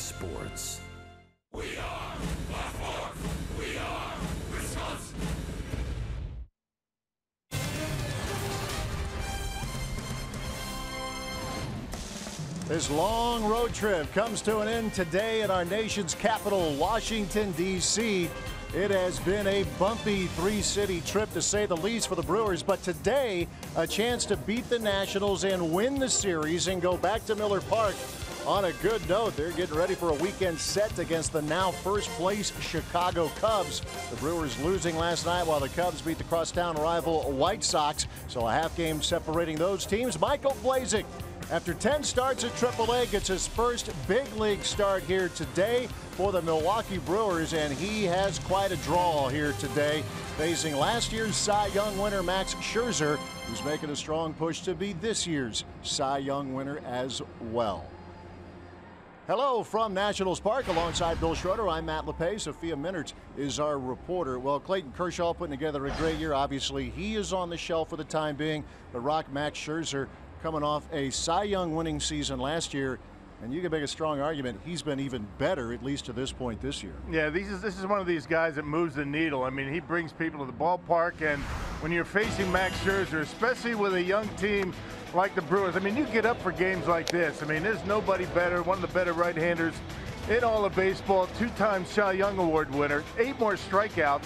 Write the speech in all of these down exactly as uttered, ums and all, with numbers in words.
Fox Sports. We are by far. We are Wisconsin. This long road trip comes to an end today in our nation's capital, Washington, D C It has been a bumpy three-city trip, to say the least, for the Brewers, but today a chance to beat the Nationals and win the series and go back to Miller Park on a good note. They're getting ready for a weekend set against the now first-place Chicago Cubs. The Brewers losing last night while the Cubs beat the crosstown rival White Sox, so a half game separating those teams. Michael Blazek, after ten starts at triple A, gets his first big league start here today for the Milwaukee Brewers, and he has quite a draw here today, facing last year's Cy Young winner Max Scherzer, who's making a strong push to be this year's Cy Young winner as well. Hello from Nationals Park. Alongside Bill Schroeder, I'm Matt LePay. Sophia Minnertz is our reporter. Well, Clayton Kershaw putting together a great year. Obviously, he is on the shelf for the time being. The Rock, Max Scherzer, coming off a Cy Young winning season last year, and you can make a strong argument he's been even better, at least to this point this year. Yeah, this is, this is one of these guys that moves the needle. I mean, he brings people to the ballpark, and when you're facing Max Scherzer, especially with a young team like the Brewers, I mean, you get up for games like this. I mean, there's nobody better, one of the better right-handers in all of baseball, two-time Cy Young Award winner, eight more strikeouts,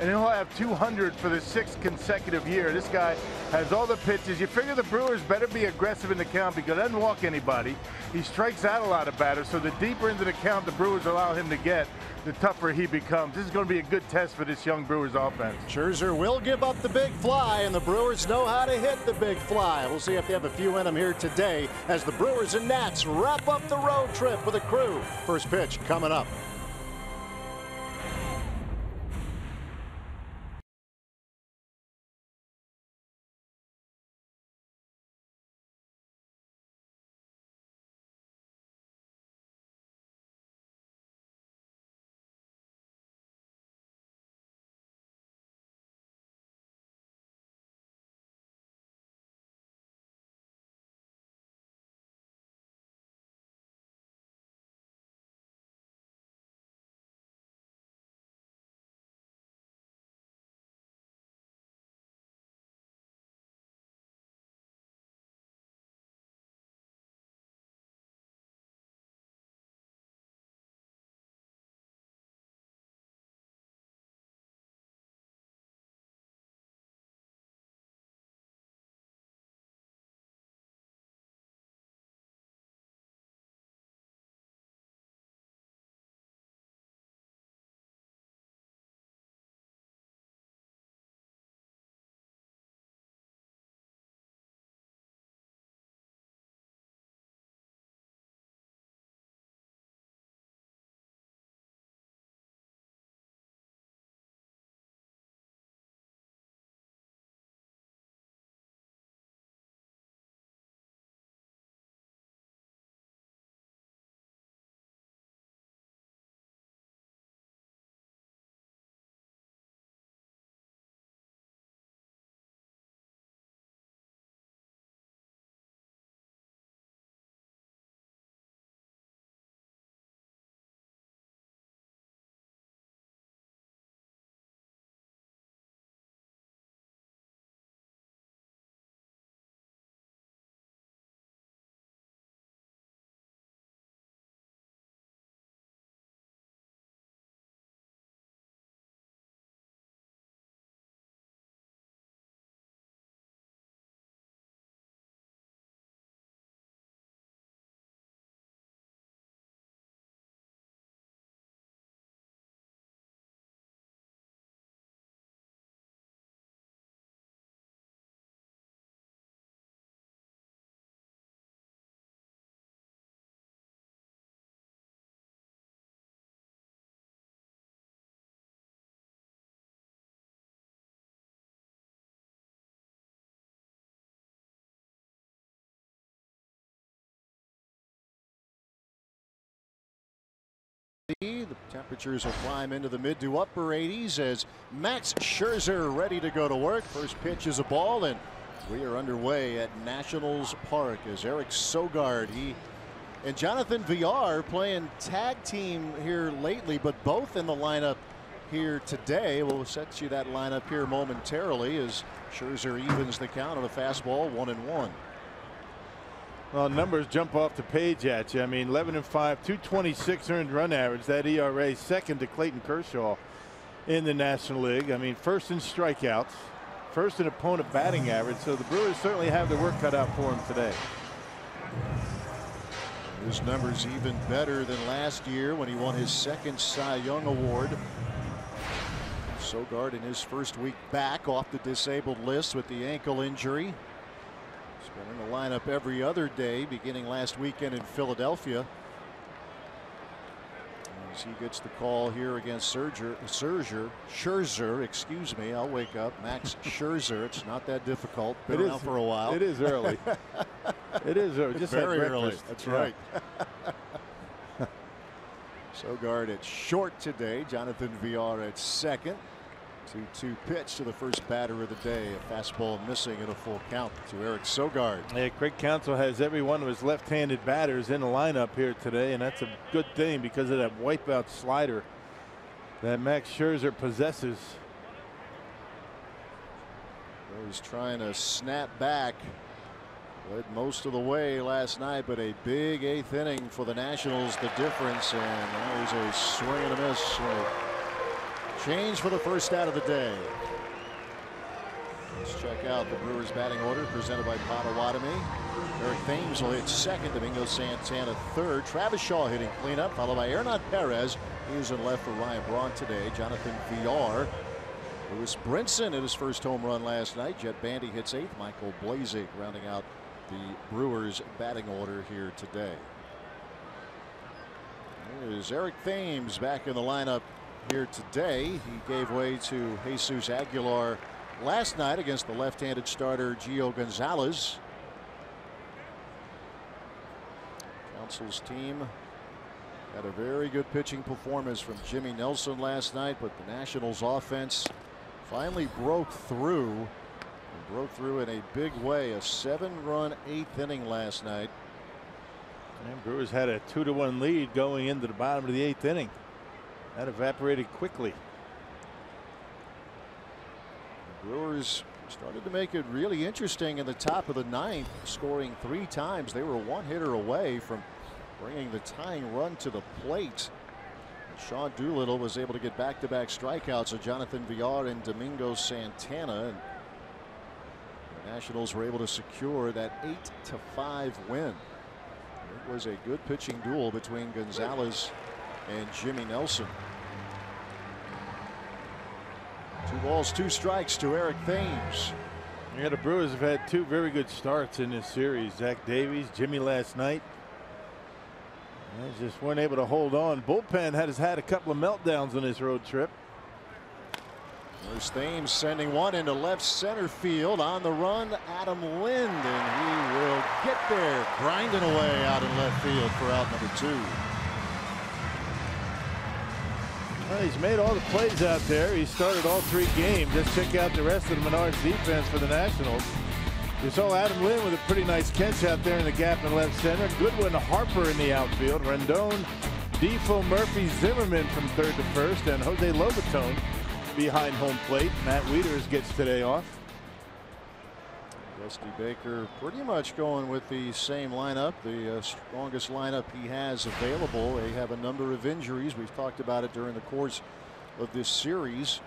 and he'll have two hundred for the sixth consecutive year. This guy has all the pitches. You figure the Brewers better be aggressive in the count because he doesn't walk anybody. He strikes out a lot of batters, so the deeper into the count the Brewers allow him to get, the tougher he becomes. This is going to be a good test for this young Brewers offense. Scherzer will give up the big fly, and the Brewers know how to hit the big fly. We'll see if they have a few in them here today as the Brewers and Nats wrap up the road trip with a crew. First pitch coming up. The temperatures will climb into the mid to upper eighties as Max Scherzer ready to go to work. First pitch is a ball, and we are underway at Nationals Park as Eric Sogard, he and Jonathan Villar playing tag team here lately, but both in the lineup here today. We'll set you that lineup here momentarily as Scherzer evens the count on a fastball, one and one. Well, numbers jump off the page at you. I mean, eleven and five, two twenty-six earned run average. That E R A second to Clayton Kershaw in the National League. I mean, first in strikeouts, first in opponent batting average. So the Brewers certainly have their work cut out for them today. His numbers even better than last year when he won his second Cy Young award. Sogard in his first week back off the disabled list with the ankle injury. He's been in the lineup every other day beginning last weekend in Philadelphia. As he gets the call here against Scherzer, Scherzer, Scherzer, excuse me, I'll wake up. Max Scherzer. It's not that difficult. Been around for a while. It is early. It is early. Just very early. That's right. Sogard at short today. Jonathan Villar at second. two two pitch to the first batter of the day. A fastball missing in a full count to Eric Sogard. Yeah, Craig Counsell has every one of his left-handed batters in the lineup here today, and that's a good thing because of that wipeout slider that Max Scherzer possesses. He's trying to snap back. Led most of the way last night, but a big eighth inning for the Nationals, the difference, and that was a swing and a miss. So change for the first out of the day. Let's check out the Brewers batting order presented by Potawatomi. Eric Thames will hit second, Domingo Santana third, Travis Shaw hitting cleanup, followed by Hernan Perez. He is in left for Ryan Braun today. Jonathan Villar. Lewis Brinson hit his first home run last night. Jet Bandy hits eighth. Michael Blazek rounding out the Brewers batting order here today. There's Eric Thames back in the lineup here today. He gave way to Jesus Aguilar last night against the left-handed starter Gio Gonzalez. Counsell's team had a very good pitching performance from Jimmy Nelson last night, but the Nationals offense finally broke through. Broke through in a big way. A seven run eighth inning last night. And Brewers had a two to one lead going into the bottom of the eighth inning. That evaporated quickly. The Brewers started to make it really interesting in the top of the ninth, scoring three times. They were one hitter away from bringing the tying run to the plate. Sean Doolittle was able to get back to back strikeouts of Jonathan Villar and Domingo Santana. And the Nationals were able to secure that eight to five win. It was a good pitching duel between Gonzalez and Jimmy Nelson. Two balls, two strikes to Eric Thames. Yeah, the Brewers have had two very good starts in this series. Zach Davies, Jimmy last night. They just weren't able to hold on. Bullpen has had a couple of meltdowns on this road trip. There's Thames sending one into left center field. On the run, Adam Lind, and he will get there, grinding away out in left field for out number two. Well, he's made all the plays out there. He started all three games. Just check out the rest of the Menards defense for the Nationals. You saw Adam Lind with a pretty nice catch out there in the gap in left center. Goodwin, Harper in the outfield. Rendon, Difo, Murphy, Zimmerman from third to first, and Jose Lobaton behind home plate. Matt Wieters gets today off. Dusty Baker pretty much going with the same lineup, the uh, strongest lineup he has available. They have a number of injuries. We've talked about it during the course of this series.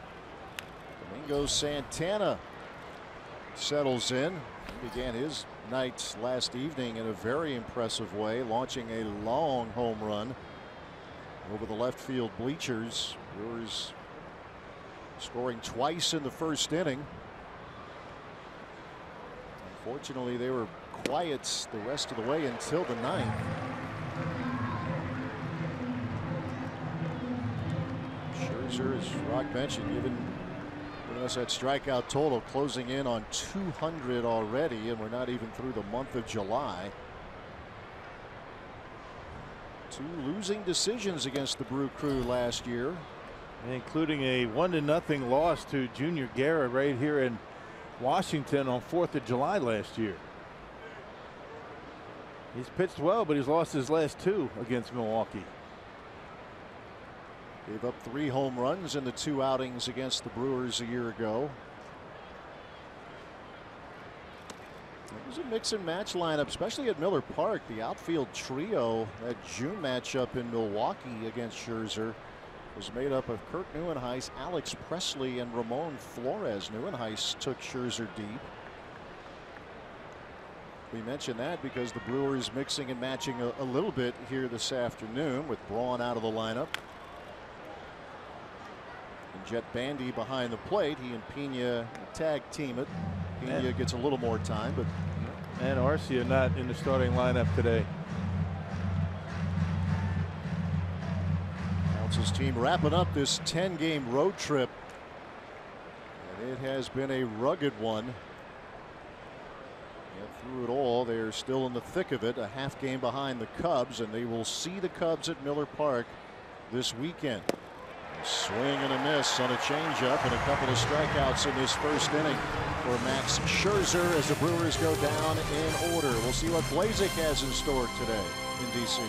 Domingo Santana settles in. He began his nights last evening in a very impressive way, launching a long home run over the left field bleachers. Brewers scoring twice in the first inning. Unfortunately, they were quiet the rest of the way until the ninth. Scherzer, as Rock mentioned, even us that strikeout total closing in on two hundred already, and we're not even through the month of July. Two losing decisions against the Brew Crew last year, including a one to nothing loss to Junior Guerra right here in Washington on fourth of July last year. He's pitched well, but he's lost his last two against Milwaukee. Gave up three home runs in the two outings against the Brewers a year ago. It was a mix and match lineup, especially at Miller Park. The outfield trio, that June matchup in Milwaukee against Scherzer, was made up of Kurt Neuenhuis, Alex Presley, and Ramon Flores. Neuenhuis took Scherzer deep. We mentioned that because the Brewers mixing and matching a, a little bit here this afternoon with Braun out of the lineup. And Jet Bandy behind the plate. He and Pena tag team it. Pena and gets a little more time, but and Arcia not in the starting lineup today. Counsell's team wrapping up this ten game road trip, and it has been a rugged one. And through it all, they are still in the thick of it, a half game behind the Cubs, and they will see the Cubs at Miller Park this weekend. A swing and a miss on a changeup, and a couple of strikeouts in this first inning for Max Scherzer as the Brewers go down in order. We'll see what Blazek has in store today in D C.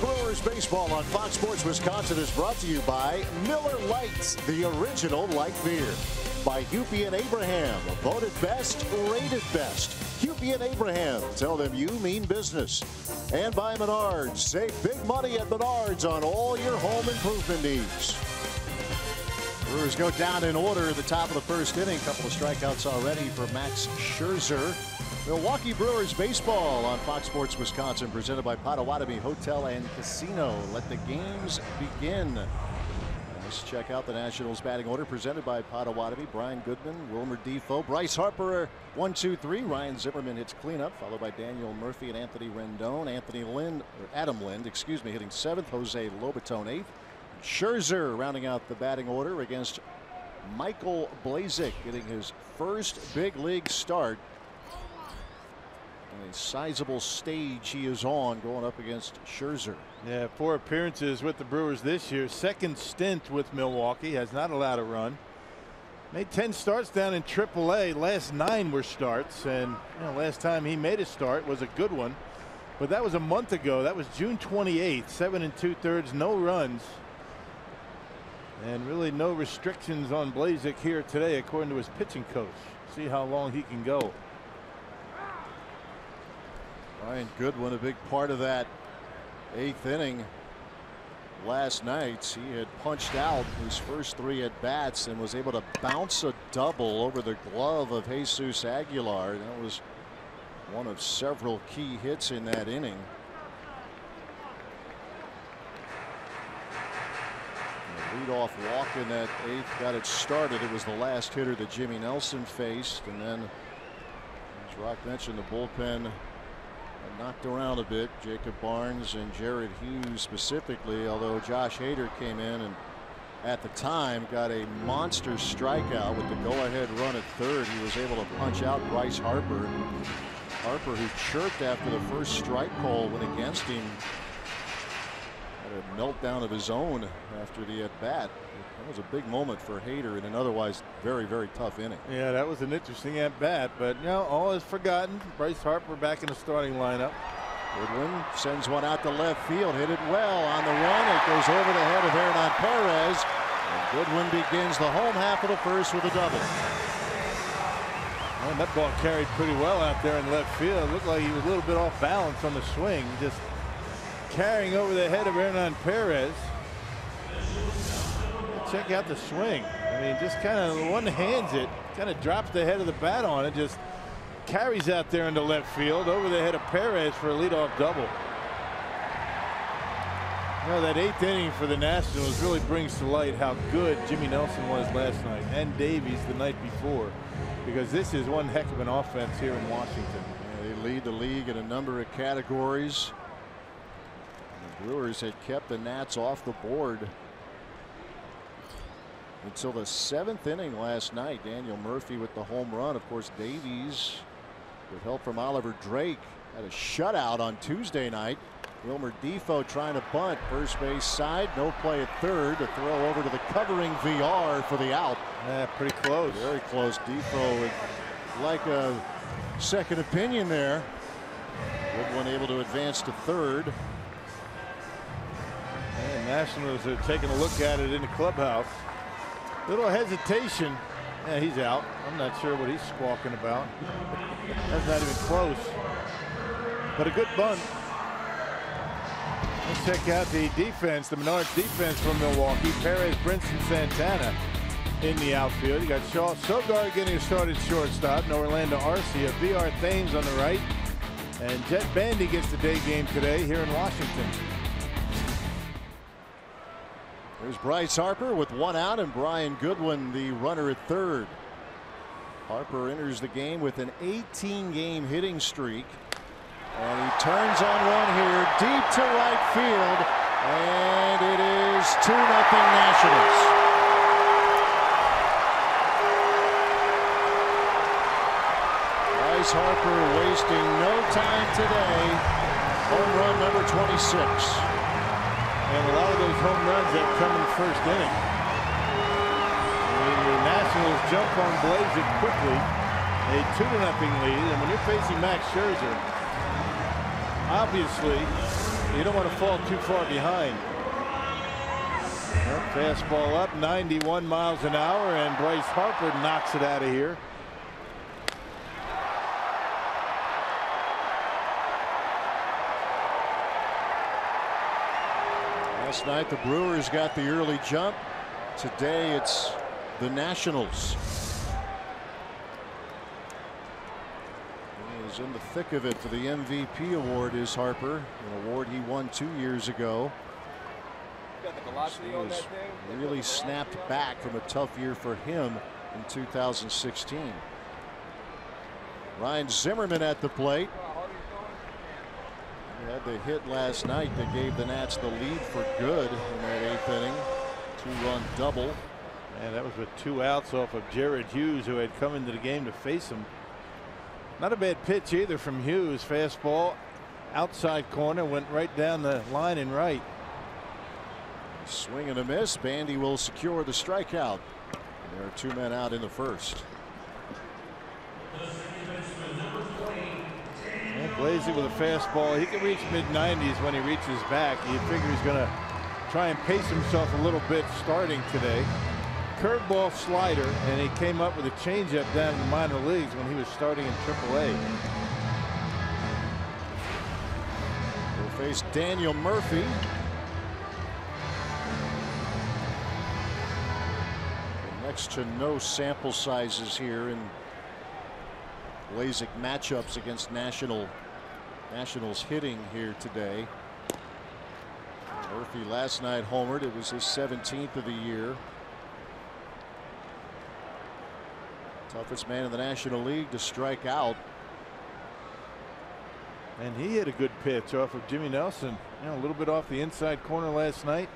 Brewers baseball on Fox Sports Wisconsin is brought to you by Miller Lights, the original light beer. By Hupie and Abraham, voted best, rated best. Hupie and Abraham, tell them you mean business. And by Menards, save big money at Menards on all your home improvement needs. Brewers go down in order at the top of the first inning. Couple of strikeouts already for Max Scherzer. Milwaukee Brewers baseball on Fox Sports Wisconsin, presented by Potawatomi Hotel and Casino. Let the games begin. Let's check out the Nationals batting order presented by Potawatomi. Brian Goodwin, Wilmer Difo, Bryce Harper, one, two, three. Ryan Zimmerman hits cleanup, followed by Daniel Murphy and Anthony Rendon. Anthony Lind, or Adam Lind, excuse me, hitting seventh. Jose Lobaton eighth. Scherzer rounding out the batting order against Michael Blazek, getting his first big league start. A sizable stage he is on, going up against Scherzer. Yeah, four appearances with the Brewers this year. Second stint with Milwaukee, has not allowed a run. Made ten starts down in triple A. Last nine were starts, and you know, last time he made a start was a good one, but that was a month ago. That was June twenty-eighth. Seven and two thirds, no runs, and really no restrictions on Blazek here today, according to his pitching coach. See how long he can go. Ryan Goodwin, a big part of that eighth inning last night. He had punched out his first three at bats and was able to bounce a double over the glove of Jesus Aguilar. That was one of several key hits in that inning. The leadoff walk in that eighth got it started. It was the last hitter that Jimmy Nelson faced, and then, as Rock mentioned, the bullpen knocked around a bit. Jacob Barnes and Jared Hughes specifically, although Josh Hader came in and at the time, got a monster strikeout with the go-ahead run at third. He was able to punch out Bryce Harper. Harper, who chirped after the first strike call went against him, had a meltdown of his own after the at-bat. That was a big moment for Hader in an otherwise very, very tough inning. Yeah, that was an interesting at-bat, but you know, all is forgotten. Bryce Harper back in the starting lineup. Goodwin sends one out to left field, hit it well on the run. It goes over the head of Hernan Perez, and Goodwin begins the home half of the first with a double. And that ball carried pretty well out there in left field. Looked like he was a little bit off balance on the swing, just carrying over the head of Hernan Perez. Check out the swing. I mean, just kind of one hands it, kind of drops the head of the bat on it, just carries out there into left field over the head of Perez for a leadoff double. You know, that eighth inning for the Nationals really brings to light how good Jimmy Nelson was last night, and Davies the night before, because this is one heck of an offense here in Washington. Yeah, they lead the league in a number of categories. The Brewers had kept the Nats off the board until the seventh inning last night. Daniel Murphy with the home run. Of course, Davies, with help from Oliver Drake, had a shutout on Tuesday night. Wilmer Difo trying to bunt, first base side, no play at third. A throw over to the covering V R for the out. Yeah, pretty close. Very close. Difo with like a second opinion there. Goodwin able to advance to third. And Nationals are taking a look at it in the clubhouse. Little hesitation. Yeah, he's out. I'm not sure what he's squawking about. That's not even close. But a good bunt. Let's check out the defense, the Menards defense from Milwaukee. Perez, Brinson, Santana in the outfield. You got Shaw, Sogard getting a start at shortstop. And Orlando Arcia, Villar, Thames on the right. And Jet Bandy gets the day game today here in Washington. There's Bryce Harper with one out, and Brian Goodwin, the runner at third. Harper enters the game with an eighteen game hitting streak. And he turns on one here, deep to right field, and it is two nothing Nationals. Bryce Harper wasting no time today. Home run number twenty-six. And a lot of those home runs that come in the first inning. And the Nationals jump on Blazek quickly. A two nothing lead. And when you're facing Max Scherzer, obviously you don't want to fall too far behind. Well, fastball up, ninety-one miles an hour, and Bryce Harper knocks it out of here. Last night the Brewers got the early jump. Today it's the Nationals. He is in the thick of it for the M V P award, is Harper, an award he won two years ago. He was really snapped back from a tough year for him in two thousand sixteen. Ryan Zimmerman at the plate. He had the hit last night that gave the Nats the lead for good in that eighth inning. Two-run double. And that was with two outs off of Jared Hughes, who had come into the game to face him. Not a bad pitch either from Hughes. Fastball outside corner, went right down the line and right. Swing and a miss. Bandy will secure the strikeout. There are two men out in the first. Blazek with a fastball. He can reach mid nineties when he reaches back. You figure he's going to try and pace himself a little bit starting today. Curveball, slider, and he came up with a changeup down in the minor leagues when he was starting in triple A. We'll face Daniel Murphy. Next to no sample sizes here in Blazek matchups against National. Nationals hitting here today. Murphy last night homered. It was his seventeenth of the year. Toughest man in the National League to strike out. And he hit a good pitch off of Jimmy Nelson. You know, a little bit off the inside corner last night.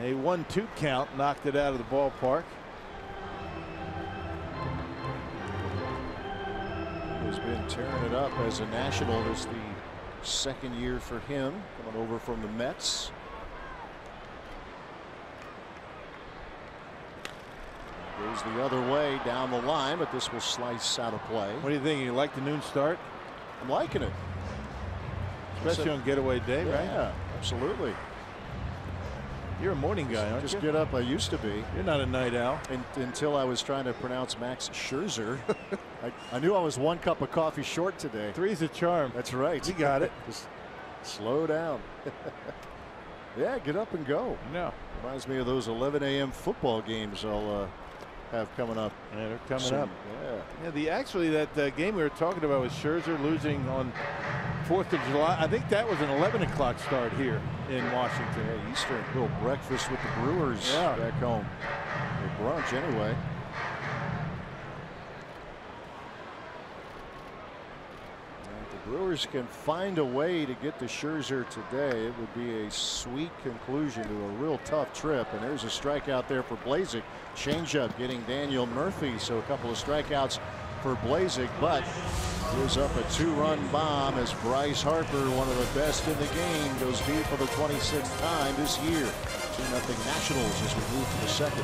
A one two count knocked it out of the ballpark. He's been tearing it up as a National. This is the second year for him, coming over from the Mets. Goes the other way down the line, but this will slice out of play. What do you think? You like the noon start? I'm liking it. Especially on getaway day, yeah, right? Yeah, absolutely. You're a morning guy, aren't you? Just get up. I used to be. You're not a night owl. And, until I was trying to pronounce Max Scherzer. I, I knew I was one cup of coffee short today. Three's a charm. That's right. You got it. Just slow down. Yeah, get up and go. No. Reminds me of those eleven A M football games I'll uh, have coming up. Yeah, they're coming soon. Up. Yeah. Yeah. The actually that uh, game we were talking about with Scherzer losing on fourth of July. I think that was an eleven o'clock start here in Washington. Yeah, Eastern. Little breakfast with the Brewers, yeah, back home. Or brunch anyway. If the Brewers can find a way to get to Scherzer today, it would be a sweet conclusion to a real tough trip. And there's a strikeout there for Blazek. Changeup getting Daniel Murphy. So a couple of strikeouts for Blazek, but gives up a two-run bomb as Bryce Harper, one of the best in the game, goes deep for the twenty-sixth time this year. two nothing Nationals as we move to the second.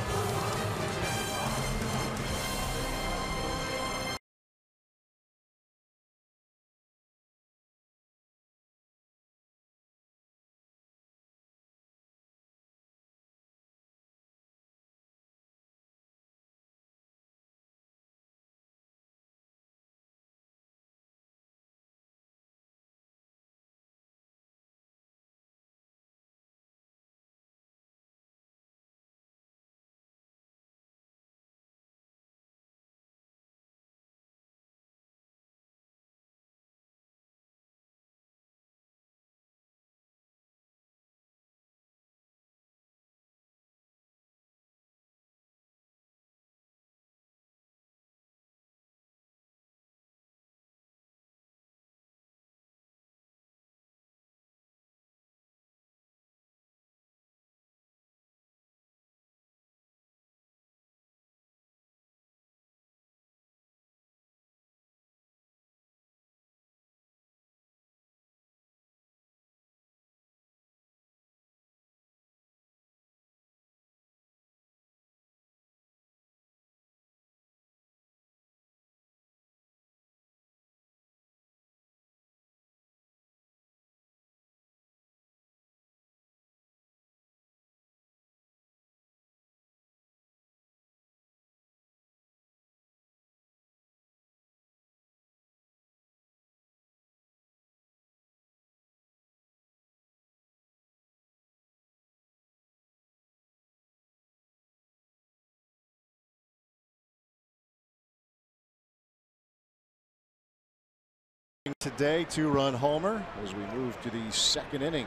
Today, two-run homer as we move to the second inning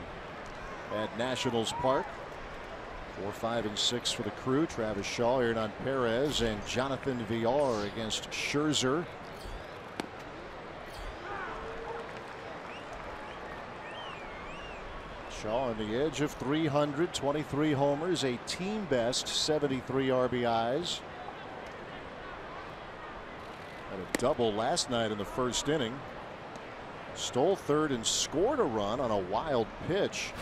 at Nationals Park. Four, five, and six for the Crew. Travis Shaw, Hernan Perez, and Jonathan Villar against Scherzer. Shaw on the edge of three hundred, twenty-three homers, a team best seventy-three R B Is. Had a double last night in the first inning. Stole third and scored a run on a wild pitch.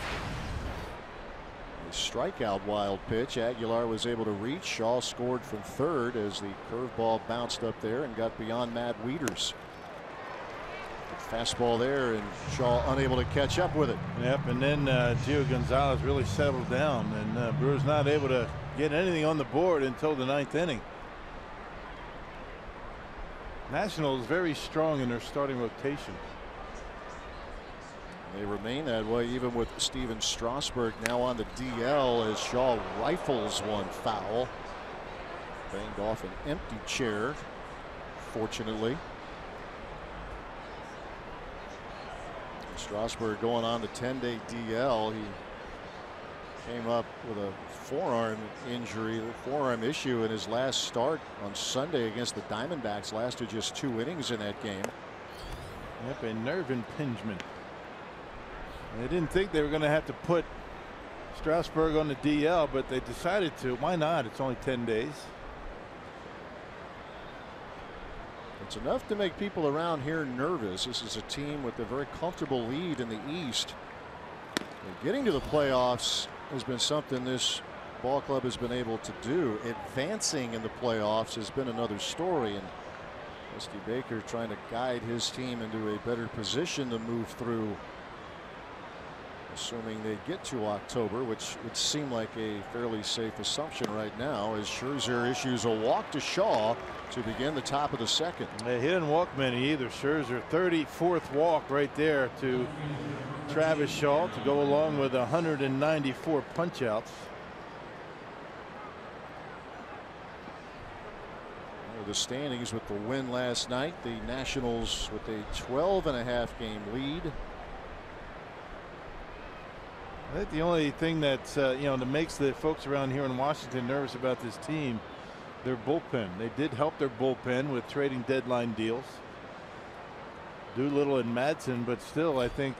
A strikeout wild pitch. Aguilar was able to reach. Shaw scored from third as the curveball bounced up there and got beyond Matt Wieters. Fastball there, and Shaw unable to catch up with it. Yep, and then uh, Gio Gonzalez really settled down, and uh, Brewer's not able to get anything on the board until the ninth inning. Nationals very strong in their starting rotation. They remain that way even with Steven Strasburg now on the D L as Shaw rifles one foul. Banged off an empty chair, fortunately. Strasburg going on the ten day D L. He came up with a forearm injury, a forearm issue in his last start on Sunday against the Diamondbacks. Lasted just two innings in that game. Yep, a nerve impingement. They didn't think they were going to have to put Strasburg on the D L, but they decided to. Why not? It's only ten days. It's enough to make people around here nervous. This is a team with a very comfortable lead in the East. And getting to the playoffs has been something this ball club has been able to do. Advancing in the playoffs has been another story, and Dusty Baker trying to guide his team into a better position to move through, assuming they get to October, which would seem like a fairly safe assumption right now, as Scherzer issues a walk to Shaw to begin the top of the second. He didn't walk many either. Scherzer, thirty-fourth walk right there to Travis Shaw to go along with one hundred ninety-four punch outs. The standings with the win last night, the Nationals with a twelve and a half game lead. I think the only thing that uh, you know, that makes the folks around here in Washington nervous about this team, their bullpen. They did help their bullpen with trading deadline deals. Doolittle and Madsen, but still, I think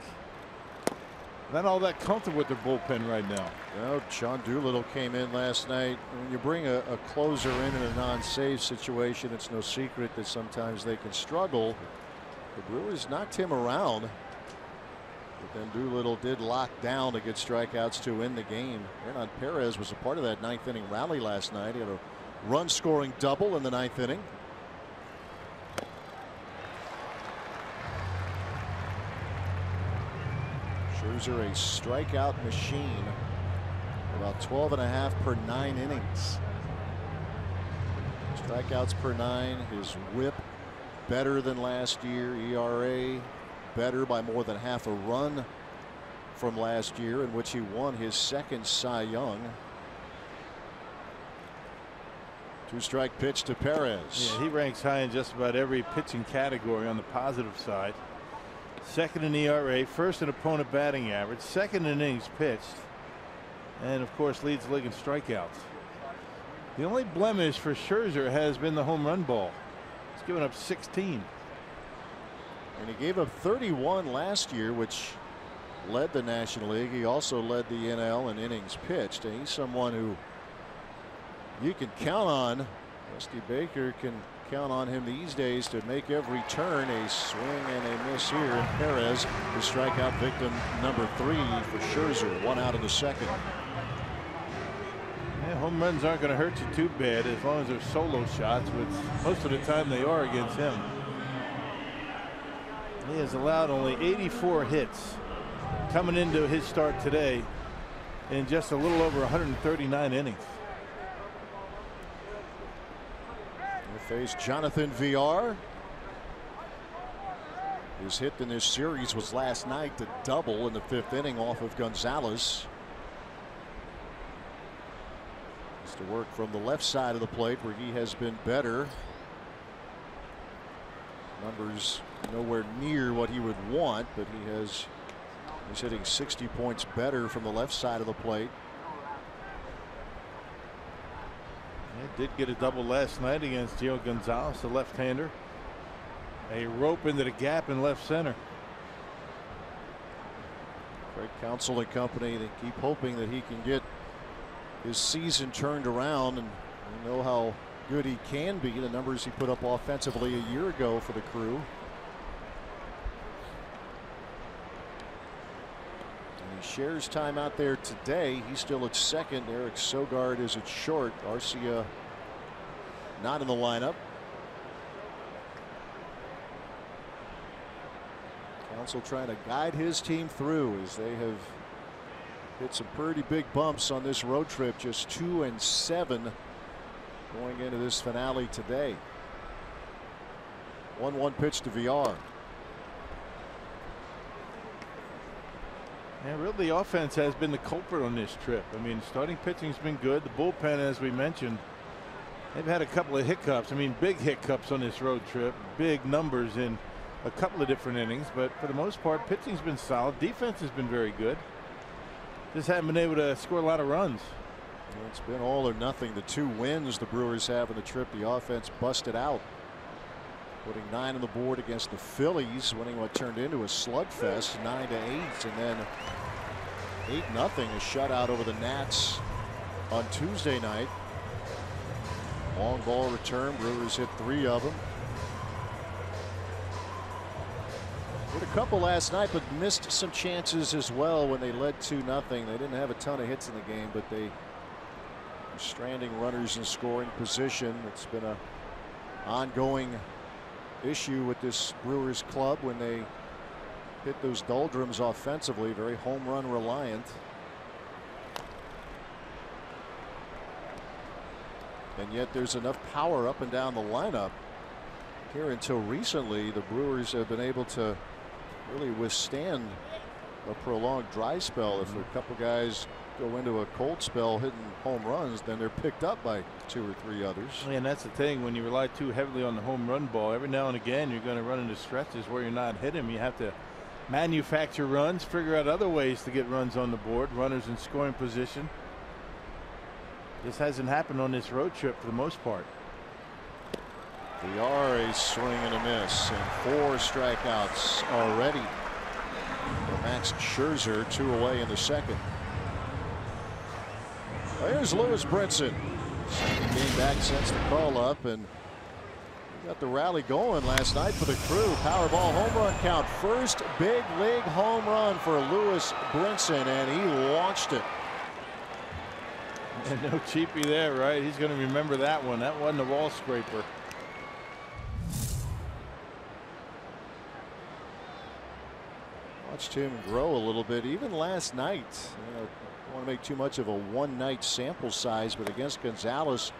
not all that comfortable with their bullpen right now. Well, John Doolittle came in last night. When you bring a, a closer in in a non-save situation, it's no secret that sometimes they can struggle. The Brewers knocked him around. But then Doolittle did lock down to get strikeouts to end the game. Hernan Perez was a part of that ninth inning rally last night. He had a run scoring double in the ninth inning. Scherzer, a strikeout machine, about twelve and a half per nine innings. Strikeouts per nine, his whip better than last year, E R A better by more than half a run from last year, in which he won his second Cy Young. Two strike pitch to Perez. Yeah, he ranks high in just about every pitching category on the positive side. Second in E R A, first in opponent batting average, second in innings pitched, and of course leads the league in strikeouts. The only blemish for Scherzer has been the home run ball. He's given up sixteen. And he gave up thirty-one last year, which led the National League. He also led the N L in innings pitched, and he's someone who you can count on. Dusty Baker can count on him these days to make every turn. A swing and a miss here, and Perez, the strikeout victim number three for Scherzer, one out in the second. Yeah, home runs aren't going to hurt you too bad as long as they're solo shots, which most of the time they are against him. He has allowed only eighty-four hits coming into his start today in just a little over one hundred thirty-nine innings. Face Jonathan Villar. His hit in this series was last night, to double in the fifth inning off of Gonzalez. Has to work from the left side of the plate where he has been better. Numbers nowhere near what he would want, but he has he's hitting sixty points better from the left side of the plate. Did get a double last night against Gio Gonzalez, the left-hander. A rope into the gap in left center. Craig Counsell and company, they keep hoping that he can get his season turned around, and we know how good he can be. The numbers he put up offensively a year ago for the Crew. Shares time out there today. He's still at second. Eric Sogard is at short. Arcia not in the lineup. Counsell trying to guide his team through, as they have hit some pretty big bumps on this road trip. Just two and seven going into this finale today. one one pitch to Villar. And really, the offense has been the culprit on this trip. I mean, starting pitching's been good. The bullpen, as we mentioned, they've had a couple of hiccups. I mean, big hiccups on this road trip. Big numbers in a couple of different innings. But for the most part, pitching's been solid. Defense has been very good. Just haven't been able to score a lot of runs. It's been all or nothing. The two wins the Brewers have in the trip, the offense busted out, putting nine on the board against the Phillies, winning what turned into a slugfest, nine to eight, and then eight nothing, a shutout over the Nats on Tuesday night. Long ball return. Brewers hit three of them. Hit a couple last night, but missed some chances as well when they led two nothing. They didn't have a ton of hits in the game, but they were stranding runners in scoring position. It's been an ongoing issue with this Brewers club when they hit those doldrums offensively, very home run reliant. And yet there's enough power up and down the lineup. Here until recently, the Brewers have been able to really withstand a prolonged dry spell. If a couple guys go into a cold spell hitting home runs, then they're picked up by two or three others. And that's the thing, when you rely too heavily on the home run ball, every now and again you're going to run into stretches where you're not hitting. You have to manufacture runs, figure out other ways to get runs on the board, runners in scoring position. This hasn't happened on this road trip for the most part. Villar, a swing and a miss, and four strikeouts already for Max Scherzer, two away in the second. There's Lewis Brinson. Second game back since the call up, and got the rally going last night for the Crew. Powerball home run count. First big league home run for Lewis Brinson, and he launched it. And no cheapie there, right? He's going to remember that one. That wasn't a wall scraper. Watched him grow a little bit even last night. You know, don't want to make too much of a one night sample size, but against Gonzalez,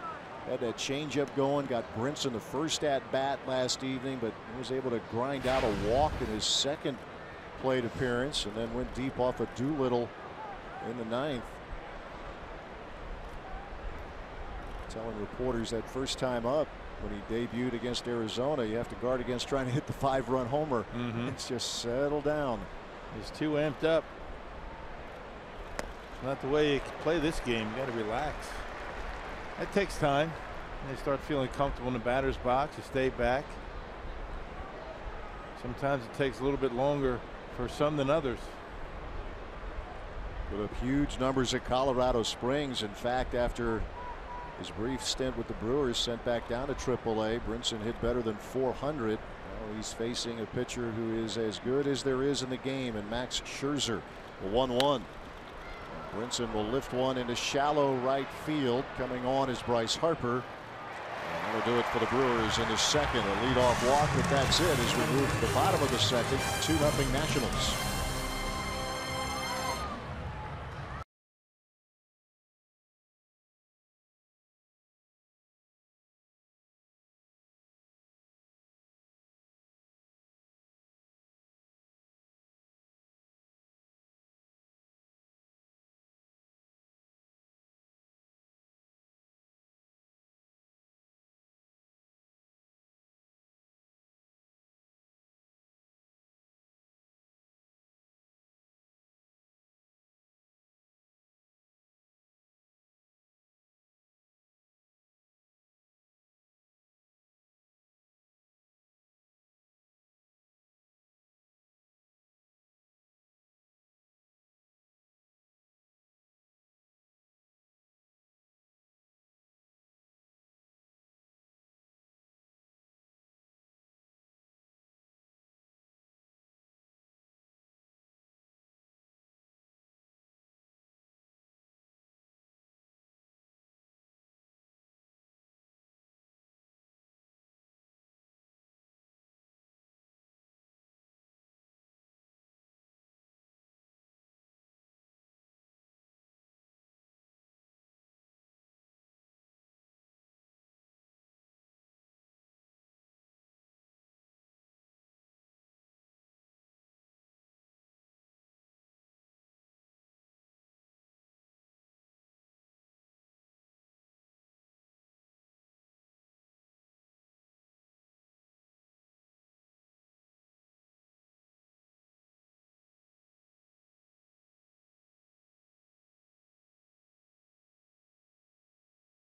had that changeup going, got Brinson the first at bat last evening, but he was able to grind out a walk in his second plate appearance, and then went deep off a Doolittle in the ninth. Telling reporters that first time up when he debuted against Arizona, you have to guard against trying to hit the five run homer. Mm-hmm. It's just settled down. He's too amped up. It's not the way you play this game. You got to relax. That takes time. They start feeling comfortable in the batter's box. You stay back. Sometimes it takes a little bit longer for some than others. Put up huge numbers at Colorado Springs. In fact, after his brief stint with the Brewers, sent back down to triple A, Brinson hit better than four hundred. Now he's facing a pitcher who is as good as there is in the game, and Max Scherzer, the one one. Brinson will lift one into shallow right field. Coming on is Bryce Harper. And that'll do it for the Brewers in the second. A leadoff walk, but that's it as we move to the bottom of the second. two nothing Nationals.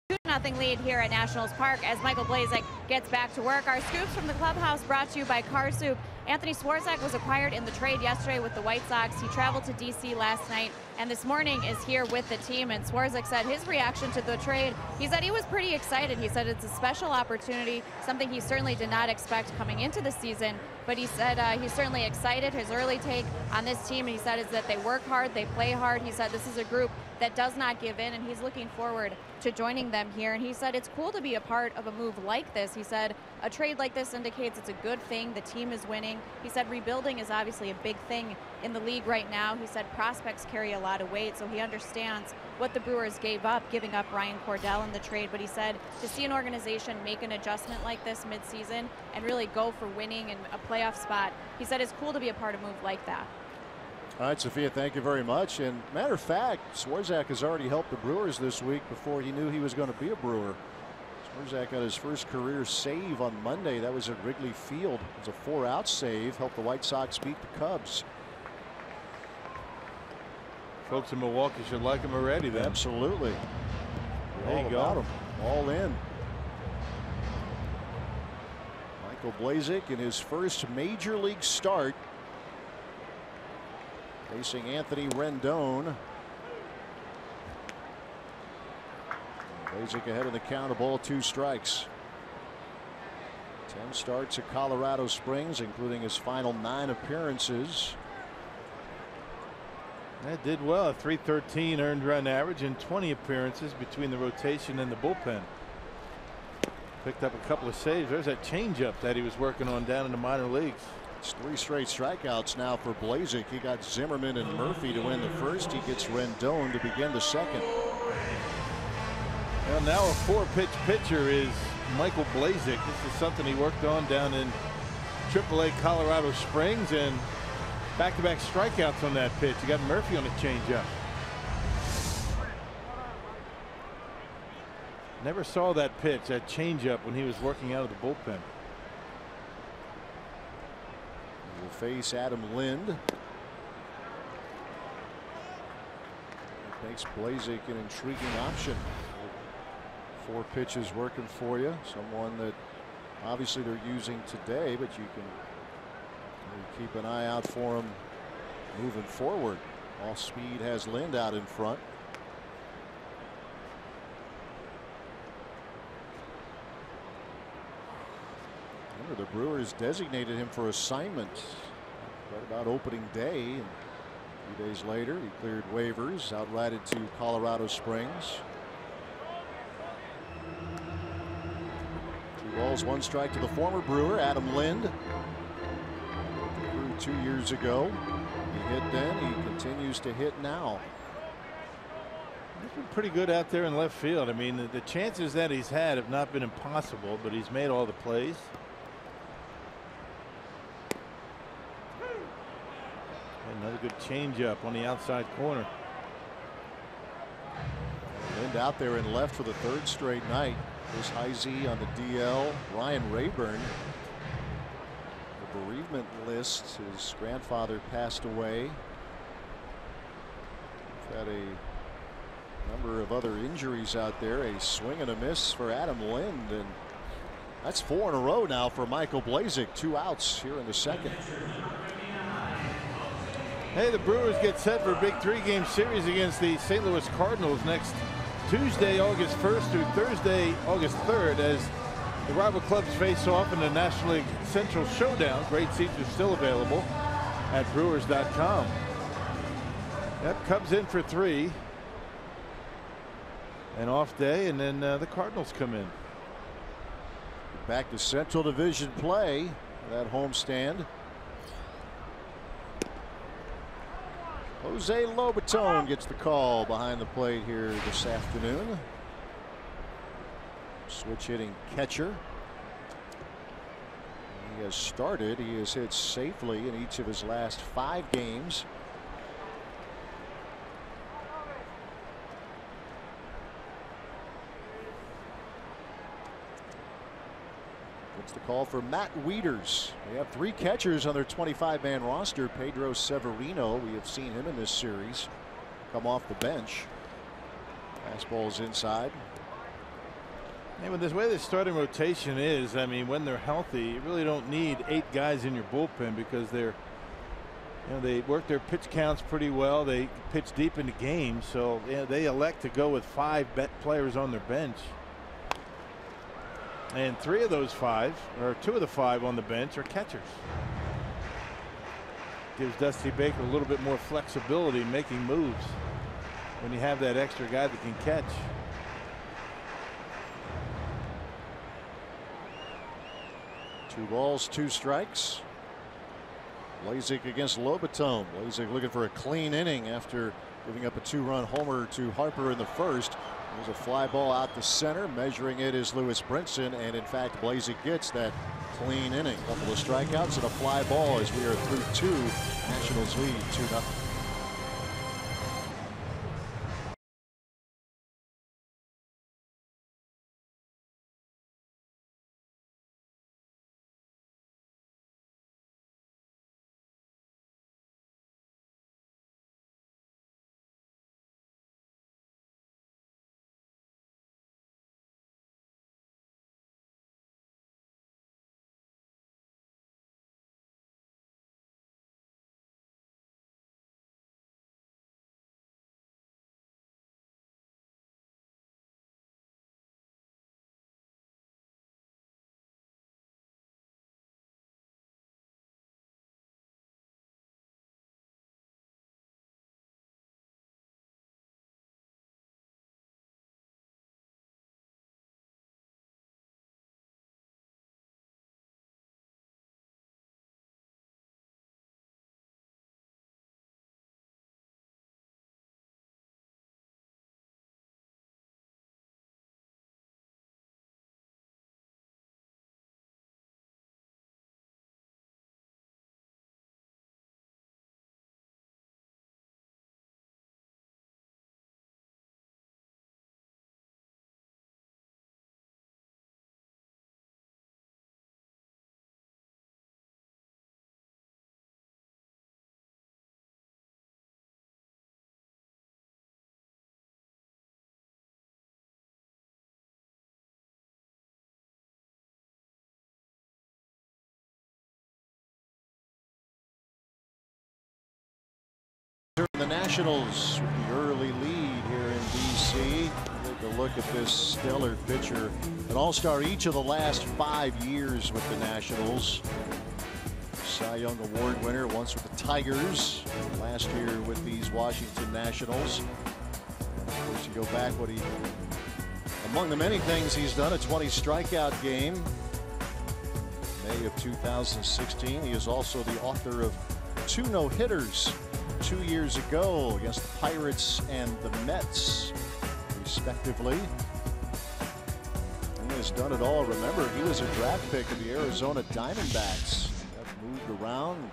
two nothing lead here at Nationals Park as Michael Blazek gets back to work. Our scoops from the clubhouse brought to you by Car Soup. Anthony Swarzak was acquired in the trade yesterday with the White Sox. He traveled to D C last night and this morning is here with the team. And Swarzak said his reaction to the trade, he said he was pretty excited. He said it's a special opportunity, something he certainly did not expect coming into the season. But he said uh, he's certainly excited. His early take on this team, he said, is that they work hard, they play hard. He said this is a group that does not give in, and he's looking forward to joining them here. And he said it's cool to be a part of a move like this. He said a trade like this indicates it's a good thing. The team is winning. He said rebuilding is obviously a big thing in the league right now. He said prospects carry a lot of weight, so he understands what the Brewers gave up, giving up Ryan Cordell in the trade. But he said to see an organization make an adjustment like this midseason and really go for winning and a playoff spot, he said it's cool to be a part of a move like that. All right, Sophia, thank you very much. And matter of fact, Swarzak has already helped the Brewers this week before he knew he was going to be a Brewer. Swarzak got his first career save on Monday. That was at Wrigley Field. It was a four-out save, helped the White Sox beat the Cubs. Folks in Milwaukee should like him already then. Absolutely. There you go. All in. Michael Blazek in his first major league start, facing Anthony Rendon. Blazek ahead of the count, of ball, two strikes. Ten starts at Colorado Springs, including his final nine appearances. That did well. A three thirteen earned run average and twenty appearances between the rotation and the bullpen. Picked up a couple of saves. There's that changeup that he was working on down in the minor leagues. It's three straight strikeouts now for Blazek. He got Zimmerman and Murphy to win the first. He gets Rendon to begin the second. Well, now a four-pitch pitcher is Michael Blazek. This is something he worked on down in triple A Colorado Springs, and back-to-back strikeouts on that pitch. You got Murphy on the changeup. Never saw that pitch, that changeup, when he was working out of the bullpen. Will face Adam Lind. That makes Blazek an intriguing option. Four pitches working for you. Someone that obviously they're using today, but you can keep an eye out for him moving forward. All speed has Lind out in front. The Brewers designated him for assignment right about opening day, and a few days later he cleared waivers, outrighted to Colorado Springs. Two balls, one strike to the former Brewer, Adam Lind. Brew two years ago. He hit then. He continues to hit now. He's been pretty good out there in left field. I mean, the, the chances that he's had have not been impossible, but he's made all the plays. Another good changeup on the outside corner. Lind out there in left for the third straight night. Chris Heise on the D L. Ryan Rayburn. The bereavement list. His grandfather passed away. We've had a number of other injuries out there. A swing and a miss for Adam Lind, and that's four in a row now for Michael Blazek. Two outs here in the second. Hey, the Brewers get set for a big three-game series against the Saint Louis Cardinals next Tuesday, August first through Thursday, August third, as the rival clubs face off in the National League Central Showdown. Great seats are still available at Brewers dot com. Yep, Cubs in for three. An off day, and then uh, the Cardinals come in. Back to Central Division play, that homestand. Jose Lobaton gets the call behind the plate here this afternoon. Switch hitting catcher. He has started. He has hit safely in each of his last five games. Gets the call for Matt Wieters. They have three catchers on their twenty-five man roster. Pedro Severino, we have seen him in this series, come off the bench. Fastball's inside. And with this way the starting rotation is, I mean, when they're healthy, you really don't need eight guys in your bullpen because they're you know, they work their pitch counts pretty well. They pitch deep into games, so you know, they elect to go with five bet players on their bench. And three of those five, or two of the five on the bench, are catchers. Gives Dusty Baker a little bit more flexibility making moves when you have that extra guy that can catch. Two balls, two strikes. Blazek against Lobaton. Blazek looking for a clean inning after giving up a two-run homer to Harper in the first. There's a fly ball out the center. Measuring it is Lewis Brinson, and in fact Blazek gets that clean inning. A couple of strikeouts and a fly ball as we are through two. Nationals lead two nothing. The Nationals with the early lead here in D C. Take a look at this stellar pitcher, an all-star each of the last five years with the Nationals. Cy Young Award winner once with the Tigers, last year with these Washington Nationals. Of course, you go back what he, among the many things he's done, a twenty strikeout game. May of two thousand sixteen, he is also the author of two no-hitters two years ago against the Pirates and the Mets, respectively. He has done it all. Remember, he was a draft pick of the Arizona Diamondbacks. Got moved around.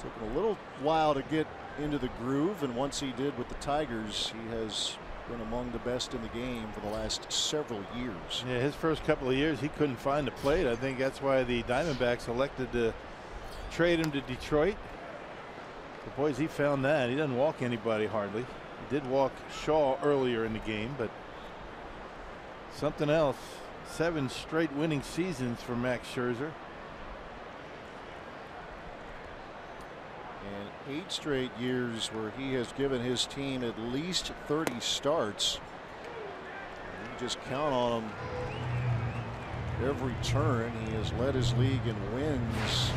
Took him a little while to get into the groove, and once he did with the Tigers, he has been among the best in the game for the last several years. Yeah, his first couple of years, he couldn't find a plate. I think that's why the Diamondbacks elected to trade him to Detroit. But boys, he found that. He doesn't walk anybody hardly. He did walk Shaw earlier in the game, but something else. Seven straight winning seasons for Max Scherzer. And eight straight years where he has given his team at least thirty starts. You just count on him every turn. He has led his league in wins.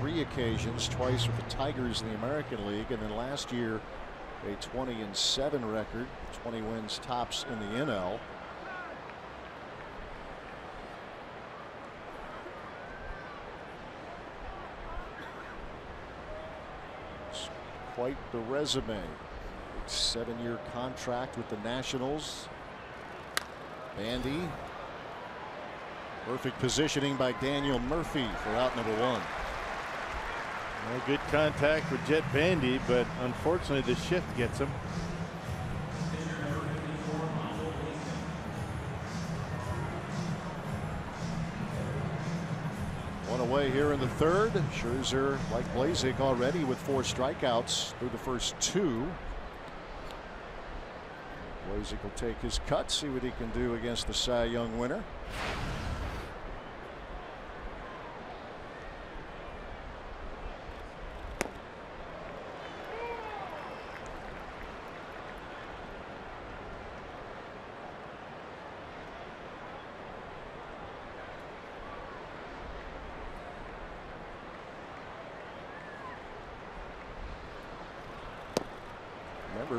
Three occasions, twice with the Tigers in the American League, and then last year a twenty and seven record, twenty wins tops in the N L. It's quite the resume. Seven-year contract with the Nationals. Bandy. Perfect positioning by Daniel Murphy for out number one. Well, good contact with Jet Bandy, but unfortunately the shift gets him. One away here in the third. Scherzer, like Blazek, already with four strikeouts through the first two. Blazek will take his cut, see what he can do against the Cy Young winner.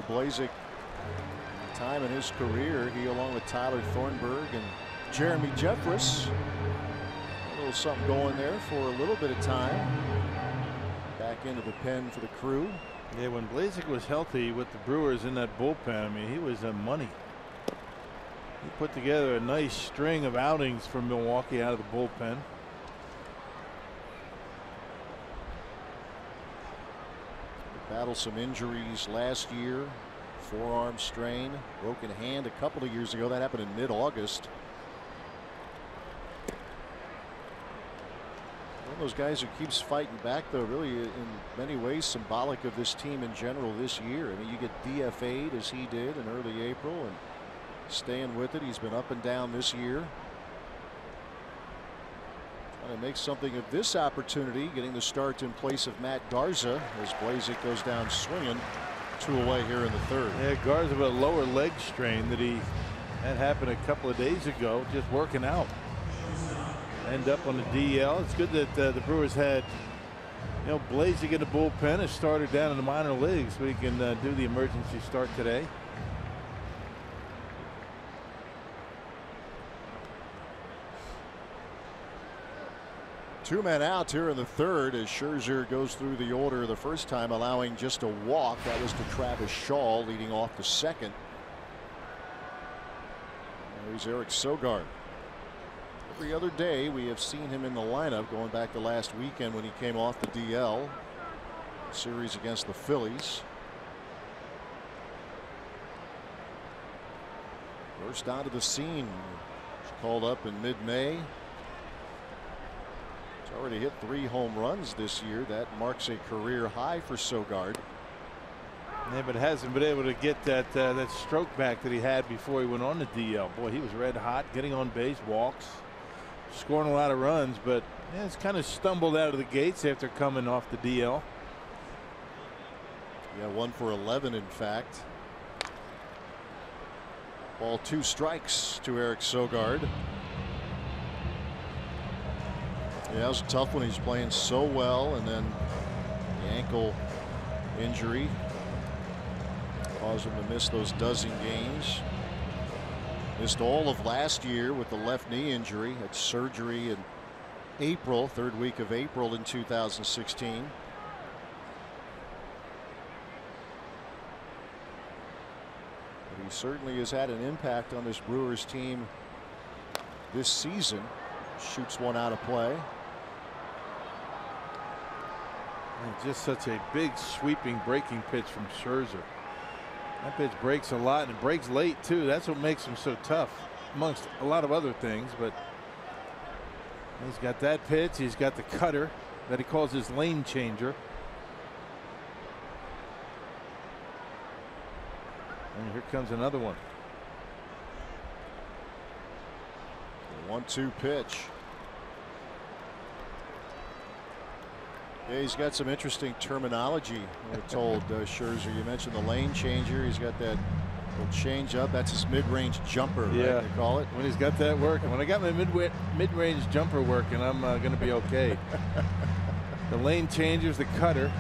Harper. Blazek, time in his career, he along with Tyler Thornburg and Jeremy Jeffress, a little something going there for a little bit of time. Back into the pen for the Crew. Yeah, when Blazek was healthy with the Brewers in that bullpen, I mean, he was a money. He put together a nice string of outings for Milwaukee out of the bullpen. Battled some injuries last year, forearm strain, broken hand a couple of years ago. That happened in mid-August. One of those guys who keeps fighting back, though, really in many ways symbolic of this team in general this year. I mean, you get D F A'd as he did in early April and staying with it. He's been up and down this year. Trying to make something of this opportunity, getting the start in place of Matt Garza as Blazek goes down swinging, two away here in the third. Yeah, Garza with a lower leg strain that he had happened a couple of days ago, just working out. End up on the D L. It's good that uh, the Brewers had, you know, Blazek in the bullpen, a starter down in the minor leagues, so he can uh, do the emergency start today. Two men out here in the third as Scherzer goes through the order the first time, allowing just a walk. That was to Travis Shaw, leading off the second. There's Eric Sogard. Every other day we have seen him in the lineup, going back to last weekend when he came off the D L series against the Phillies. First out of the scene, called up in mid-May. He's already hit three home runs this year. That marks a career high for Sogard. Yeah, but hasn't been able to get that uh, that stroke back that he had before he went on the D L. Boy, he was red hot, getting on base, walks, scoring a lot of runs, but yeah, it's kind of stumbled out of the gates after coming off the D L. Yeah, one for eleven, in fact. Ball, two strikes to Eric Sogard. Yeah, that was a tough one. He's playing so well, and then the ankle injury caused him to miss those dozen games. Missed all of last year with the left knee injury. Had surgery in April, third week of April in two thousand sixteen. But he certainly has had an impact on this Brewers team this season. Shoots one out of play. And just such a big sweeping breaking pitch from Scherzer. That pitch breaks a lot, and it breaks late too. That's what makes him so tough, amongst a lot of other things. But he's got that pitch. He's got the cutter that he calls his lane changer. And here comes another one. one two pitch. Yeah, he's got some interesting terminology, we're told, uh, Scherzer. You mentioned the lane changer. He's got that little change up. That's his mid-range jumper, yeah, right, they call it. When he's got that working. When I got my mid-range jumper working, I'm uh, going to be okay. The lane changer's the cutter.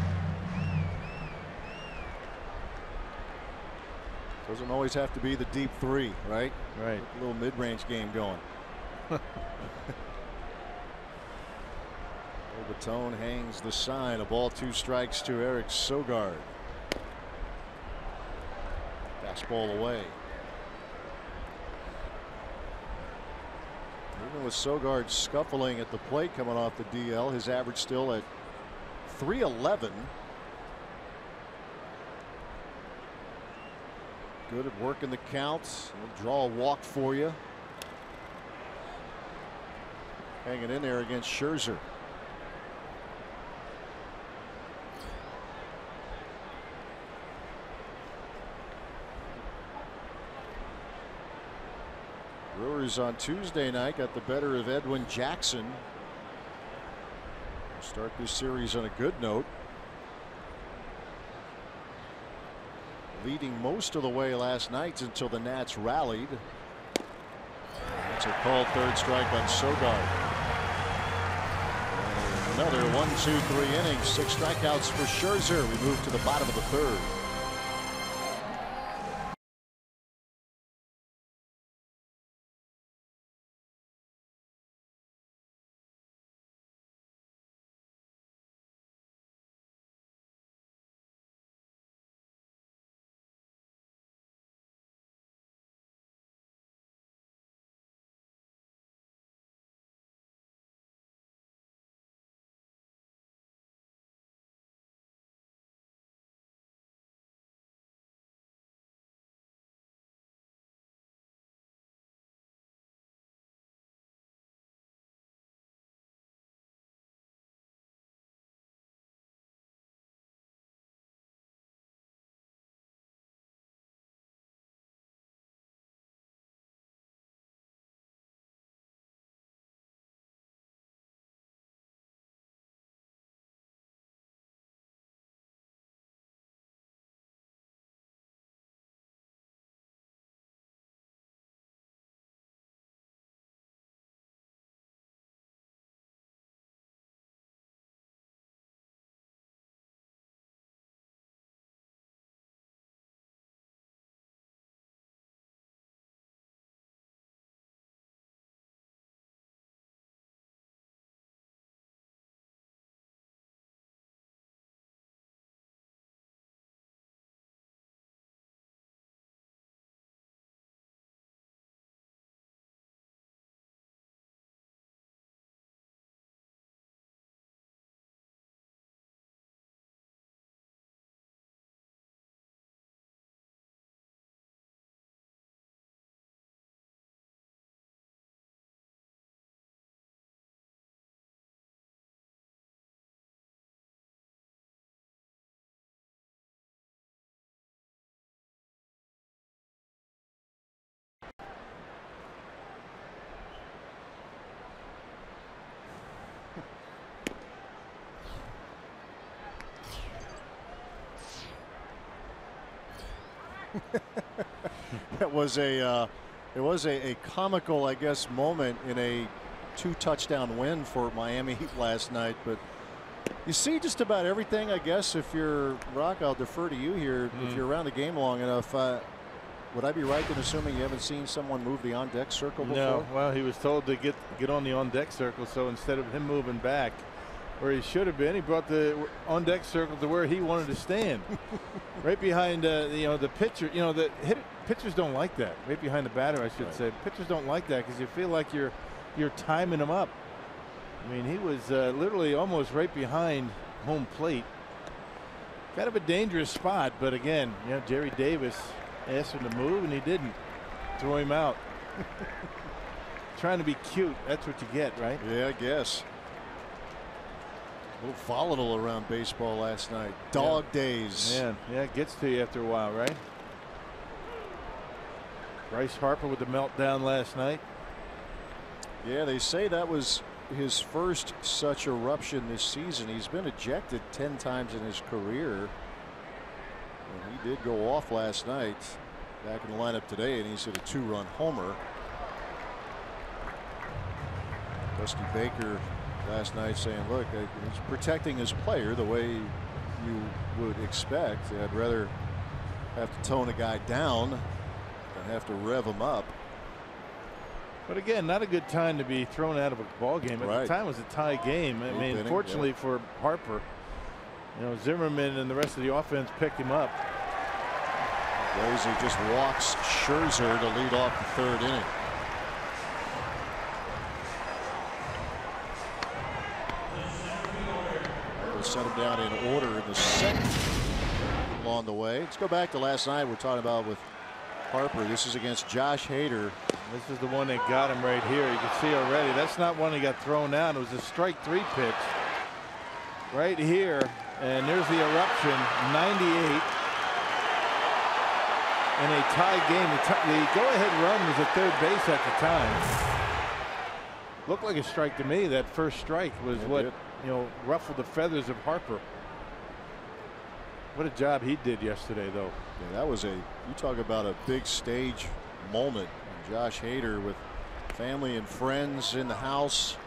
Doesn't always have to be the deep three, right? Right. A little mid-range game going. Lobaton hangs the sign. A ball, two strikes to Eric Sogard. Fastball away. Even with Sogard scuffling at the plate coming off the D L, his average still at three eleven. Good at working the counts. He'll draw a walk for you. Hanging in there against Scherzer. Brewers on Tuesday night got the better of Edwin Jackson. We'll start this series on a good note. Leading most of the way last night until the Nats rallied. That's a called third strike on Sogard. Another one, two, three innings, six strikeouts for Scherzer. We move to the bottom of the third. That was a uh, it was a, a comical, I guess, moment in a two touchdown win for Miami last night. But you see just about everything, I guess, if you're Rock. I'll defer to you here. Mm. If you're around the game long enough, uh, would I be right in assuming you haven't seen someone move the on deck circle before? No. Well, he was told to get get on the on deck circle. So instead of him moving back where he should have been, he brought the on deck circle to where he wanted to stand, right behind uh, you know the pitcher. You know the hit, pitchers don't like that. Right behind the batter, I should right. say. Pitchers don't like that because you feel like you're you're timing them up. I mean, he was uh, literally almost right behind home plate. Kind of a dangerous spot, but again, you know, Jerry Davis asked him to move, and he didn't. Throw him out. Trying to be cute. That's what you get, right? Yeah, I guess. A little volatile around baseball last night. Dog yeah. days. Man, yeah, it gets to you after a while, right? Bryce Harper with the meltdown last night. Yeah, they say that was his first such eruption this season. He's been ejected ten times in his career. And he did go off last night. Back in the lineup today, and he's hit a two-run homer. Dusty Baker last night saying, "Look, he's protecting his player the way you would expect. I'd rather have to tone a guy down than have to rev him up." But again, not a good time to be thrown out of a ball game. At right. the time, it was a tie game. I Eighth mean, inning, fortunately yeah. for Harper, you know, Zimmerman and the rest of the offense picked him up. Blazer just walks Scherzer to lead off the third inning. We'll set him down in order in the second along the way. Let's go back to last night. We're talking about with Harper. This is against Josh Hader. This is the one that got him right here. You can see already. That's not one he got thrown out. It was a strike three pitch right here. And there's the eruption. ninety-eight. In a tie game. The go-ahead run was at third base at the time. Looked like a strike to me. That first strike was yeah, what, you know, ruffled the feathers of Harper. What a job he did yesterday, though. Yeah, that was a, you talk about a big stage moment. Josh Hader with family and friends in the house.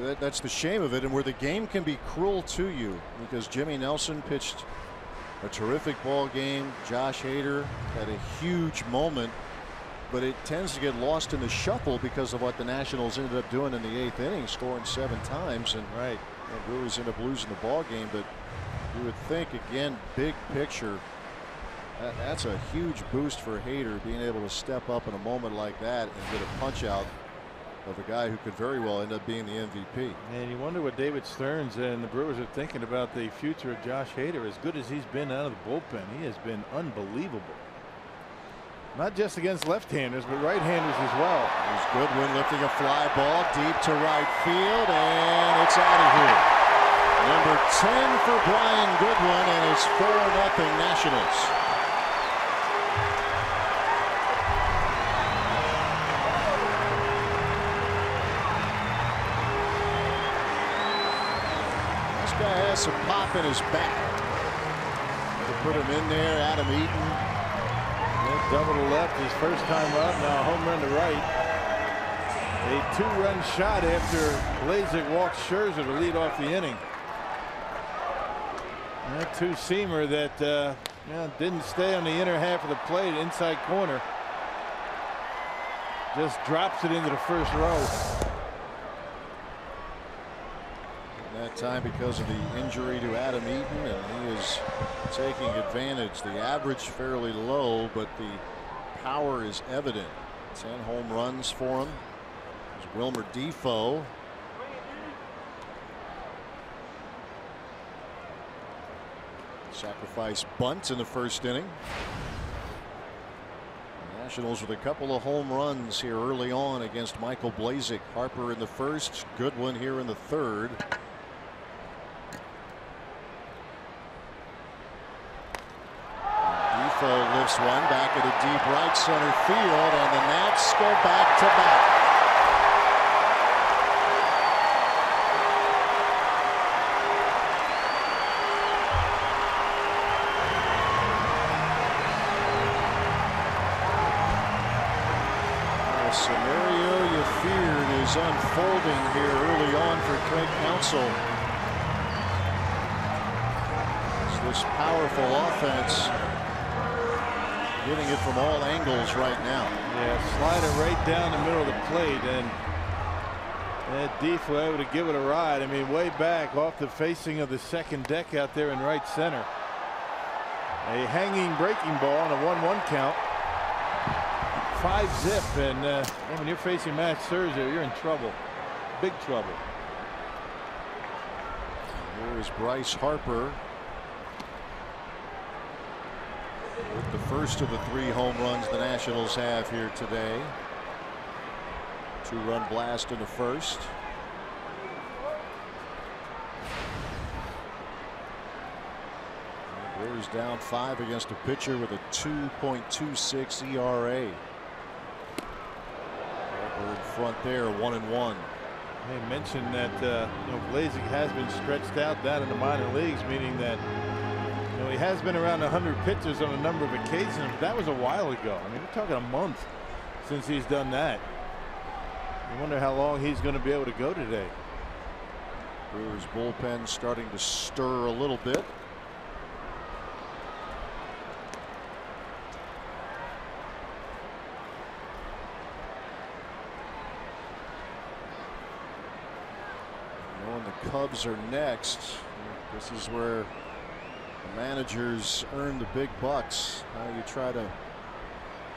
That, that's the shame of it, and where the game can be cruel to you, because Jimmy Nelson pitched a terrific ball game. Josh Hader had a huge moment, but it tends to get lost in the shuffle because of what the Nationals ended up doing in the eighth inning, scoring seven times, and right, the Brewers end up losing the ball game. But you would think, again, big picture. That's a huge boost for Hader, being able to step up in a moment like that and get a punch out of a guy who could very well end up being the M V P. And you wonder what David Stearns and the Brewers are thinking about the future of Josh Hader. As good as he's been out of the bullpen, he has been unbelievable. Not just against left-handers, but right-handers as well. There's Goodwin lifting a fly ball deep to right field, and it's out of here. Number ten for Brian Goodwin, and it's four nothing Nationals. Some pop in his back to put him in there. Adam Eaton, yeah, double to left, his first time up. Now home run to right. A two-run shot after Blazek walked Scherzer to lead off the inning. That two-seamer that uh, yeah, didn't stay on the inner half of the plate, inside corner. Just drops it into the first row. That time because of the injury to Adam Eaton, and he is taking advantage. The average fairly low, but the power is evident. Ten home runs for him. There's Wilmer Difo. Sacrifice bunt in the first inning. The Nationals with a couple of home runs here early on against Michael Blazek. Harper in the first, Goodwin here in the third. Lifts one back into deep right center field, and the Nats go back to back. The scenario you feared is unfolding here early on for Craig Counsell. It's this powerful offense getting it from all angles right now. Yeah, slide it right down the middle of the plate, and that Difo able to give it a ride. I mean, way back off the facing of the second deck out there in right center. A hanging breaking ball on a one one count. Five zip, and uh, when you're facing Max Scherzer, you're in trouble. Big trouble. Here is Bryce Harper with the first of the three home runs the Nationals have here today. Two run blast in the first. Brewers down five against a pitcher with a two point two six E R A. In front there, one and one. I mentioned that uh, you know, Blazek has been stretched out down in the minor leagues, meaning that you know he has been around one hundred pitches on a number of occasions. But that was a while ago. I mean, we're talking a month since he's done that. You wonder how long he's going to be able to go today. Brewers bullpen starting to stir a little bit. Cubs are next. This is where the managers earn the big bucks. Now you try to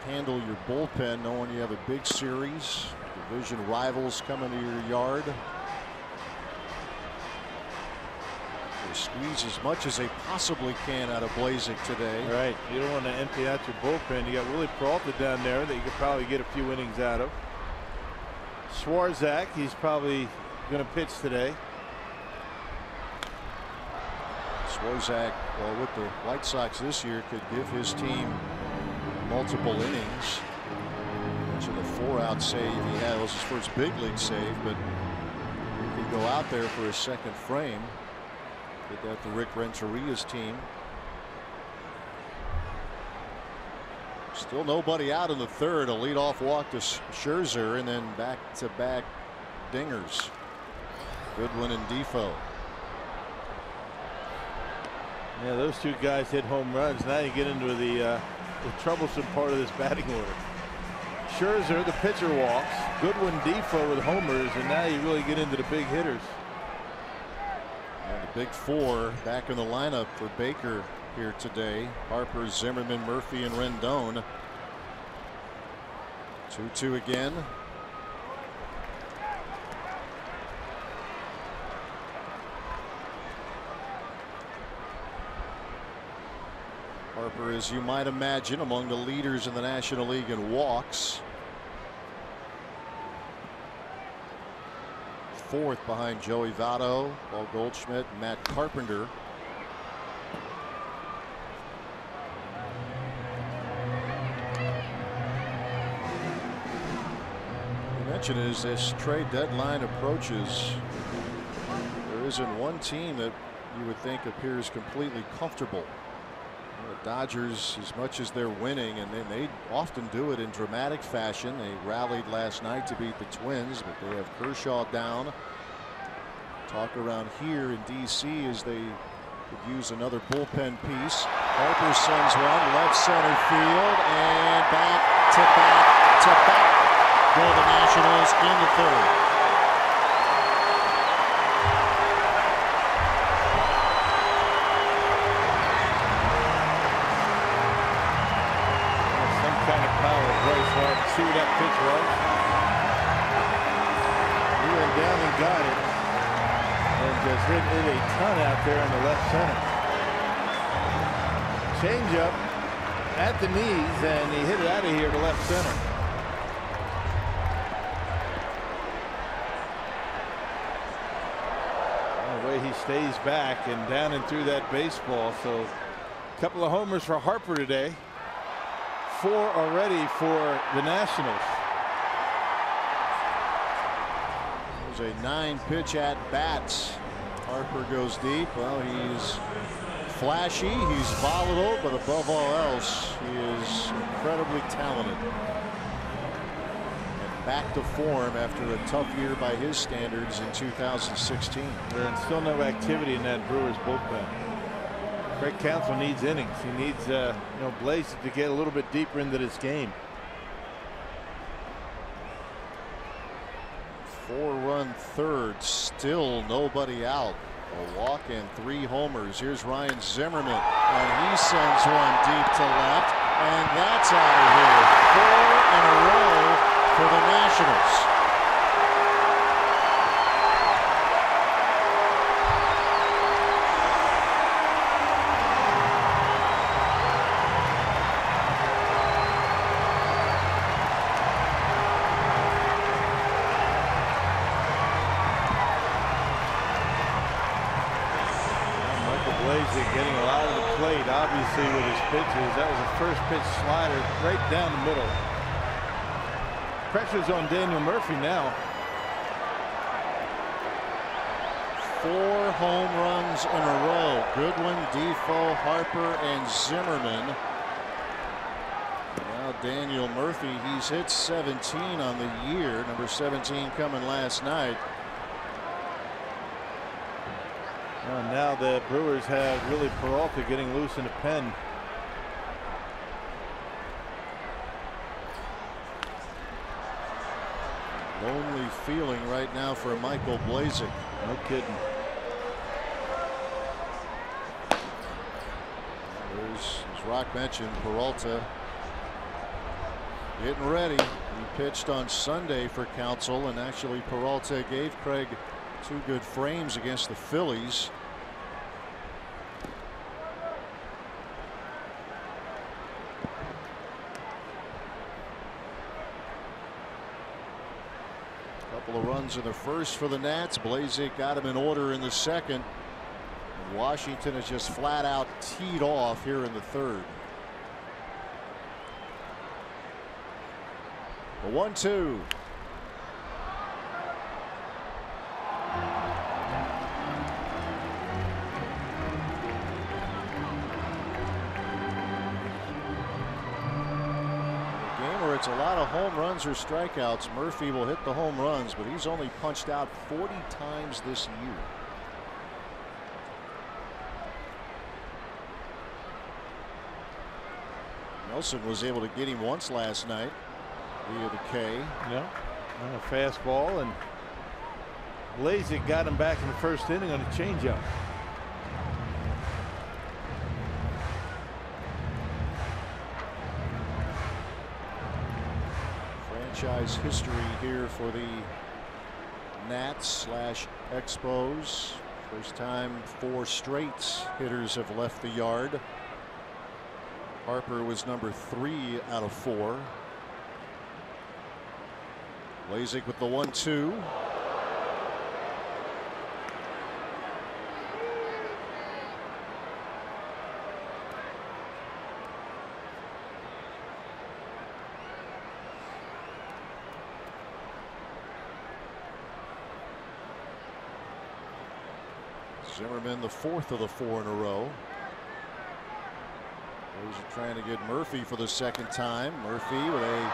handle your bullpen knowing you have a big series, division rivals coming to your yard. They squeeze as much as they possibly can out of Blazek today. Right. You don't want to empty out your bullpen. You got Willie Peralta down there that you could probably get a few innings out of. Swarzak, he's probably going to pitch today. Swarzak, well, with the White Sox this year, could give his team multiple innings. So the four-out save he had, it was his first big league save, but he could go out there for his second frame. Did that to Rick Renteria's team. Still nobody out in the third. A leadoff walk to Scherzer, and then back-to-back dingers. Goodwin and Difo. Yeah, those two guys hit home runs. Now you get into the, uh, the troublesome part of this batting order. Scherzer, the pitcher, walks. Goodwin, Difo with homers, and now you really get into the big hitters. And the big four back in the lineup for Baker here today. Harper, Zimmerman, Murphy, and Rendon. two two again. Harper, as you might imagine, among the leaders in the National League in walks. Fourth behind Joey Votto, Paul Goldschmidt, and Matt Carpenter. The mention is, as trade deadline approaches, there isn't one team that you would think appears completely comfortable. The Dodgers, as much as they're winning, and then they often do it in dramatic fashion. They rallied last night to beat the Twins, but they have Kershaw down. Talk around here in D C is they could use another bullpen piece. Harper sends one left center field, and back to back to back go the Nationals in the third. See what that pitch was. He went down and got it, and just hit it a ton out there in the left center. Change up at the knees, and he hit it out of here to left center. The way he stays back and down and through that baseball. So a couple of homers for Harper today. Four already for the Nationals. There's a nine pitch at bats. Harper goes deep. Well, he's flashy, he's volatile, but above all else, he is incredibly talented. And back to form after a tough year by his standards in two thousand sixteen. There's still no activity in that Brewers bullpen. Craig Counsell needs innings. He needs uh, you know, Blazek to get a little bit deeper into this game. Four run third, still nobody out. A walk and three homers. Here's Ryan Zimmerman, and he sends one deep to left, and that's out of here. Four in a row for the Nationals. Michael Blazek getting a lot of the plate, obviously, with his pitches. That was a first pitch slider right down the middle. Pressure's on Daniel Murphy now. Four home runs in a row. Goodwin, Difo, Harper, and Zimmerman. Now Daniel Murphy, he's hit seventeen on the year. Number seventeen coming last night. Well, now the Brewers have Willie Peralta getting loose in the pen. Lonely feeling right now for Michael Blazek. No kidding. There's, as Rock mentioned, Peralta getting ready. He pitched on Sunday for Counsell, and actually Peralta gave Craig two good frames against the Phillies. Of runs in the first for the Nats. Blazek got him in order in the second. Washington is just flat out teed off here in the third. The one two. It's a lot of home runs or strikeouts. Murphy will hit the home runs, but he's only punched out forty times this year. Nelson was able to get him once last night via the K. Yeah, and a fastball, and Blazek got him back in the first inning on a changeup. Franchise history here for the Nats slash Expos. First time four straight hitters have left the yard. Harper was number three out of four. Blazek with the one two. Zimmerman, the fourth of the four in a row. Those are trying to get Murphy for the second time. Murphy with a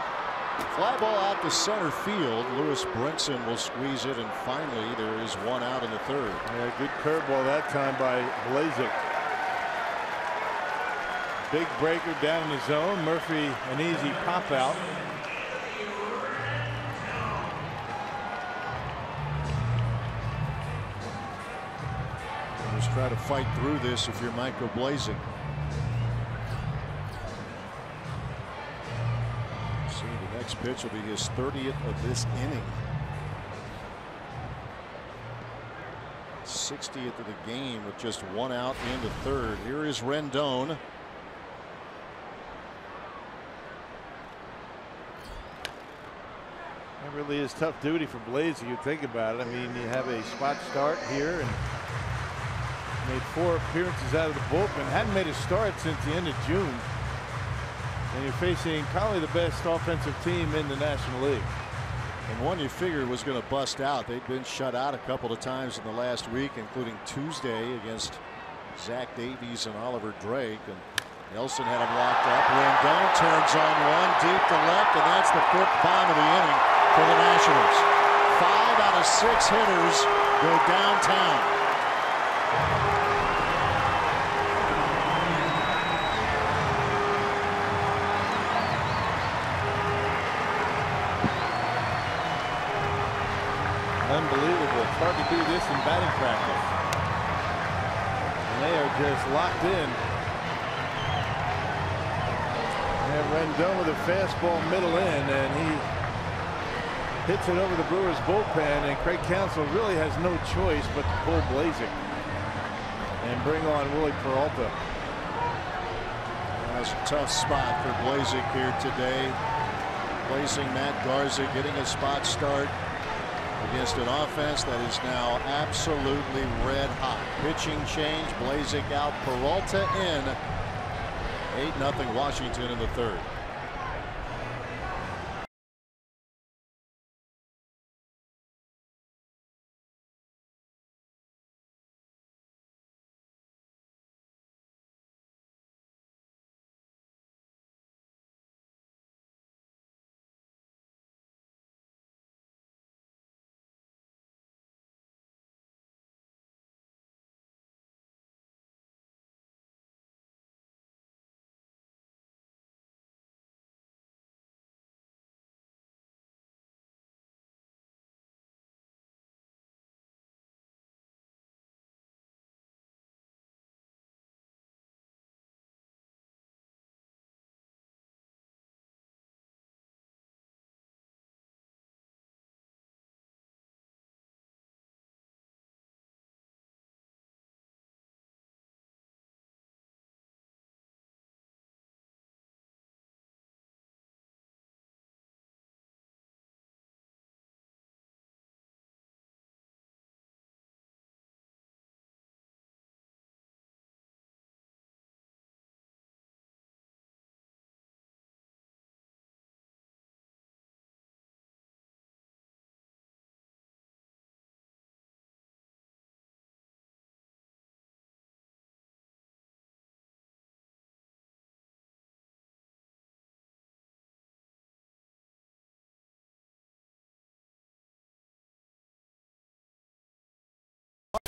fly ball out to center field. Lewis Brinson will squeeze it, and finally there is one out in the third. Yeah, good curveball that time by Blazek. Big breaker down in the zone. Murphy, an easy pop out. Just try to fight through this if you're Michael Blazek. See, the next pitch will be his thirtieth of this inning. sixtieth of the game with just one out in the third. Here is Rendon. That really is tough duty for Blazek. You think about it. I mean, you have a spot start here, and made four appearances out of the bullpen. Hadn't made a start since the end of June. And you're facing probably the best offensive team in the National League. And one you figured was going to bust out. They've been shut out a couple of times in the last week, including Tuesday against Zach Davies and Oliver Drake. And Nelson had him locked up. Rendon turns on one deep to left, and that's the fifth bomb of the inning. for the Nationals. Five out of six hitters go downtown. Unbelievable. It's hard to do this in batting practice. And they are just locked in. And Rendon with a fastball middle in, and he hits it over the Brewers bullpen, and Craig Counsell really has no choice but to pull Blazek and bring on Willie Peralta. That's a tough spot for Blazek here today. Replacing Matt Garza, getting a spot start against an offense that is now absolutely red hot. Pitching change, Blazek out, Peralta in. eight nothing Washington in the third.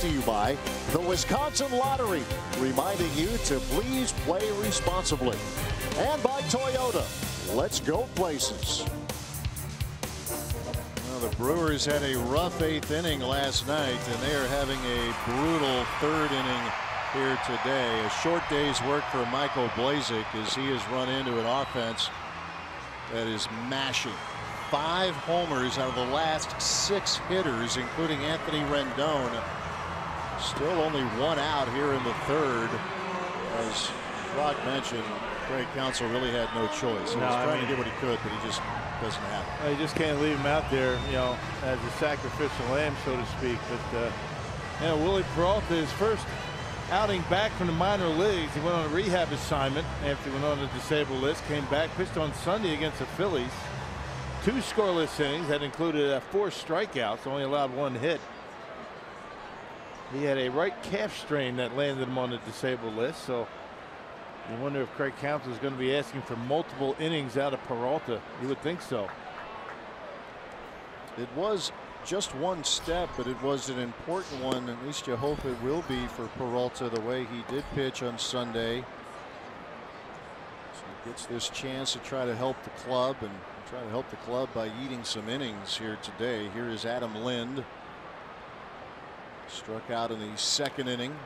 To you by the Wisconsin Lottery, reminding you to please play responsibly, and by Toyota. Let's go places. Well, the Brewers had a rough eighth inning last night, and they are having a brutal third inning here today. A short day's work for Michael Blazek as he has run into an offense that is mashing. Five homers out of the last six hitters, including Anthony Rendon. Still only one out here in the third. As Rod mentioned, Craig Counsell really had no choice. He no, was trying I mean, to get what he could, but he just doesn't have it. You just can't leave him out there, you know, as a sacrificial lamb, so to speak. But uh, you know, Willie Peralta, his first outing back from the minor leagues, he went on a rehab assignment after he went on the disabled list, came back, pitched on Sunday against the Phillies. Two scoreless innings that included uh, four strikeouts, only allowed one hit. He had a right calf strain that landed him on the disabled list, so you wonder if Craig Counsell is going to be asking for multiple innings out of Peralta. You would think so. It was just one step, but it was an important one. At least you hope it will be for Peralta the way he did pitch on Sunday. So he gets this chance to try to help the club, and try to help the club by eating some innings here today. Here is Adam Lind. Struck out in the second inning.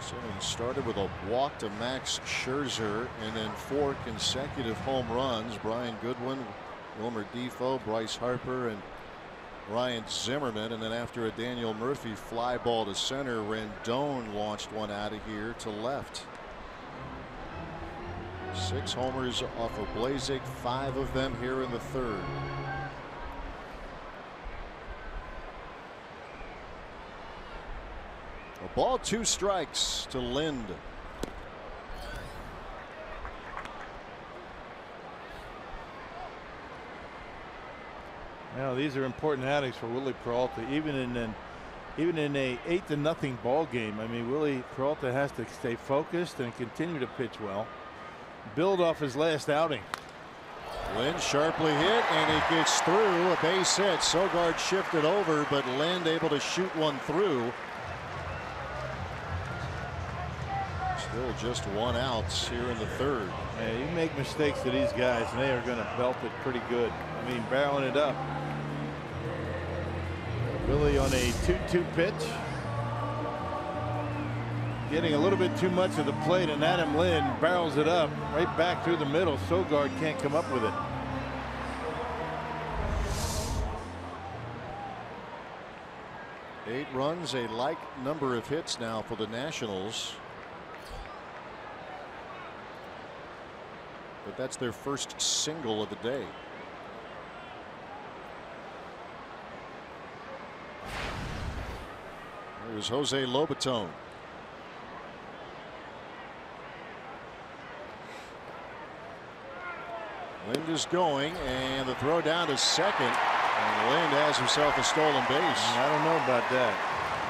So he started with a walk to Max Scherzer, and then four consecutive home runs. Brian Goodwin, Wilmer Difo, Bryce Harper, and Ryan Zimmerman. And then after a Daniel Murphy fly ball to center, Rendon launched one out of here to left. Six homers off of Blazek, five of them here in the third. A ball, two strikes to Lind. Now, these are important outings for Willie Peralta, even in an even in a eight to nothing ball game. I mean, Willie Peralta has to stay focused and continue to pitch well, build off his last outing. Lind sharply hit, and it gets through a base hit. Sogard shifted over, but Lind able to shoot one through. Still just one out here in the third. Yeah, you make mistakes to these guys, and they are going to belt it pretty good. I mean, barreling it up. Willie on a two two pitch. Getting a little bit too much of the plate, and Adam Lind barrels it up right back through the middle. Sogard can't come up with it. Eight runs, a like number of hits now for the Nationals. But that's their first single of the day. There's Jose Lobaton. Lind is going, and the throw down to second, and Lind has himself a stolen base. I don't know about that.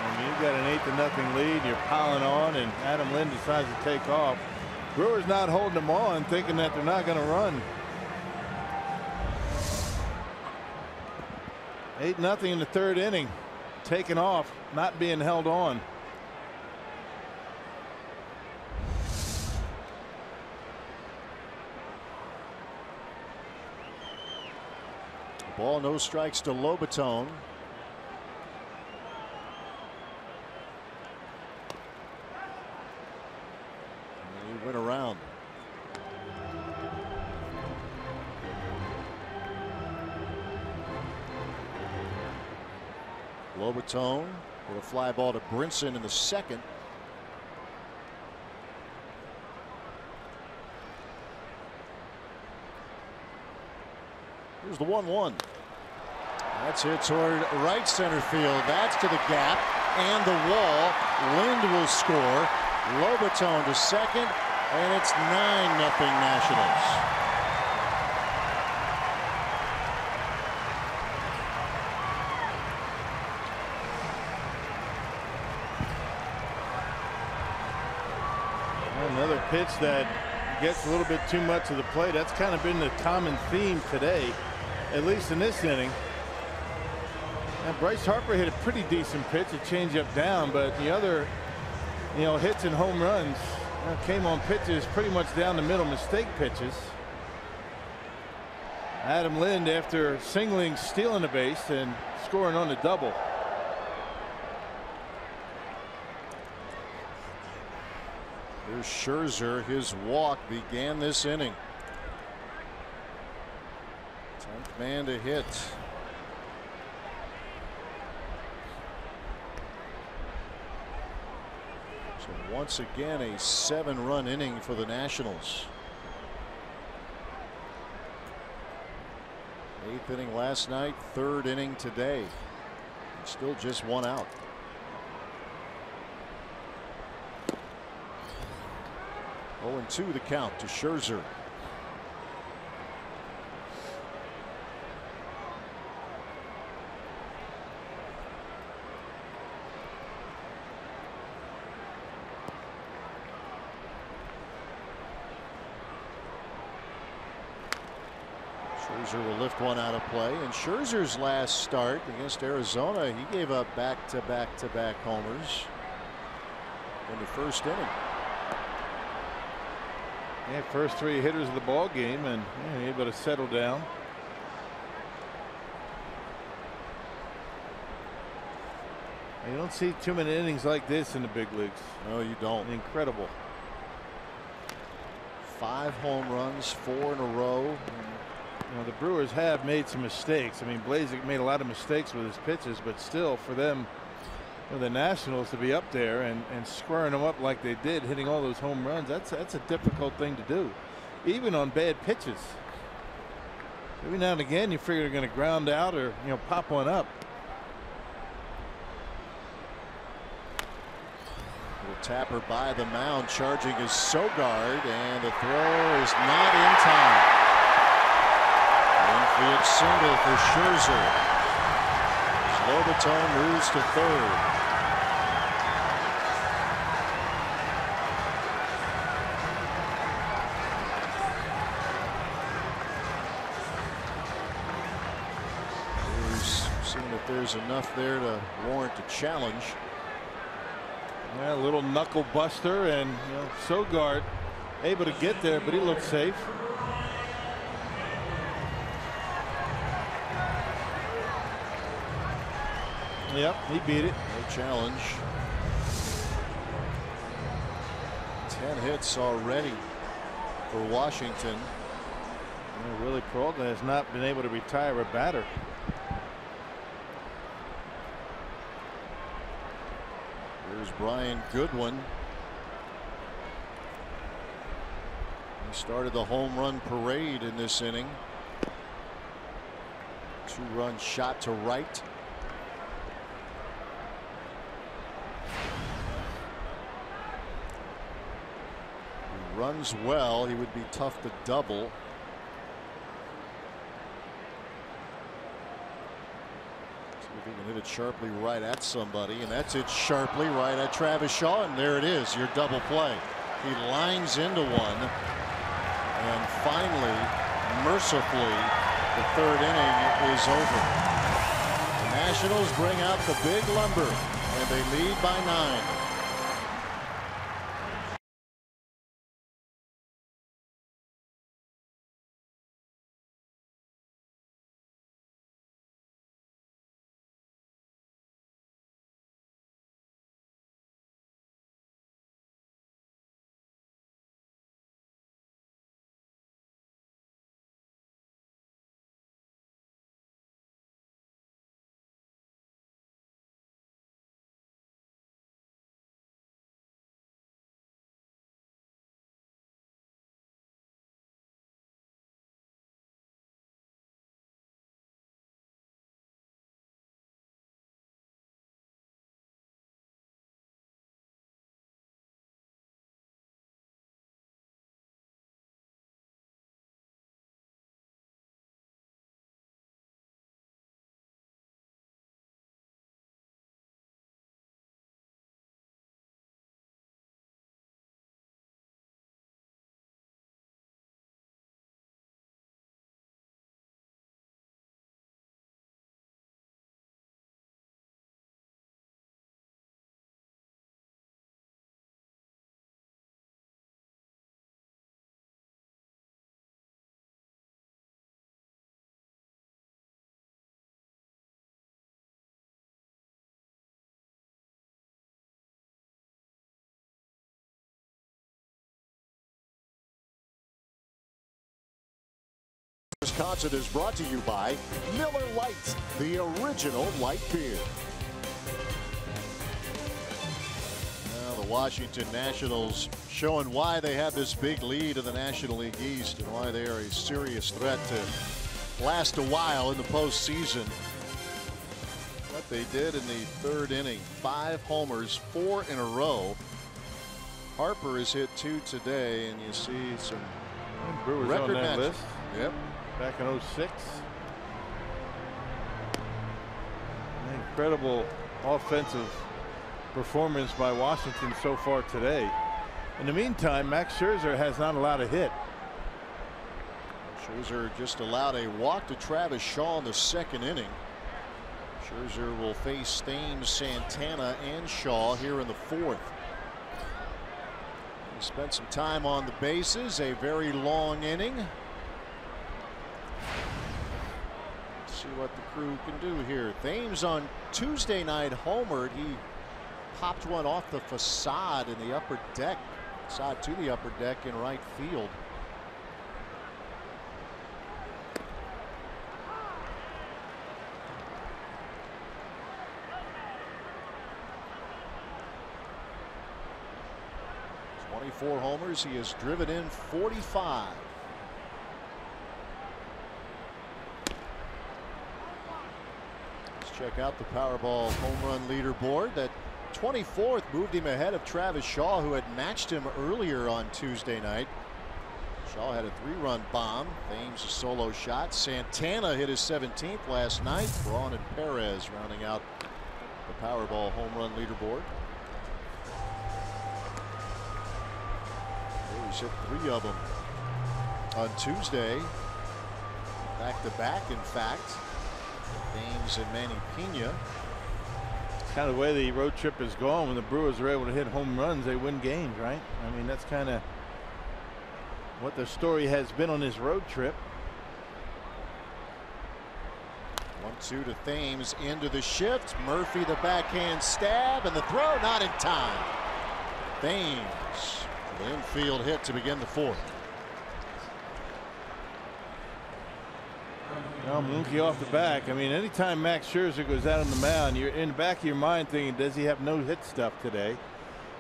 I mean, you've got an eight to nothing lead. You're piling on, and Adam Lind decides to take off. Brewer's not holding them on, thinking that they're not going to run. Eight nothing in the third inning, taking off, not being held on. Ball, no strikes to Lobaton. And he went around. Lobaton with a fly ball to Brinson in the second. Here's the one one. That's hit toward right center field. That's to the gap and the wall. Lind will score. Lobaton to second, and it's nine nothing Nationals. Another pitch that gets a little bit too much of the play. That's kind of been the common theme today, at least in this inning. And Bryce Harper hit a pretty decent pitch, a changeup down, but the other, you know, hits and home runs came on pitches pretty much down the middle, mistake pitches. Adam Lind, after singling, stealing the base and scoring on the double. Here's Scherzer. His walk began this inning. Tenth man to hit. So once again, a seven run inning for the Nationals. Eighth inning last night, third inning today. Still just one out. oh and two the count to Scherzer. Scherzer will lift one out of play, and Scherzer's last start against Arizona, he gave up back to back to back homers in the first inning. Yeah, first three hitters of the ball game, and yeah, able to settle down. And you don't see too many innings like this in the big leagues. No, you don't. Incredible. Five home runs, four in a row. You know, the Brewers have made some mistakes. I mean, Blazek made a lot of mistakes with his pitches, but still, for them, for the Nationals to be up there and and squaring them up like they did, hitting all those home runs, that's that's a difficult thing to do, even on bad pitches. Every now and again, you figure they're going to ground out or, you know, pop one up. Little tapper by the mound, charging is Sogard, and the throw is not in time. Infield single for Scherzer. Lobaton moves to third. He's seeing that there's enough there to warrant a challenge. Yeah, a little knuckle buster, and you know, Sogard able to get there, but he looked safe. Yep, he beat it. No challenge. Ten hits already for Washington. And Willie Peralta has not been able to retire a batter. Here's Brian Goodwin. He started the home run parade in this inning. Two run shot to right. He runs well. He would be tough to double. He can hit it sharply right at somebody, and that's it sharply right at Travis Shaw, and there it is, your double play. He lines into one, and finally, mercifully, the third inning is over. The Nationals bring out the big lumber, and they lead by nine. This concert is brought to you by Miller Lite, the original light beer. Well, the Washington Nationals showing why they have this big lead in the National League East and why they are a serious threat to last a while in the postseason. What they did in the third inning, five homers, four in a row. Harper has hit two today, and you see some Brewers record on that list. Yep. Back in oh six. An incredible offensive performance by Washington so far today. In the meantime, Max Scherzer has not allowed a hit. Scherzer just allowed a walk to Travis Shaw in the second inning. Scherzer will face Thames, Santana, and Shaw here in the fourth. He spent some time on the bases, a very long inning. See what the crew can do here. Thames on Tuesday night homered. He popped one off the facade in the upper deck, side to the upper deck in right field. twenty-four homers. He has driven in forty-five. Let's check out the Powerball home run leaderboard. That twenty-fourth moved him ahead of Travis Shaw, who had matched him earlier on Tuesday night. Shaw had a three-run bomb. Thames a solo shot. Santana hit his seventeenth last night. Braun and Perez rounding out the Powerball home run leaderboard. He's hit three of them on Tuesday. Back to back, in fact. Thames and Manny Pena. Kind of the way the road trip is going. When the Brewers are able to hit home runs, they win games, right? I mean, that's kind of what the story has been on this road trip. one two to Thames into the shift. Murphy the backhand stab and the throw not in time. Thames the infield hit to begin the fourth. Now Mookie off the back. I mean, anytime Max Scherzer goes out on the mound, you're in the back of your mind thinking, does he have no hit stuff today?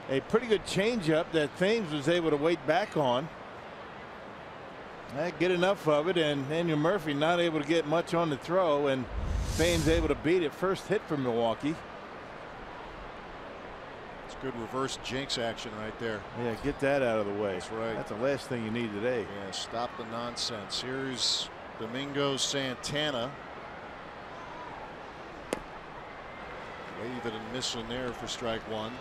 A pretty good changeup that Thames was able to wait back on. Get enough of it, and Daniel Murphy not able to get much on the throw, and Thames able to beat it. First hit for Milwaukee. It's good reverse jinx action right there. Yeah, get that out of the way. That's right. That's the last thing you need today. Yeah, stop the nonsense. Here's Domingo Santana. Wave it and miss in there for strike one.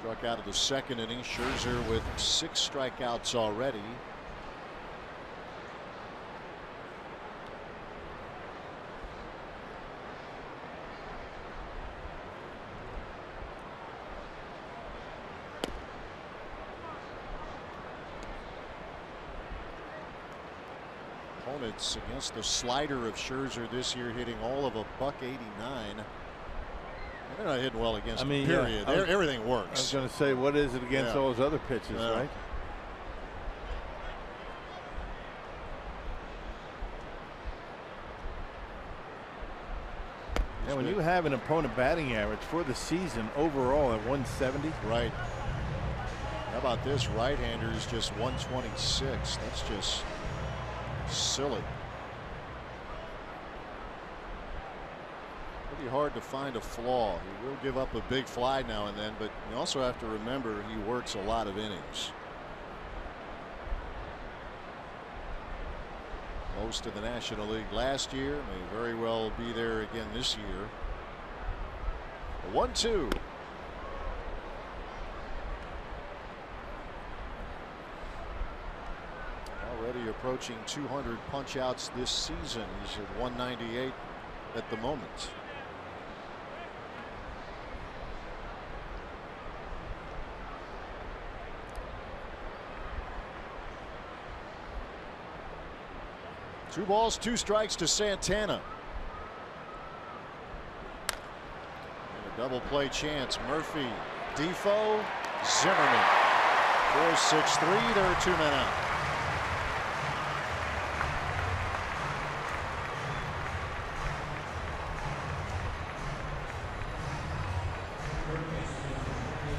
Struck out of the second inning. Scherzer with six strikeouts already. Opponents against the slider of Scherzer this year, hitting all of a buck eighty-nine. They're not hitting well against I mean, him, period. Yeah, was, everything works. I was going to say, what is it against yeah. all those other pitches, yeah. right? And yeah, when you have an opponent batting average for the season overall at one seventy. Right. How about this? Right-hander is just one twenty-six. That's just silly. Hard to find a flaw. He will give up a big fly now and then, but you also have to remember he works a lot of innings. Most of the National League last year, may very well be there again this year. A one two. Already approaching two hundred punch outs this season. He's at one ninety-eight at the moment. Two balls, two strikes to Santana. And a double play chance. Murphy, Difo, Zimmerman. four six three. There are two men out.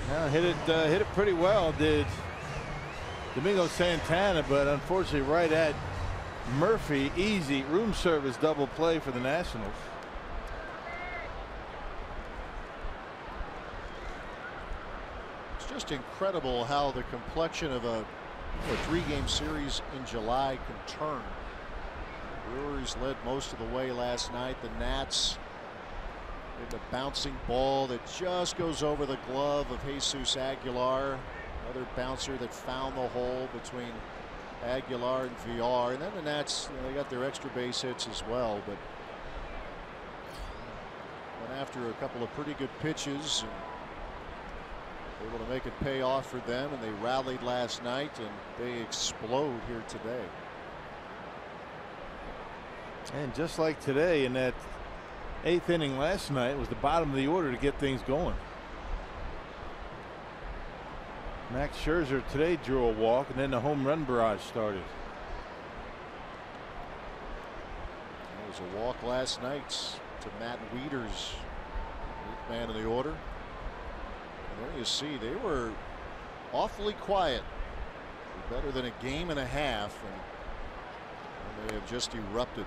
Yeah, hit it, uh, hit it pretty well, did Domingo Santana, but unfortunately, right at Murphy, easy room service double play for the Nationals. It's just incredible how the complexion of a, a three game series in July can turn. The Brewers led most of the way last night. The Nats hit a bouncing ball that just goes over the glove of Jesus Aguilar. Another bouncer that found the hole between Aguilar and Villar, and then the Nats, you know, they got their extra base hits as well, but went after a couple of pretty good pitches and able to make it pay off for them, and they rallied last night and they explode here today. And just like today, in that eighth inning last night, it was the bottom of the order to get things going. Max Scherzer today drew a walk, and then the home run barrage started. There was a walk last night to Matt Wieters, eighth man in the order. And there you see they were awfully quiet, better than a game and a half, and they have just erupted.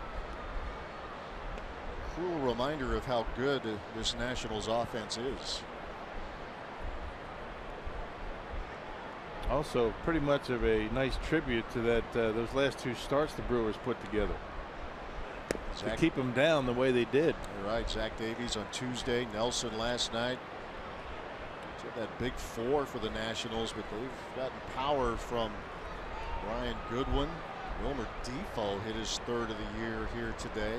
A cruel reminder of how good this Nationals offense is. Also pretty much of a nice tribute to that uh, those last two starts the Brewers put together. Zach, to keep them down the way they did. You're right. Zach Davies on Tuesday, Nelson last night. That big four for the Nationals, but they've gotten power from Brian Goodwin. Wilmer Difo hit his third of the year here today.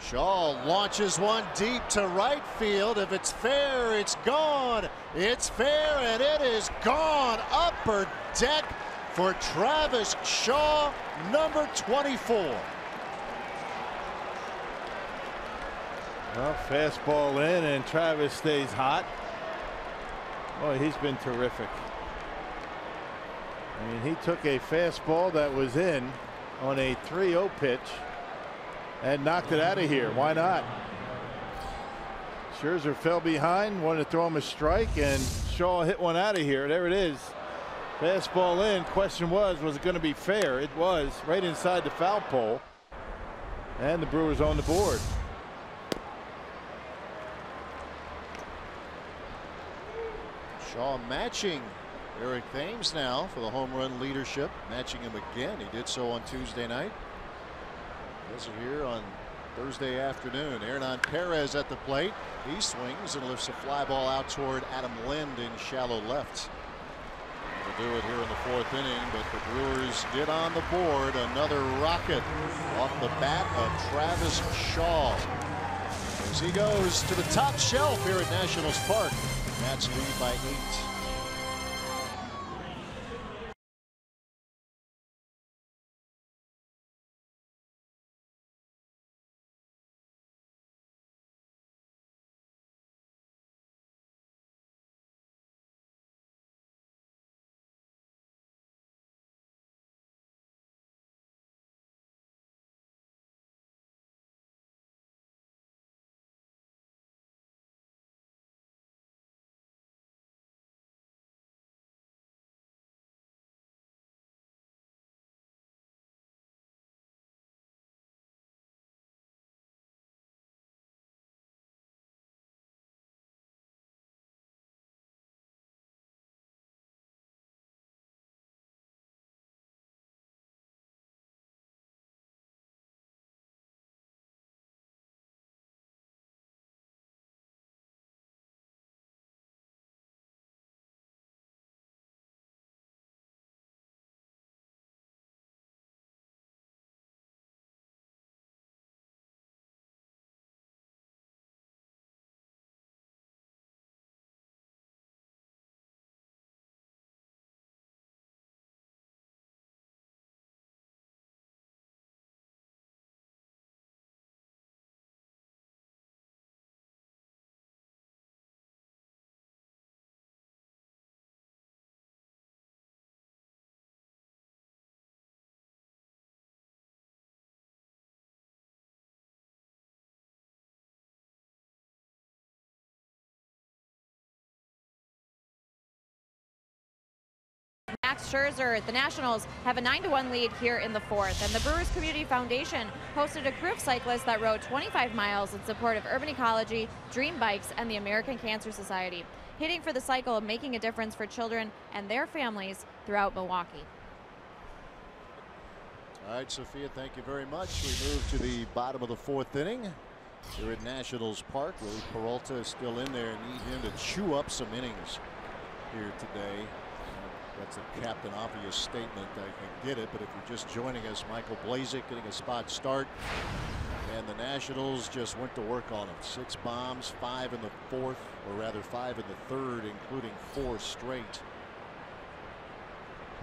Shaw launches one deep to right field. If it's fair, it's gone. It's fair, and it is gone. Upper deck for Travis Shaw, number twenty-four. Well, fastball in, and Travis stays hot. Boy, he's been terrific. I mean, he took a fastball that was in on a three oh pitch and knocked it out of here. Why not? Scherzer fell behind, wanted to throw him a strike, and Shaw hit one out of here. There it is. Fastball in. Question was, was it going to be fair? It was, right inside the foul pole. And the Brewers on the board. Shaw matching Eric Thames now for the home run leadership, matching him again. He did so on Tuesday night. Does it here on Thursday afternoon. Hernan Perez at the plate. He swings and lifts a fly ball out toward Adam Lind in shallow left. They'll do it here in the fourth inning, but the Brewers get on the board. Another rocket off the bat of Travis Shaw as he goes to the top shelf here at Nationals Park. Nats lead by eight. Max Scherzer, the Nationals have a nine to one lead here in the fourth, and the Brewers Community Foundation hosted a crew of cyclists that rode twenty-five miles in support of urban ecology, Dream Bikes, and the American Cancer Society, hitting for the cycle and making a difference for children and their families throughout Milwaukee. All right, Sophia, thank you very much. We move to the bottom of the fourth inning here at Nationals Park. Willie Peralta is still in there, and need him to chew up some innings here today. That's a Captain Obvious statement. I can get it, but if you're just joining us, Michael Blazek getting a spot start. And the Nationals just went to work on him. Six bombs, five in the fourth, or rather five in the third, including four straight.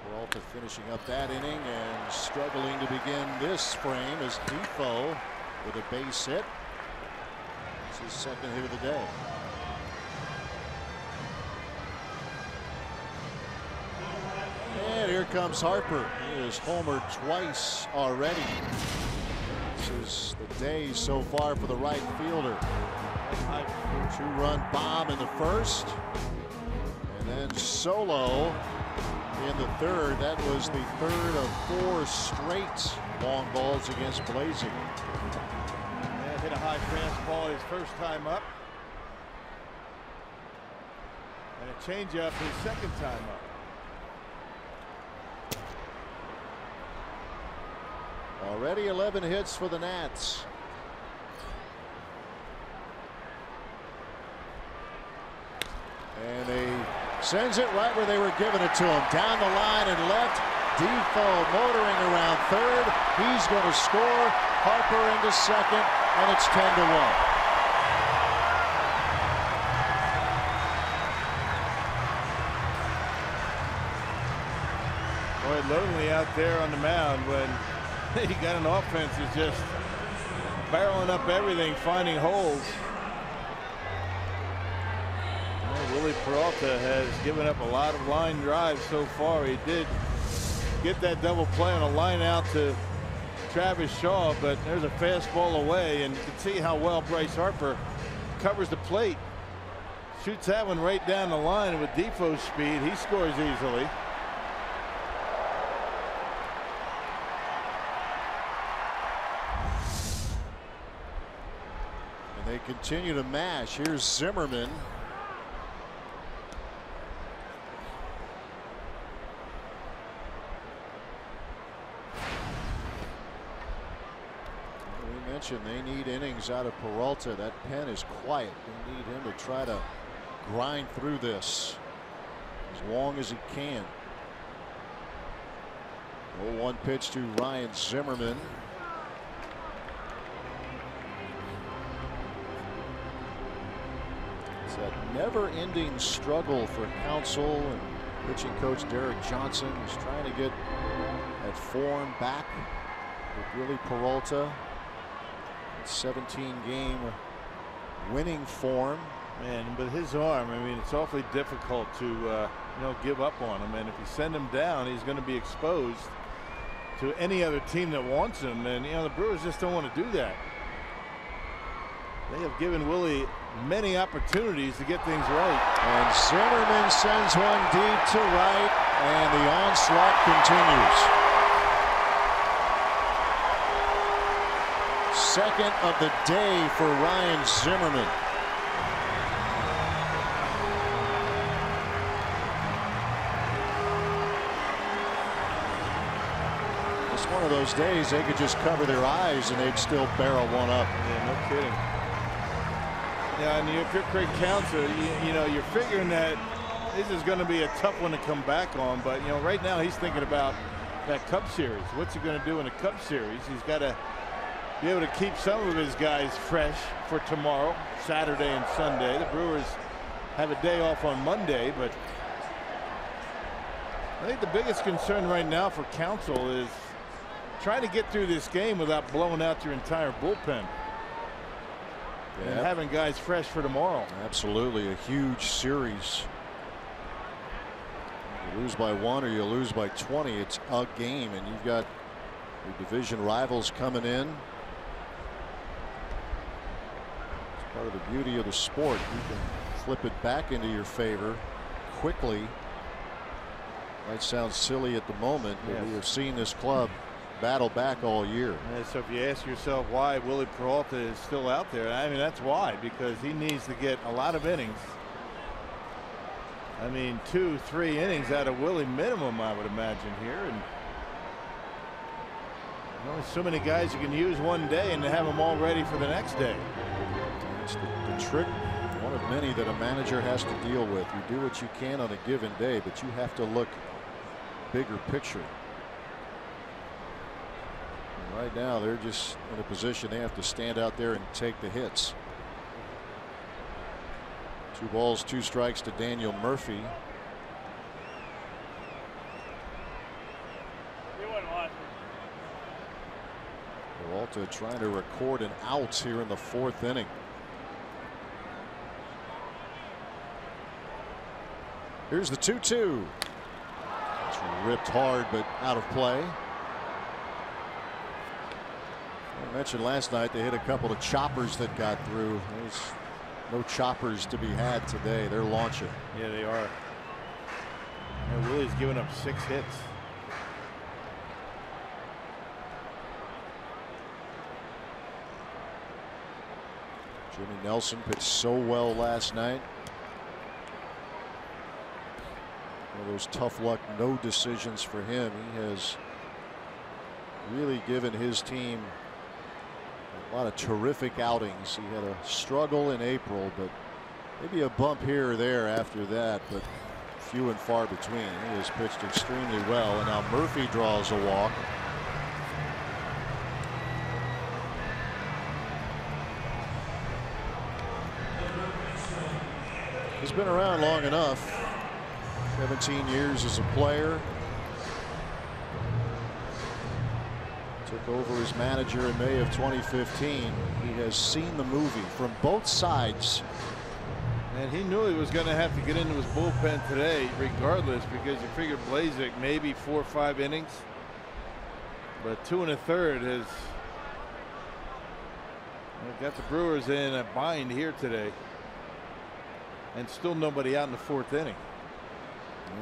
Peralta finishing up that inning and struggling to begin this frame as Difo with a base hit. It's his second hit of the day. And here comes Harper. He is homered twice already. This is the day so far for the right fielder. Two-run bomb in the first, and then solo in the third. That was the third of four straight long balls against Blazek. Yeah, hit a high fastball his first time up. a changeup his second time up. Already eleven hits for the Nats. And he sends it right where they were giving it to him, down the line and left. Defoe motoring around third. He's going to score. Harper into second, and it's ten to one. Lonely out there on the mound when he got an offense that's just barreling up everything, finding holes. Well, Willie Peralta has given up a lot of line drives so far. He did get that double play on a line out to Travis Shaw, but there's a fastball away, and you can see how well Bryce Harper covers the plate. Shoots that one right down the line, and with Defoe's speed, he scores easily. They continue to mash. Here's Zimmerman. We mentioned they need innings out of Peralta. That pen is quiet. They need him to try to grind through this as long as he can. oh one pitch to Ryan Zimmerman. That never-ending struggle for Counsell and pitching coach Derek Johnson is trying to get that form back with Willie Peralta. seventeen game winning form. Man, but his arm, I mean, it's awfully difficult to uh, you know, give up on him. And if you send him down, he's going to be exposed to any other team that wants him. And you know, the Brewers just don't want to do that. They have given Willie many opportunities to get things right. And Zimmerman sends one deep to right, and the onslaught continues. Second of the day for Ryan Zimmerman. It's one of those days they could just cover their eyes and they'd still barrel one up. Yeah, no kidding. Yeah, and if you're Craig Counsell, you, you know, you're figuring that this is going to be a tough one to come back on. But, you know, right now he's thinking about that Cubs series. What's he going to do in a Cubs series? He's got to be able to keep some of his guys fresh for tomorrow, Saturday and Sunday. The Brewers have a day off on Monday. But I think the biggest concern right now for Counsell is trying to get through this game without blowing out your entire bullpen. Yep. And having guys fresh for tomorrow. Absolutely a huge series. You lose by one or you lose by twenty. It's a game, and you've got your division rivals coming in. It's part of the beauty of the sport. You can flip it back into your favor quickly. Might sound silly at the moment, but yes, we have seen this club battle back all year. And so if you ask yourself why Willie Peralta is still out there, I mean, that's why, because he needs to get a lot of innings. I mean, two, three innings out of Willie minimum, I would imagine here. And you know, so many guys you can use one day and have them all ready for the next day. It's the, the trick, one of many that a manager has to deal with. You do what you can on a given day, but you have to look bigger picture. Right now they're just in a position they have to stand out there and take the hits. Two balls, two strikes to Daniel Murphy. Peralta trying to record an out here in the fourth inning. Here's the two two. It's ripped hard but out of play. I mentioned last night they hit a couple of choppers that got through. There's no choppers to be had today. They're launching. Yeah, they are. And Willie's given up six hits. Jimmy Nelson pitched so well last night. One of those tough luck, no decisions for him. He has really given his team a lot of terrific outings. He had a struggle in April, but maybe a bump here or there after that, but few and far between. He has pitched extremely well, and now Murphy draws a walk. He's been around long enough. seventeen years as a player. Took over as manager in May of twenty fifteen. He has seen the movie from both sides. And he knew he was going to have to get into his bullpen today regardless, because you figured Blazek maybe four or five innings. But two and a third has got the Brewers in a bind here today. And still nobody out in the fourth inning.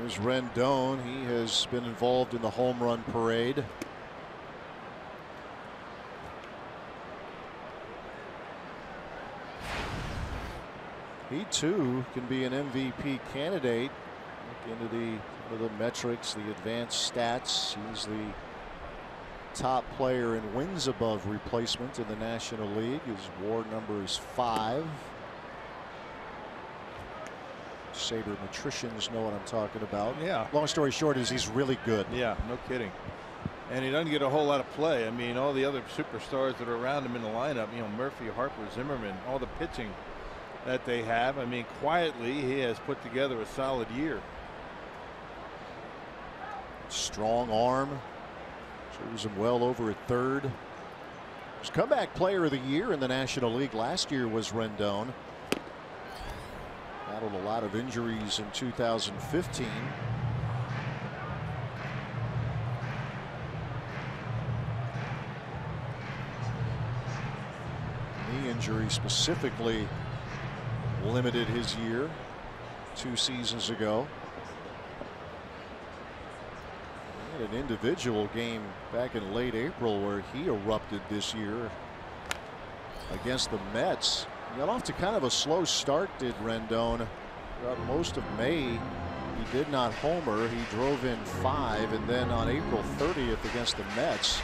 There's Rendon. He has been involved in the home run parade. He too can be an M V P candidate. Look into the, into the metrics, the advanced stats. He's the top player in wins above replacement in the National League. His W A R number is five. Sabermetricians know what I'm talking about. Yeah. Long story short is he's really good. Yeah, no kidding. And he doesn't get a whole lot of play. I mean, all the other superstars that are around him in the lineup, you know, Murphy, Harper, Zimmerman, all the pitching that they have. I mean, quietly he has put together a solid year. Strong arm. Serves him well over at third. His comeback player of the year in the National League last year was Rendon. Battled a lot of injuries in two thousand fifteen. Knee injury specifically limited his year two seasons ago. He had an individual game back in late April where he erupted this year against the Mets. He got off to kind of a slow start, did Rendon. Throughout most of May, he did not homer. He drove in five, and then on April thirtieth against the Mets,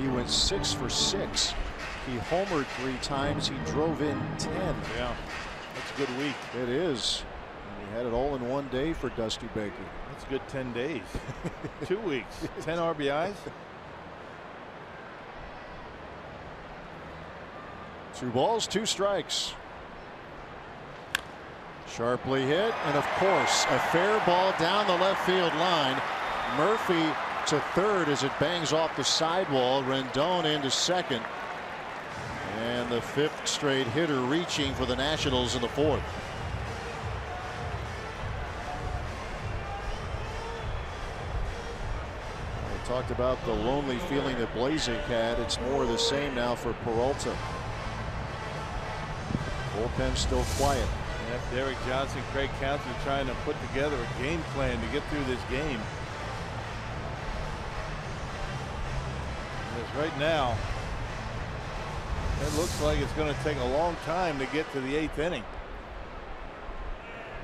he went six for six. He homered three times. He drove in ten. Yeah. That's a good week. It is. And he had it all in one day for Dusty Baker. That's a good ten days. Two weeks. ten R B Is. Two balls, two strikes. Sharply hit, and of course, a fair ball down the left field line. Murphy to third as it bangs off the sidewall. Rendon into second. And the fifth straight hitter reaching for the Nationals in the fourth. We talked about the lonely feeling that Blazek had. It's more of the same now for Peralta. Bullpen still quiet. Yep, Derek Johnson, Craig Counsell trying to put together a game plan to get through this game. Because right now, it looks like it's going to take a long time to get to the eighth inning.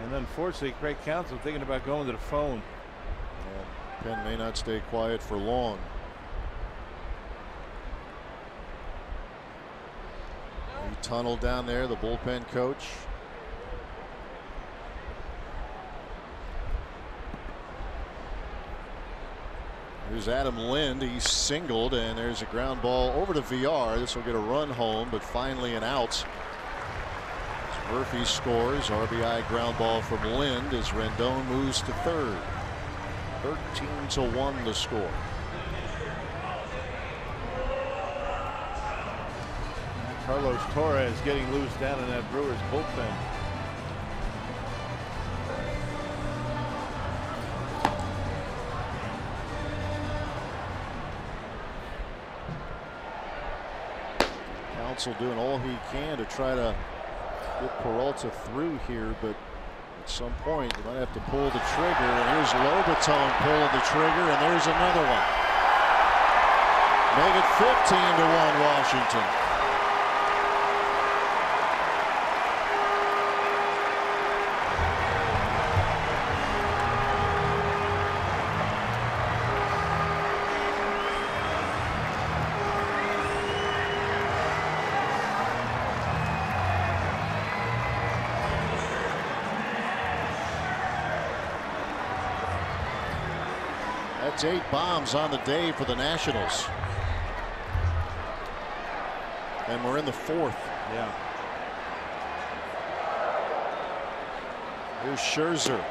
And unfortunately, Craig Counsell thinking about going to the phone. Yeah, Penn may not stay quiet for long. He tunneled down there, the bullpen coach. Here's Adam Lind. He's singled, and there's a ground ball over to Villar. This will get a run home, but finally an out. As Murphy scores. R B I ground ball from Lind as Rendon moves to third. thirteen to one to score. Carlos Torres getting loose down in that Brewers bullpen. Counsell doing all he can to try to get Peralta through here, but at some point you might have to pull the trigger. And here's Lobaton pulling the trigger, and there's another one. Make it fifteen to one Washington. That's eight bombs on the day for the Nationals. And we're in the fourth. Yeah. Here's Scherzer.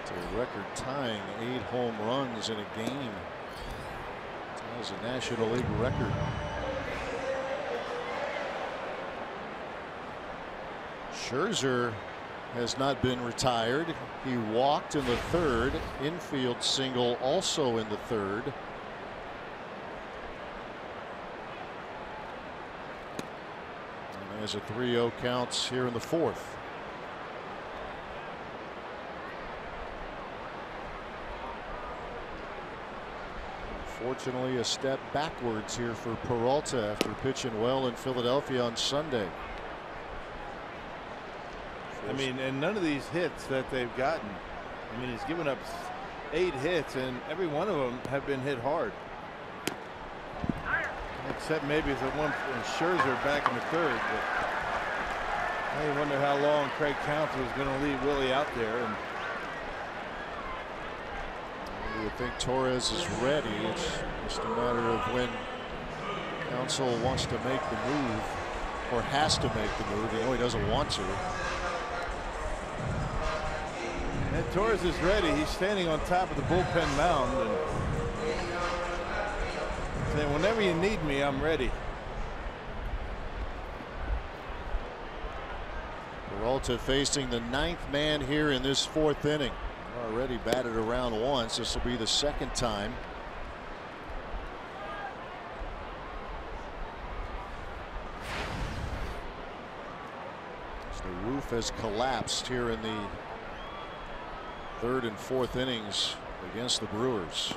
It's a record tying eight home runs in a game. Ties a National League record. Scherzer has not been retired. He walked in the third. Infield single also in the third. And there's a three oh count here in the fourth. Unfortunately, a step backwards here for Peralta after pitching well in Philadelphia on Sunday. I mean, and none of these hits that they've gotten, I mean, he's given up eight hits, and every one of them have been hit hard. Except maybe the one from Scherzer back in the third. But I wonder how long Craig Counsell is going to leave Willie out there. And you would think Torres is ready. It's just a matter of when Counsell wants to make the move, or has to make the move. You know, he doesn't want to. And Torres is ready. He's standing on top of the bullpen mound and saying, whenever you need me, I'm ready. Peralta facing the ninth man here in this fourth inning. Already batted around once. This will be the second time. So the roof has collapsed here in the third and fourth innings against the Brewers.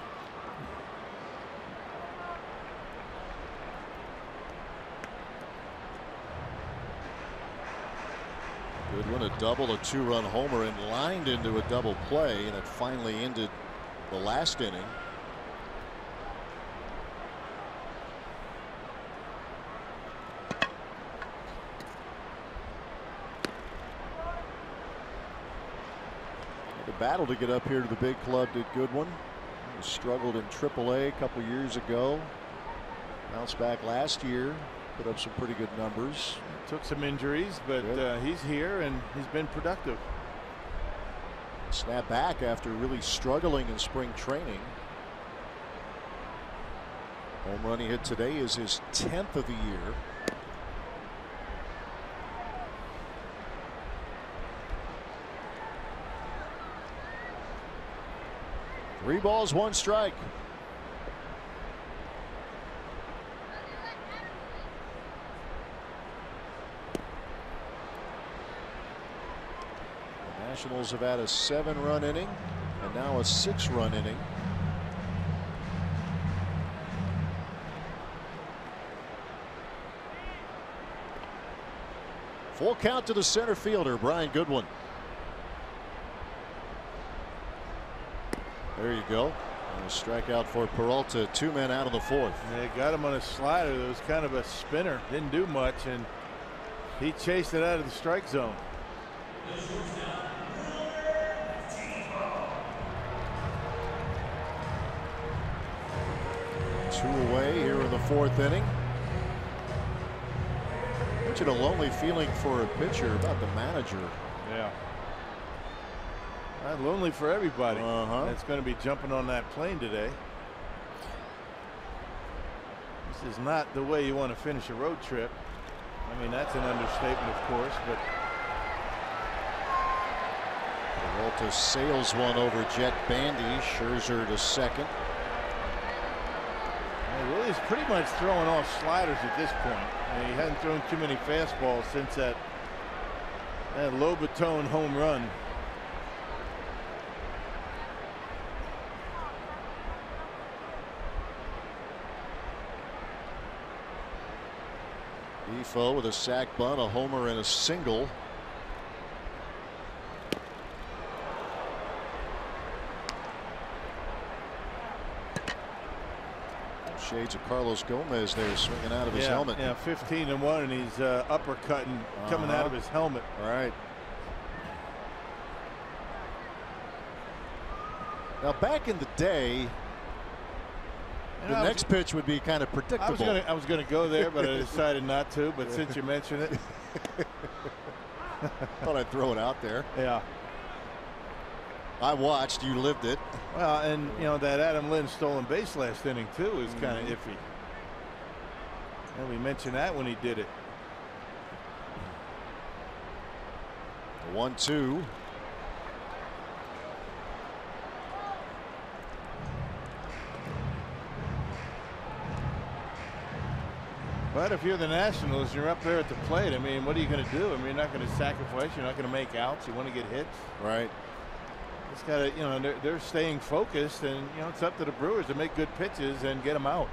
Goodwin, a double, a two run homer, and lined into a double play that finally ended the last inning. Battle to get up here to the big club did Goodwin. He struggled in triple A a couple years ago. Bounced back last year, put up some pretty good numbers. Took some injuries, but uh, he's here and he's been productive. Snap back after really struggling in spring training. Home run he hit today is his tenth of the year. Three balls, one strike. The Nationals have had a seven-run inning and now a six-run inning. Full count to the center fielder, Brian Goodwin. There you go. And a strikeout for Peralta. Two men out of the fourth. They got him on a slider that was kind of a spinner. Didn't do much, and he chased it out of the strike zone. Two away here in the fourth inning. Which is a lonely feeling for a pitcher about the manager. Yeah. Not lonely for everybody. Uh-huh. That's going to be jumping on that plane today. This is not the way you want to finish a road trip. I mean, that's an understatement, of course, but Peralta sails one over Jet Bandy. Scherzer to second. Well, Willie's pretty much throwing off sliders at this point. I mean, he hasn't thrown too many fastballs since that that Lobaton home run. Difo with a sac bunt, a homer, and a single. Shades of Carlos Gomez there, swinging out of his yeah, helmet. Yeah, fifteen and one, and he's uh, uppercutting, uh-huh. coming out of his helmet. All right. Now, back in the day, and the was, next pitch would be kind of predictable. I was gonna, I was going to go there, but I decided not to. But yeah. since you mentioned it, thought I'd throw it out there. Yeah. I watched. You lived it. Well, and you know that Adam Lind stolen base last inning too is mm-hmm. kind of iffy. And we mentioned that when he did it. one two. But if you're the Nationals, you're up there at the plate. I mean, what are you going to do? I mean, you're not going to sacrifice. You're not going to make outs. You want to get hits. Right. It's got to, you know, they're, they're staying focused, and you know it's up to the Brewers to make good pitches and get them out.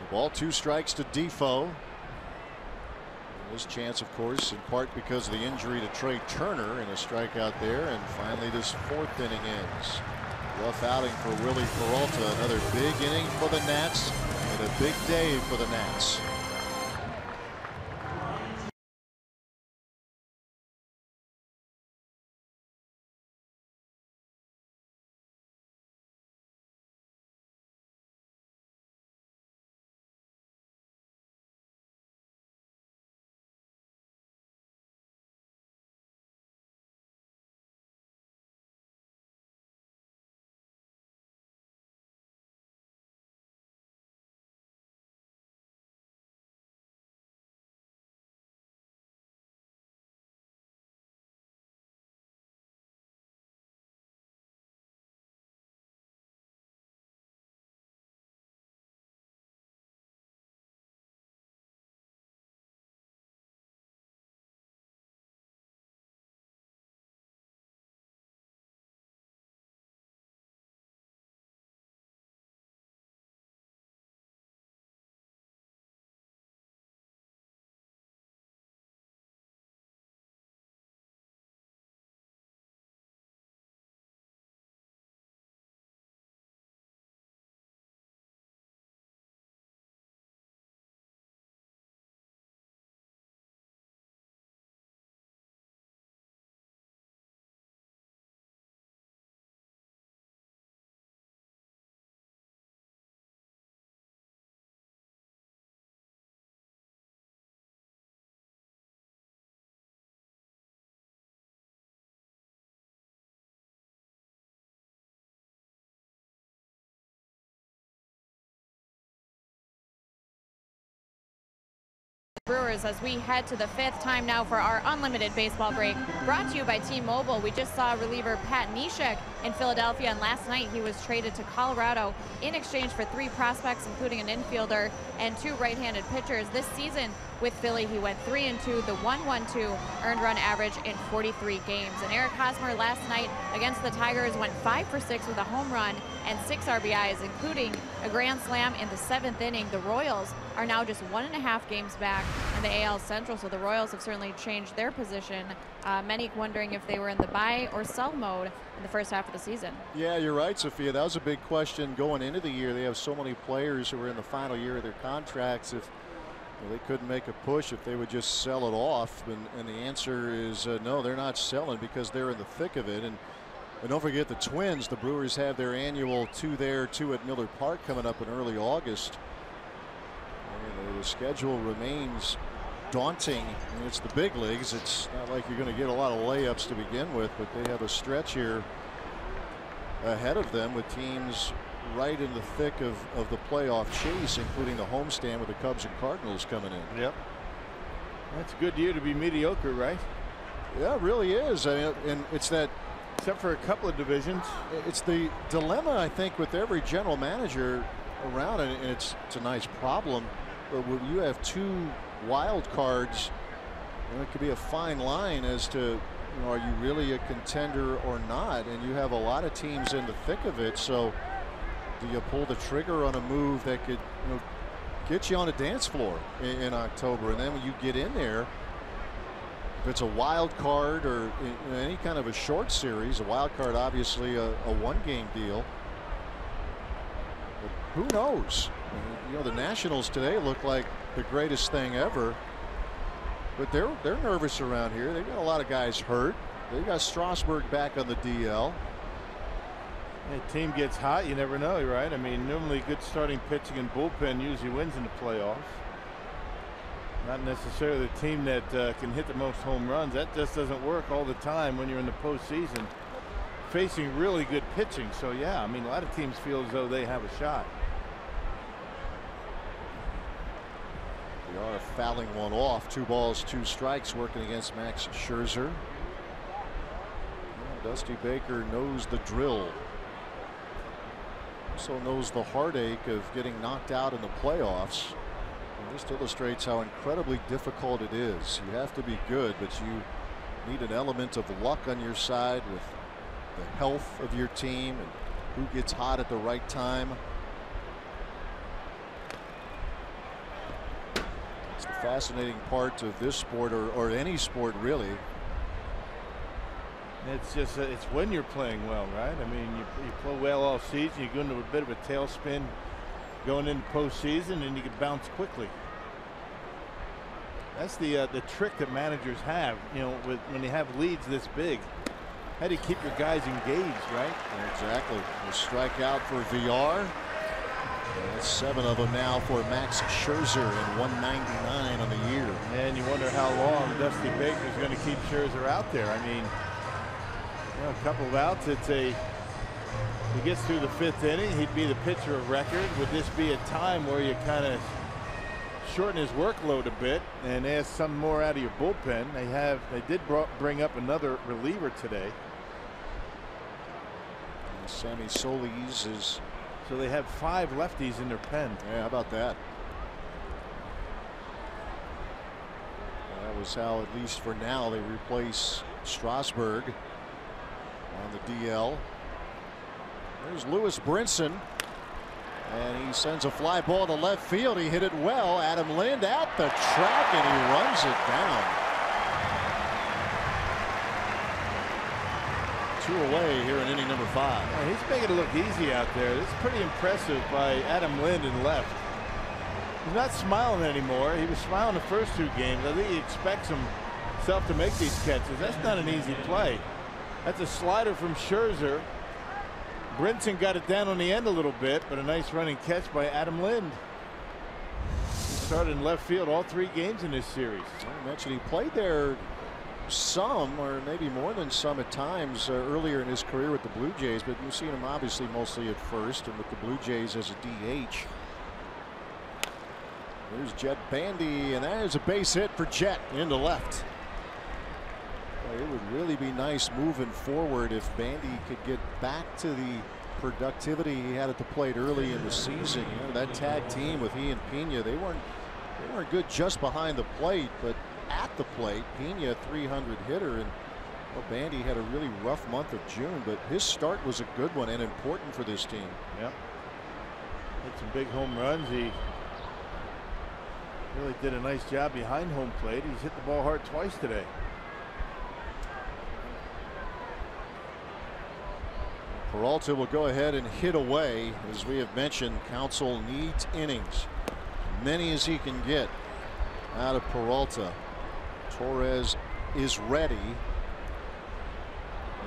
The ball, two strikes to Difo. This chance, of course, in part because of the injury to Trey Turner in a strikeout there, and finally this fourth inning ends. Rough outing for Willie Peralta. Another big inning for the Nats, and a big day for the Nats. Brewers, as we head to the fifth time now for our unlimited baseball break, brought to you by T-Mobile. We just saw reliever Pat Neshek in Philadelphia, and last night he was traded to Colorado in exchange for three prospects, including an infielder and two right-handed pitchers. This season with Philly, he went three and two, the one one two earned run average in forty-three games. And Eric Hosmer last night against the Tigers went five for six with a home run and six R B Is, including a grand slam in the seventh inning. The Royals are now just one and a half games back in the A L Central, so the Royals have certainly changed their position. Uh, many wondering if they were in the buy or sell mode in the first half of the season. Yeah, you're right, Sophia. That was a big question going into the year. They have so many players who are in the final year of their contracts. If well, they couldn't make a push, if they would just sell it off, and, and the answer is uh, no, they're not selling because they're in the thick of it. And And don't forget the Twins. The Brewers have their annual two there, two at Miller Park coming up in early August. And the schedule remains daunting. I mean, it's the big leagues. It's not like you're going to get a lot of layups to begin with, but they have a stretch here ahead of them with teams right in the thick of, of the playoff chase, including the homestand with the Cubs and Cardinals coming in. Yep. That's a good year to be mediocre, right? Yeah, it really is. I mean, and it's that. Except for a couple of divisions. It's the dilemma, I think, with every general manager around, and it's, it's a nice problem. But when you have two wild cards, you know, it could be a fine line as to, you know, are you really a contender or not? And you have a lot of teams in the thick of it. So do you pull the trigger on a move that could, you know, get you on a dance floor in, in October? And then when you get in there, if it's a wild card or any kind of a short series, a wild card, obviously a, a one game deal. But who knows? You know, the Nationals today look like the greatest thing ever. But they're they're nervous around here. They've got a lot of guys hurt. They've got Strasburg back on the D L. The team gets hot, you never know, right? I mean, normally good starting pitching and bullpen usually wins in the playoffs. Not necessarily the team that uh, can hit the most home runs. That just doesn't work all the time when you're in the postseason facing really good pitching. So yeah, I mean, a lot of teams feel as though they have a shot. They are fouling one off. Two balls, two strikes, working against Max Scherzer. Dusty Baker knows the drill. Also knows the heartache of getting knocked out in the playoffs. And this illustrates how incredibly difficult it is. You have to be good, but you need an element of luck on your side with the health of your team and who gets hot at the right time. It's the fascinating part of this sport, or, or any sport really. It's just, it's when you're playing well, right? I mean, you, you play well all season, you go into a bit of a tailspin going into postseason, and you can bounce quickly. That's the uh, the trick that managers have, you know, with, when they have leads this big. How do you keep your guys engaged, right? Exactly. A strikeout for V R. That's seven of them now for Max Scherzer in one ninety-nine on the year. And you wonder how long Dusty Baker's going to keep Scherzer out there. I mean, a couple of outs. It's a he gets through the fifth inning. He'd be the pitcher of record. Would this be a time where you kind of shorten his workload a bit and ask some more out of your bullpen? They have they did brought, bring up another reliever today. And Sammy Solis is, so they have five lefties in their pen. Yeah, how about that? That was how, at least for now, they replace Strasburg on the D L. There's Lewis Brinson, and he sends a fly ball to left field. He hit it well. Adam Lind at the track, and he runs it down. Two away here in inning number five. Yeah, he's making it look easy out there. It's pretty impressive by Adam Lind in left. He's not smiling anymore. He was smiling the first two games. I think he expects himself to make these catches. That's not an easy play. That's a slider from Scherzer. Brinson got it down on the end a little bit, but a nice running catch by Adam Lind. He started in left field all three games in this series. I mentioned he played there some, or maybe more than some at times, uh, earlier in his career with the Blue Jays, but you've seen him obviously mostly at first and with the Blue Jays as a D H. There's Jet Bandy, and that is a base hit for Jet into left. It would really be nice moving forward if Bandy could get back to the productivity he had at the plate early in the season. You know, that tag team with he and Pena, they weren't they weren't good just behind the plate, but at the plate, Pena three hundred hitter, and well, Bandy had a really rough month of June, but his start was a good one and important for this team. Yeah, hit some big home runs. He really did a nice job behind home plate. He's hit the ball hard twice today. Peralta will go ahead and hit away. As we have mentioned, Counsell needs innings, many as he can get out of Peralta. Torres is ready.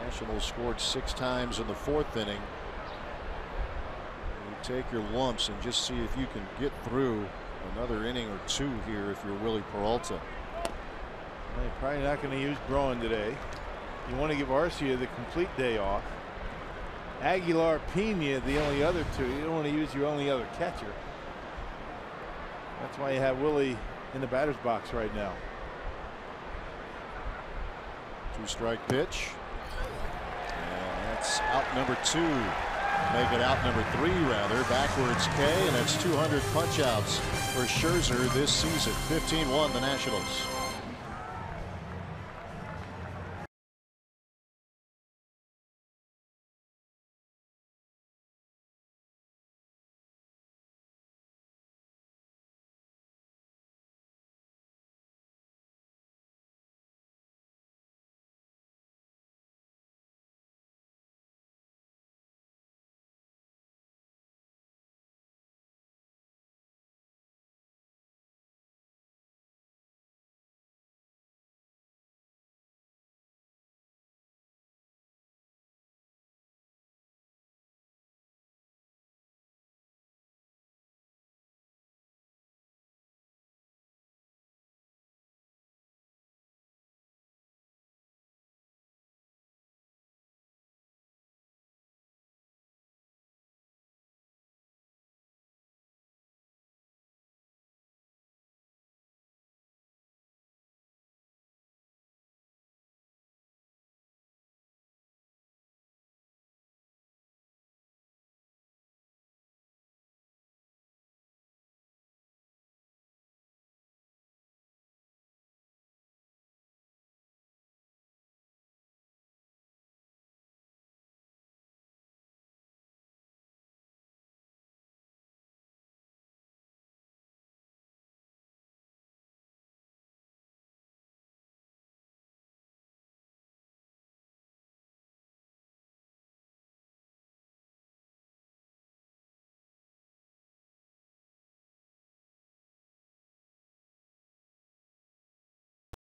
Nationals scored six times in the fourth inning. You take your lumps and just see if you can get through another inning or two here if you're Willie Peralta. They're probably not going to use Braun today. You want to give Arcia the complete day off. Aguilar, Pena, the only other two. You don't want to use your only other catcher. That's why you have Willie in the batter's box right now. Two strike pitch. And that's out number two. Make it out number three, rather. Backwards K, and that's two hundred punch outs for Scherzer this season. fifteen one, the Nationals.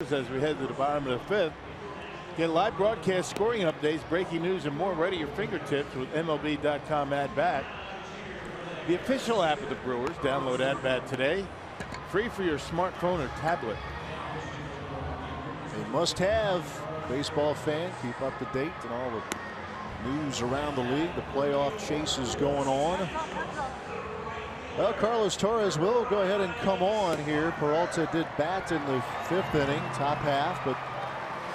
As we head to the bottom of the fifth, get live broadcast scoring updates, breaking news, and more right at your fingertips with M L B dot com At Bat, the official app of the Brewers. Download At Bat today, free for your smartphone or tablet. A must-have baseball fan. Keep up to date and all the news around the league. The playoff chase is going on. Well, Carlos Torres will go ahead and come on here. Peralta did bat in the fifth inning, top half, but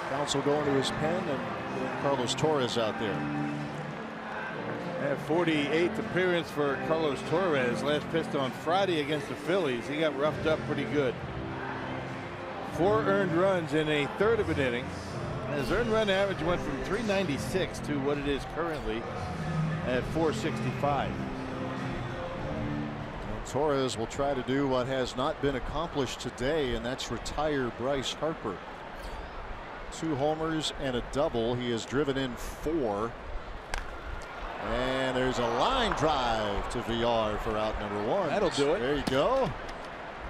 Counsell going to his pen and Carlos Torres out there. At forty-eighth appearance for Carlos Torres, last pitched on Friday against the Phillies. He got roughed up pretty good. Four earned runs in a third of an inning. His earned run average went from three ninety-six to what it is currently at four sixty-five. Torres will try to do what has not been accomplished today, and that's retire Bryce Harper. Two homers and a double. He has driven in four. And there's a line drive to Villar for out number one. That'll do it. There you go.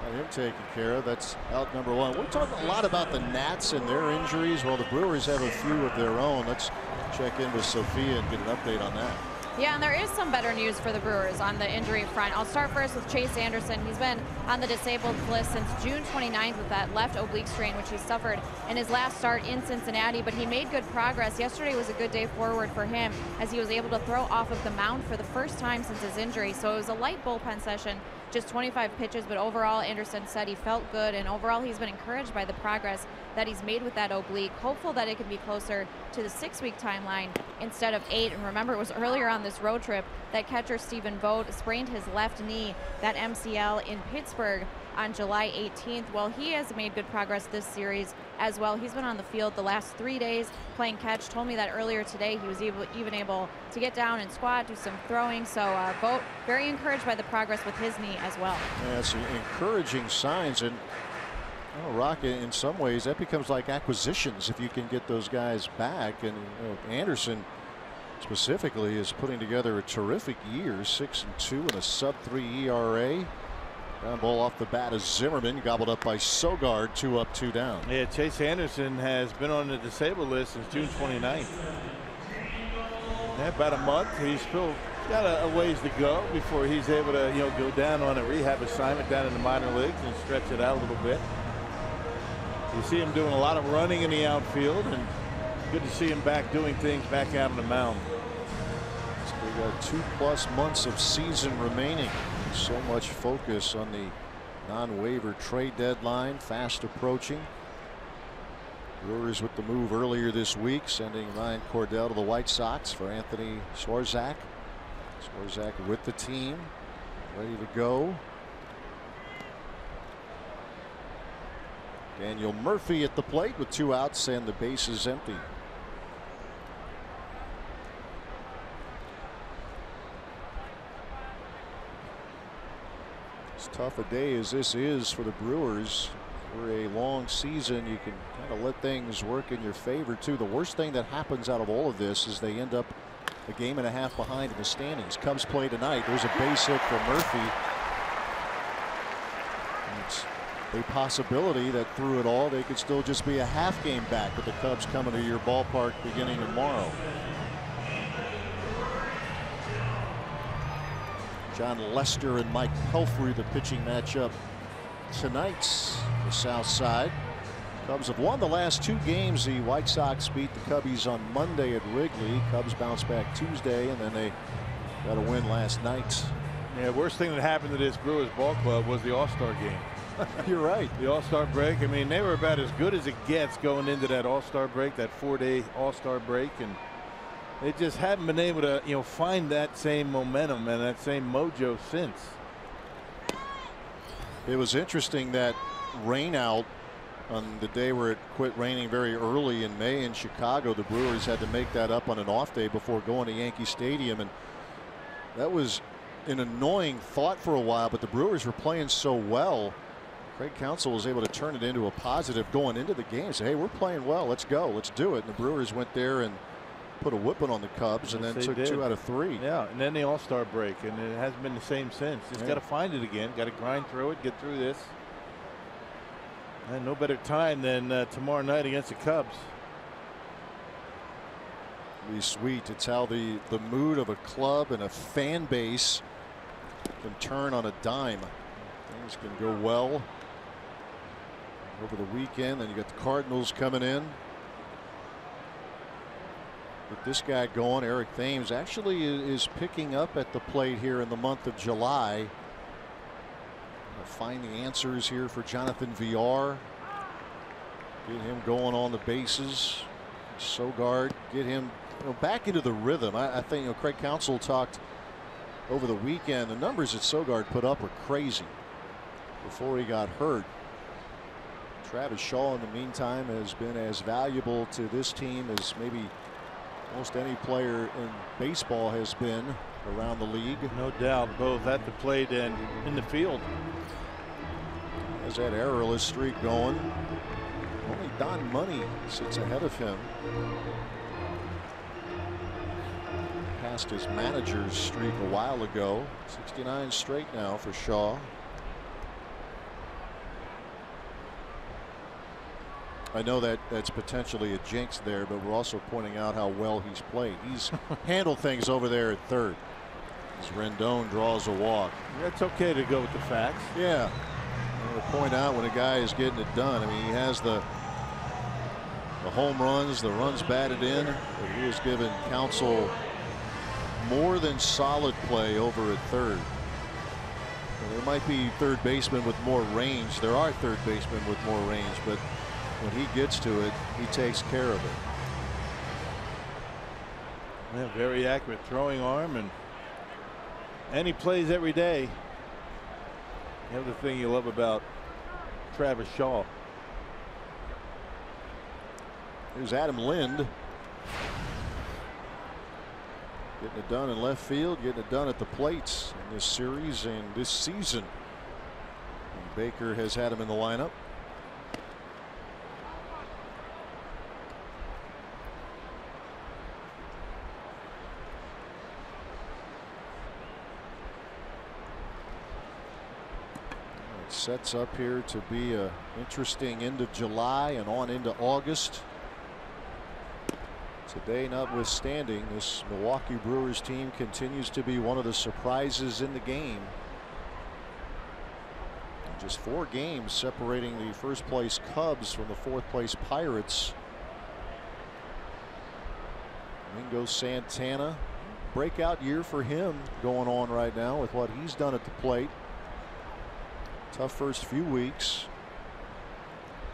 Got him taken care of. That's out number one. We're talking a lot about the Nats and their injuries. Well, the Brewers have a few of their own. Let's check in with Sophia and get an update on that. Yeah, and there is some better news for the Brewers on the injury front. I'll start first with Chase Anderson. He's been on the disabled list since June twenty-ninth with that left oblique strain, which he suffered in his last start in Cincinnati, but he made good progress. Yesterday was a good day forward for him as he was able to throw off of the mound for the first time since his injury. So it was a light bullpen session, just twenty-five pitches, but overall Anderson said he felt good, and overall he's been encouraged by the progress that he's made with that oblique, hopeful that it can be closer to the six-week timeline instead of eight. And remember, it was earlier on this road trip that catcher Stephen Vogt sprained his left knee, that M C L, in Pittsburgh on July eighteenth. Well, he has made good progress this series as well. He's been on the field the last three days playing catch. Told me that earlier today he was able, even able to get down and squat, do some throwing. So uh, Vogt very encouraged by the progress with his knee as well. Yeah, it's encouraging signs. And well, Rock, in some ways that becomes like acquisitions if you can get those guys back. And you know, Anderson specifically is putting together a terrific year, six and two and a sub three E R A. Ground ball off the bat as Zimmerman, gobbled up by Sogard. Two up, two down. Yeah, Chase Anderson has been on the disabled list since June twenty-ninth. Yeah, about a month. He's still got a, a ways to go before he's able to, you know, go down on a rehab assignment down in the minor leagues and stretch it out a little bit. You see him doing a lot of running in the outfield, and good to see him back doing things back out on the mound. So we got two plus months of season remaining. So much focus on the non-waiver trade deadline fast approaching. Brewers with the move earlier this week, sending Ryan Cordell to the White Sox for Anthony Swarzak. Swarzak with the team, ready to go. Daniel Murphy at the plate with two outs and the bases empty. As tough a day as this is for the Brewers, for a long season, you can kind of let things work in your favor too. The worst thing that happens out of all of this is they end up a game and a half behind in the standings. Cubs play tonight. There's a base hit for Murphy. It's a possibility that through it all they could still just be a half game back with the Cubs coming to your ballpark beginning tomorrow. John Lester and Mike Pelfrey, the pitching matchup tonight's the South Side. Cubs have won the last two games. The White Sox beat the Cubbies on Monday at Wrigley. Cubs bounce back Tuesday, and then they got a win last night. Yeah, worst thing that happened to this Brewers ball club was the All-Star game. You're right. The All-Star break. I mean, they were about as good as it gets going into that All-Star break, that four-day All-Star break, and they just haven't been able to, you know, find that same momentum and that same mojo since. It was interesting that rain out on the day where it quit raining very early in May in Chicago. The Brewers had to make that up on an off day before going to Yankee Stadium, and that was an annoying thought for a while. But the Brewers were playing so well. Craig Counsell was able to turn it into a positive going into the game. Say, hey, we're playing well. Let's go. Let's do it. And the Brewers went there and put a whipping on the Cubs, and yes, then took did. two out of three. Yeah, and then the All-Star break, and it hasn't been the same since. Just yeah. got to find it again. Got to grind through it, get through this. And no better time than uh, tomorrow night against the Cubs. It'll be sweet. It's how the the mood of a club and a fan base can turn on a dime. Things can go well over the weekend, and you got the Cardinals coming in. With this guy going, Eric Thames actually is picking up at the plate here in the month of July. We'll find the answers here for Jonathan Villar. Get him going on the bases. Sogard, get him you know, back into the rhythm. I, I think you know Craig Counsell talked over the weekend. The numbers that Sogard put up were crazy before he got hurt. Travis Shaw, in the meantime, has been as valuable to this team as maybe most any player in baseball has been around the league. No doubt, both at the plate and in the field. Has that errorless streak going. Only Don Money sits ahead of him. Passed his manager's streak a while ago. sixty-nine straight now for Shaw. I know that that's potentially a jinx there, but we're also pointing out how well he's played. He's handled things over there at third. As Rendon draws a walk. That's okay to go with the facts. Yeah. I'm going to point out when a guy is getting it done. I mean, he has the the home runs, the runs batted in. But he has given Counsell more than solid play over at third. And there might be third basemen with more range. There are third basemen with more range, but when he gets to it, he takes care of it. Yeah, very accurate throwing arm, and and he plays every day. The other thing you love about Travis Shaw. Here's Adam Lind. Getting it done in left field, getting it done at the plates in this series and this season. And Baker has had him in the lineup. Sets up here to be an interesting end of July and on into August. Today, notwithstanding, this Milwaukee Brewers team continues to be one of the surprises in the game. Just four games separating the first place Cubs from the fourth place Pirates. Domingo Santana, breakout year for him going on right now with what he's done at the plate. Tough first few weeks.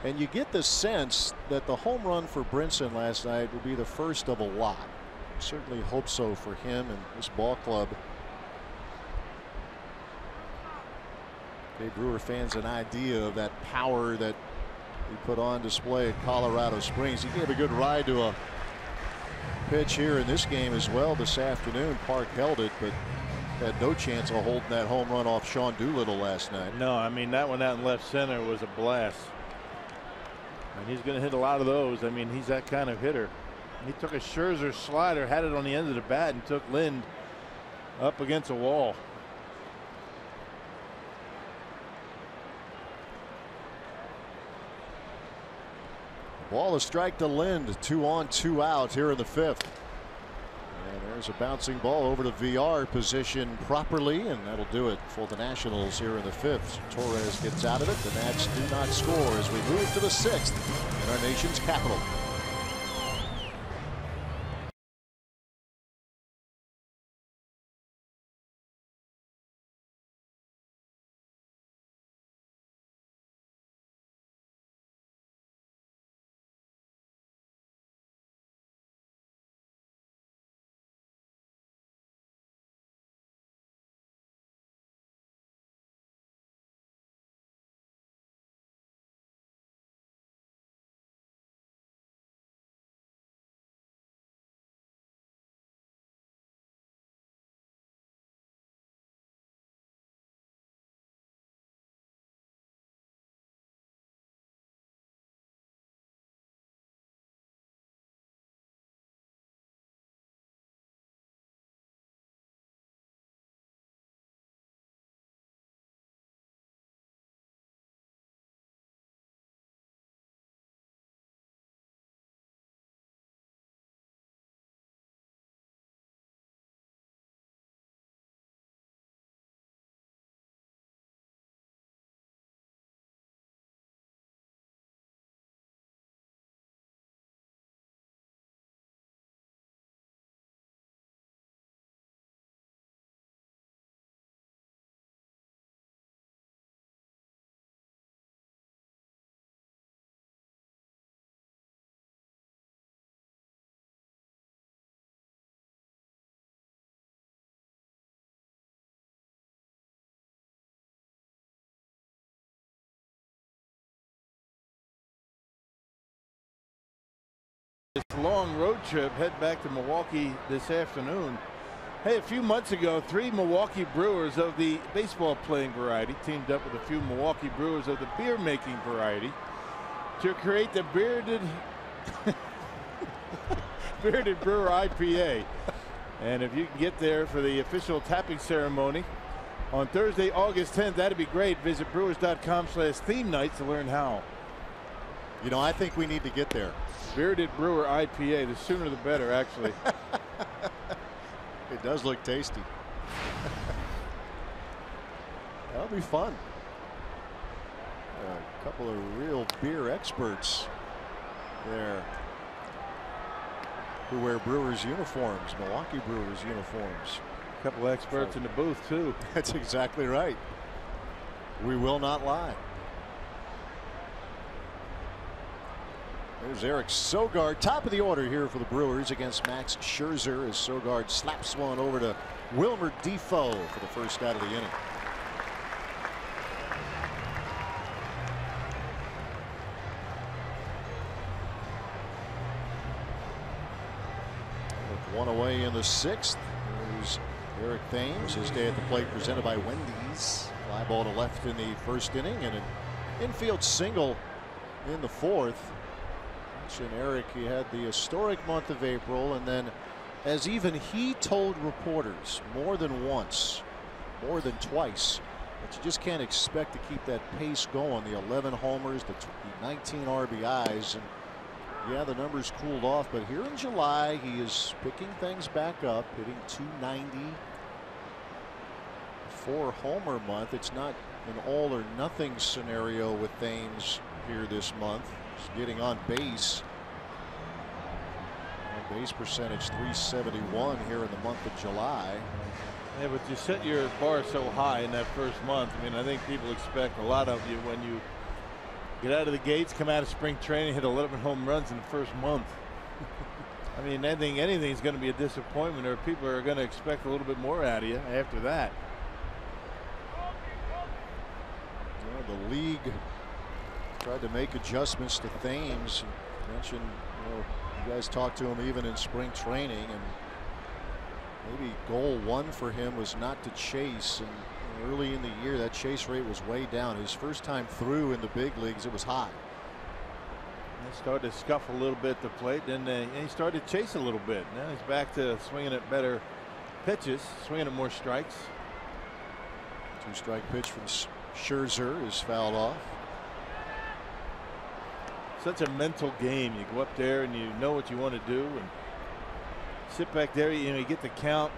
And you get the sense that the home run for Brinson last night will be the first of a lot. Certainly hope so for him and this ball club. Gave Brewer fans an idea of that power that he put on display at Colorado Springs. He gave a good ride to a pitch here in this game as well this afternoon. Park held it, but had no chance of holding that home run off Sean Doolittle last night. No, I mean, that one out in left center was a blast. And he's going to hit a lot of those. I mean, he's that kind of hitter. He took a Scherzer slider, had it on the end of the bat, and took Lind up against a wall. Ball is strike to Lind. Two on, two out here in the fifth. And there's a bouncing ball over to V R position properly, and that'll do it for the Nationals here in the fifth. Torres gets out of it. The Nats do not score as we move to the sixth in our nation's capital. long road trip, head back to Milwaukee this afternoon. Hey, a few months ago, three Milwaukee Brewers of the baseball playing variety teamed up with a few Milwaukee Brewers of the beer making variety to create the bearded bearded brewer I P A. And if you can get there for the official tapping ceremony on Thursday, August tenth, that'd be great. Visit brewers dot com slash theme night to learn how. You know, I think we need to get there. Bearded Brewer I P A. The sooner the better, actually. It does look tasty. That'll be fun. A couple of real beer experts there who wear Brewers uniforms, Milwaukee Brewers uniforms. A couple experts so, in the booth, too. That's exactly right. We will not lie. There's Eric Sogard, top of the order here for the Brewers against Max Scherzer, as Sogard slaps one over to Wilmer Difo for the first out of the inning. With one away in the sixth, there's Eric Thames, his day at the plate presented by Wendy's. Fly ball to left in the first inning, and an infield single in the fourth. And Eric, he had the historic month of April, and then, as even he told reporters more than once, more than twice, that you just can't expect to keep that pace going. The eleven homers, the nineteen R B Is, and yeah, the numbers cooled off, but here in July he is picking things back up, hitting two ninety. Four homer month. It's not an all or nothing scenario with Thames here this month. Getting on base. On base percentage three seventy-one here in the month of July. Yeah, but you set your bar so high in that first month. I mean, I think people expect a lot of you when you get out of the gates, come out of spring training, hit eleven home runs in the first month. I mean, I think anything's going to be a disappointment, or people are going to expect a little bit more out of you after that. Yeah, the league tried to make adjustments to Thames. Mentioned, you know, you guys talked to him even in spring training, and maybe goal one for him was not to chase. And early in the year, that chase rate was way down. His first time through in the big leagues, it was high. He started to scuff a little bit at the plate, and uh, he started to chase a little bit. Now he's back to swinging at better pitches, swinging at more strikes. Two-strike pitch from Scherzer is fouled off. Such a mental game. You go up there and you know what you want to do, and sit back there. You know, you get the count.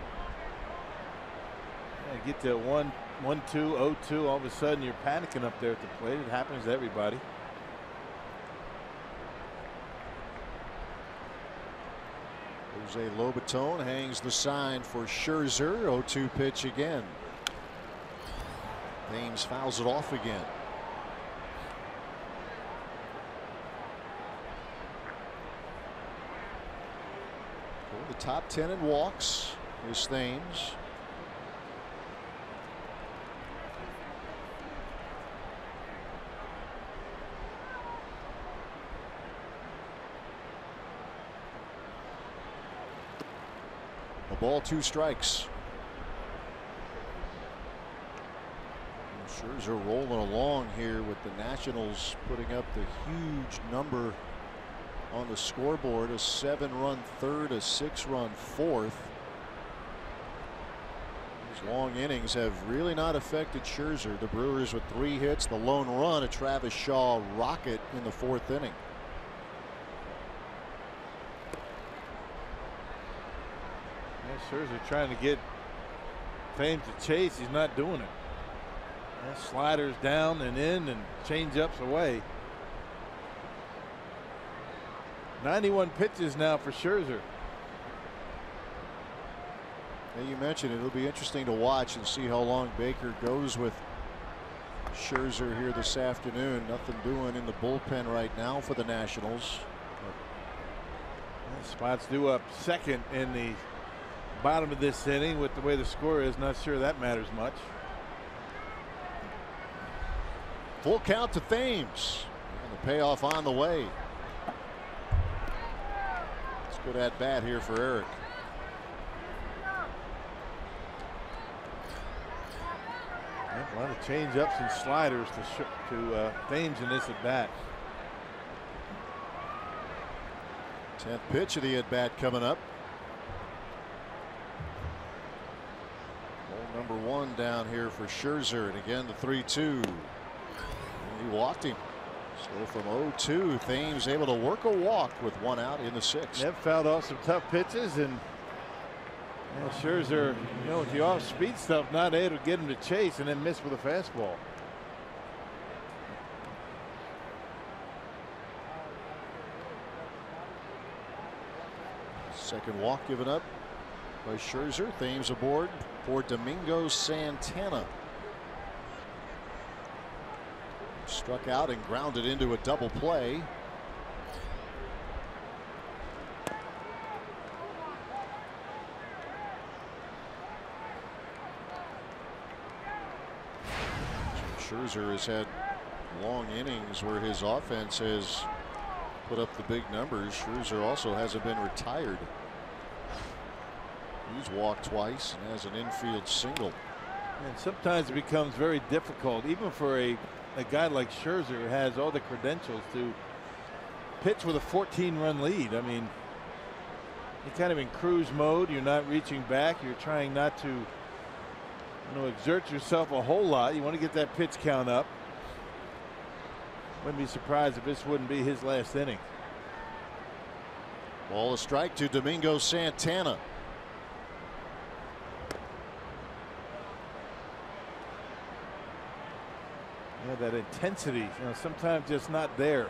You get to one, one, two, oh, two. All of a sudden, you're panicking up there at the plate. It happens to everybody. Jose Lobaton hangs the sign for Scherzer. oh two pitch again. Thames fouls it off again. The top ten in walks is Thames. A ball, two strikes. And Scherzer rolling along here with the Nationals putting up the huge number on the scoreboard, a seven-run third, a six-run fourth. These long innings have really not affected Scherzer. The Brewers with three hits, the lone run, a Travis Shaw rocket in the fourth inning. Yeah, Scherzer trying to get Thames to chase. He's not doing it. Yeah, sliders down and in, and change-ups away. ninety-one pitches now for Scherzer. And you mentioned it. It'll be interesting to watch and see how long Baker goes with Scherzer here this afternoon. Nothing doing in the bullpen right now for the Nationals. Spots due up second in the bottom of this inning. With the way the score is, not sure that matters much. Full count to Thames. And the payoff on the way. Good at bat here for Eric. A lot of change ups and sliders to to uh, Thames in this at bat. Tenth pitch of the at bat coming up. Ball number one down here for Scherzer, and again the three two. He walked him. So from oh two, Thames able to work a walk with one out in the sixth. That fouled off some tough pitches, and well, Scherzer, you know, with the off-speed stuff, not able to get him to chase, and then miss with a fastball. Second walk given up by Scherzer. Thames aboard for Domingo Santana. Struck out and grounded into a double play. Scherzer has had long innings where his offense has put up the big numbers. Scherzer also hasn't been retired. He's walked twice and has an infield single. And sometimes it becomes very difficult, even for a a guy like Scherzer who has all the credentials to pitch with a fourteen run lead. I mean, you're kind of in cruise mode. You're not reaching back. You're trying not to, you know, exert yourself a whole lot. You want to get that pitch count up. Wouldn't be surprised if this wouldn't be his last inning. Ball a strike to Domingo Santana. Yeah, that intensity, you know, sometimes just not there.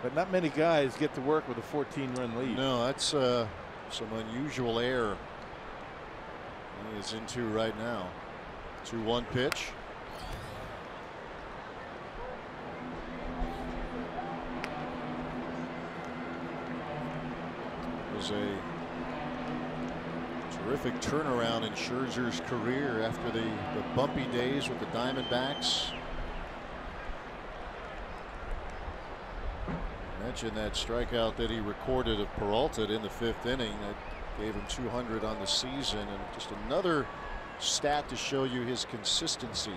But not many guys get to work with a fourteen run lead. No, that's uh, some unusual air he is into right now. two one pitch. It was a terrific turnaround in Scherzer's career after the, the bumpy days with the Diamondbacks. Mentioned that strikeout that he recorded of Peralta in the fifth inning that gave him two hundred on the season, and just another stat to show you his consistency.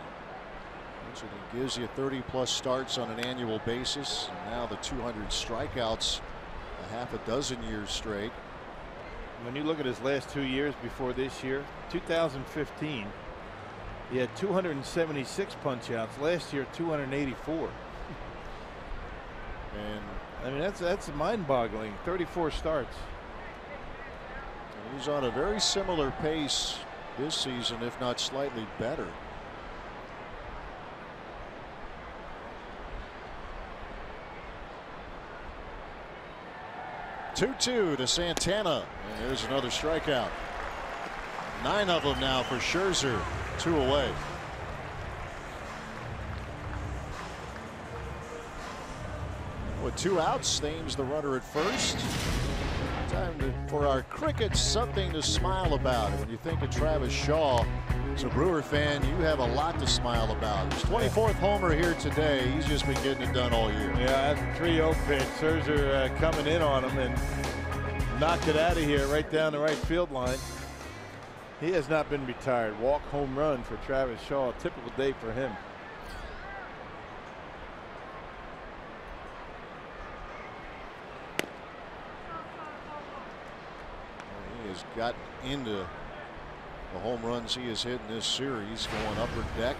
Mentioned he gives you thirty plus starts on an annual basis, and now the two hundred strikeouts a half a dozen years straight. When you look at his last two years before this year, two thousand fifteen, he had two hundred seventy-six punch outs. Last year, two hundred eighty-four. And I mean, that's that's mind boggling. thirty-four starts. He's on a very similar pace this season, if not slightly better. two two to Santana, and there's another strikeout. Nine of them now for Scherzer, two away. With two outs, Thames the runner at first. Time to, for our Crickets, something to smile about. When you think of Travis Shaw, as a Brewer fan, you have a lot to smile about. His twenty-fourth homer here today. He's just been getting it done all year. Yeah, that's a three oh pitch. Scherzer uh, coming in on him and knocked it out of here right down the right field line. He has not been retired. Walk home run for Travis Shaw. Typical day for him. Got into the home runs he has hit in this series, going upper deck.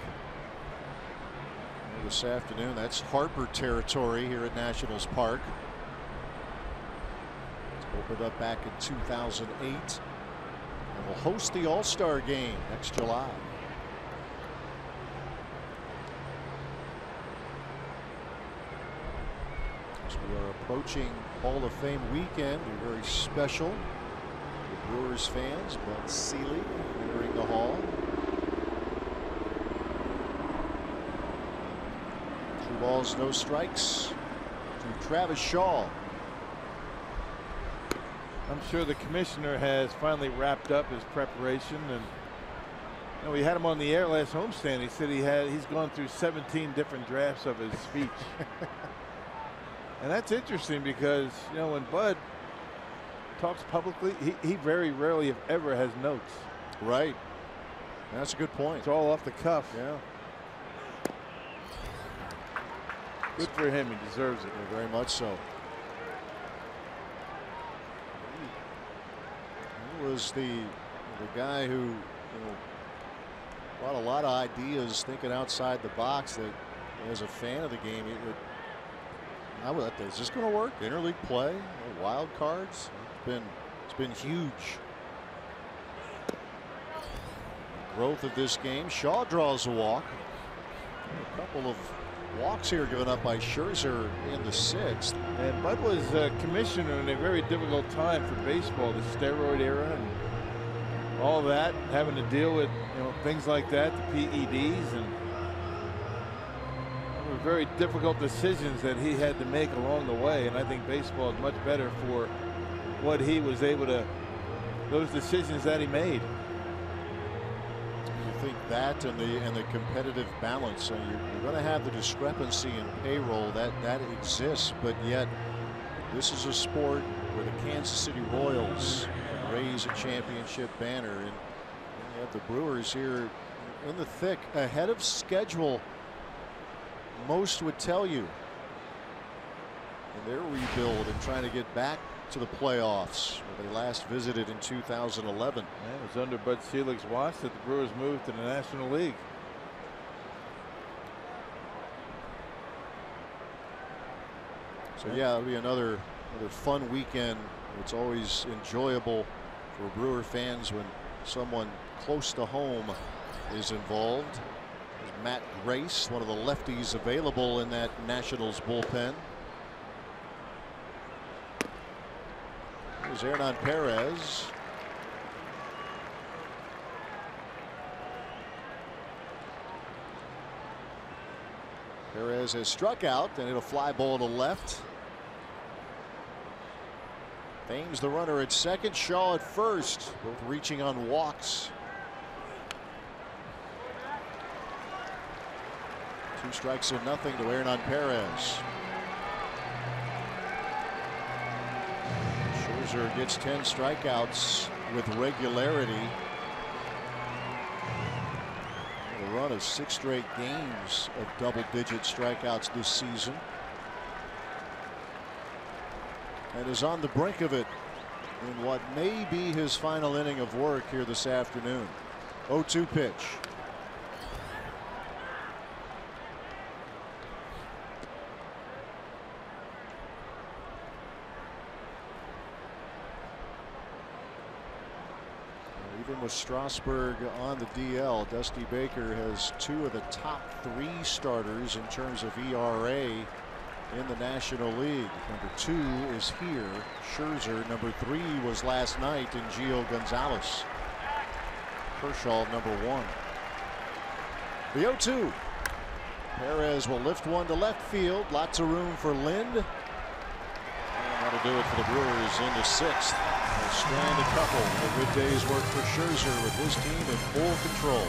And this afternoon, that's Harper territory here at Nationals Park. It's opened up back in two thousand eight, and will host the All-Star Game next July. As we are approaching Hall of Fame weekend, we're very special. Brewers fans, but Seeley entering the hall. Two balls, no strikes to Travis Shaw. I'm sure the commissioner has finally wrapped up his preparation, and you know, we had him on the air last homestand. He said he had he's gone through seventeen different drafts of his speech. And that's interesting because, you know, when Bud talks publicly, he, he very rarely, if ever, has notes. Right. That's a good point. It's all off the cuff. Yeah. Good for him. He deserves it. Yeah, very much so. He was the the guy who, you know, brought a lot of ideas, thinking outside the box. That as a fan of the game, it, it, I would. Is this going to work? Interleague play, wild cards. It's been it's been huge. Growth of this game. Shaw draws a walk. A couple of walks here given up by Scherzer in the sixth. And Bud was uh, commissioner in a very difficult time for baseball, the steroid era and all that, having to deal with, you know, things like that, the P E Ds, and very difficult decisions that he had to make along the way. And I think baseball is much better for what he was able to, those decisions that he made. I think that and the and the competitive balance, and you're, you're going to have the discrepancy in payroll that that exists, but yet this is a sport where the Kansas City Royals raise a championship banner, and you have the Brewers here in the thick, ahead of schedule. Most would tell you in their rebuild and trying to get back to the playoffs where they last visited in two thousand eleven. And it was under Bud Selig's watch that the Brewers moved to the National League. So yeah, it'll be another another fun weekend. It's always enjoyable for Brewer fans when someone close to home is involved. Matt Grace, one of the lefties available in that Nationals bullpen. Here's Hernan Perez. Perez has struck out, and it'll fly ball to left. Thames the runner at second, Shaw at first, both reaching on walks. Two strikes and nothing to Hernan Perez. Scherzer gets ten strikeouts with regularity. A run of six straight games of double-digit strikeouts this season. And is on the brink of it in what may be his final inning of work here this afternoon. oh two pitch. With Strasburg on the D L, Dusty Baker has two of the top three starters in terms of E R A in the National League. Number two is here, Scherzer. Number three was last night in Gio Gonzalez. Kershaw number one. The oh two. Perez will lift one to left field. Lots of room for Lind. That'll do it for the Brewers in the sixth. They'll strand a couple. A good day's work for Scherzer with his team in full control.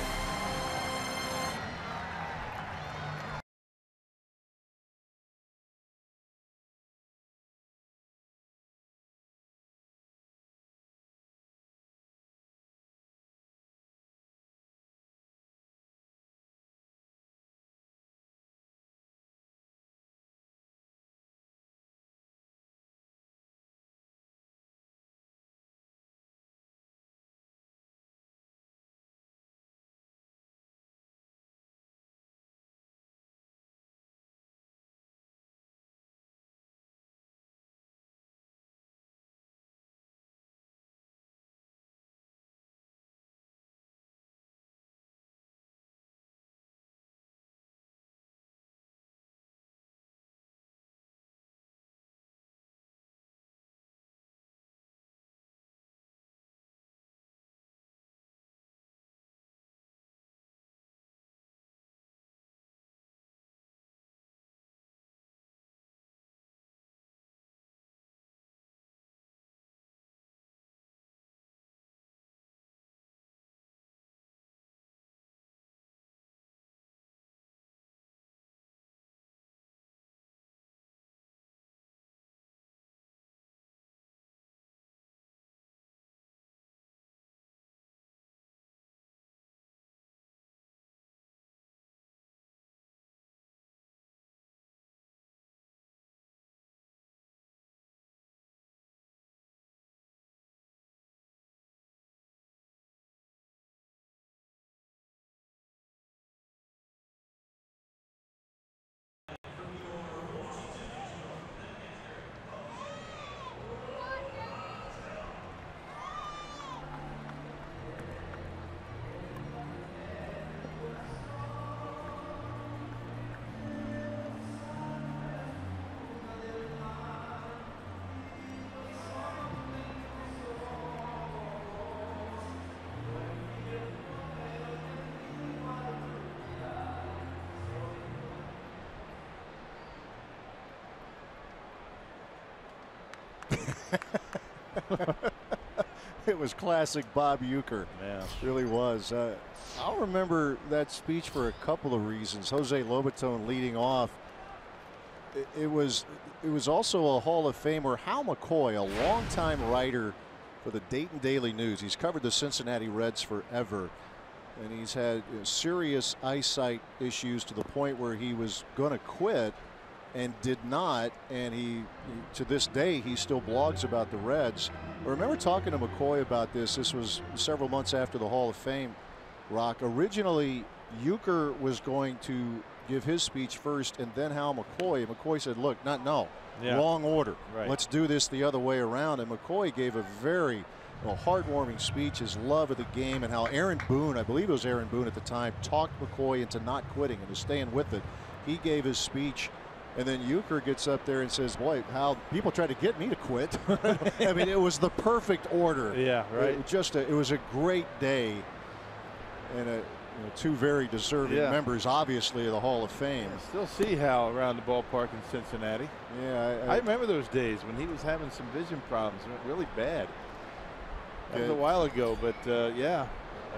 It was classic Bob Uecker. Yeah, really was. Uh, I'll remember that speech for a couple of reasons. Jose Lobaton leading off. It, it was it was also a Hall of Famer. Hal McCoy, a longtime writer for the Dayton Daily News. He's covered the Cincinnati Reds forever, and he's had you know, serious eyesight issues to the point where he was going to quit and did not, and he, he to this day he still blogs about the Reds. I remember talking to McCoy about this. This was several months after the Hall of Fame. Rock, originally Uecker was going to give his speech first and then Hal McCoy. McCoy said, look, not no yeah. wrong order, right. Let's do this the other way around. And McCoy gave a very well, heartwarming speech, his love of the game and how Aaron Boone, I believe it was Aaron Boone at the time, talked McCoy into not quitting and was staying with it. He gave his speech, and then Uecker gets up there and says, boy, how people tried to get me to quit. I mean, it was the perfect order. Yeah, right. It, just a, it was a great day, and a, you know, two very deserving yeah. members, obviously, of the Hall of Fame. I still see Hal around the ballpark in Cincinnati. Yeah, I, I, I remember those days when he was having some vision problems, really bad. That was a while ago, but uh, yeah,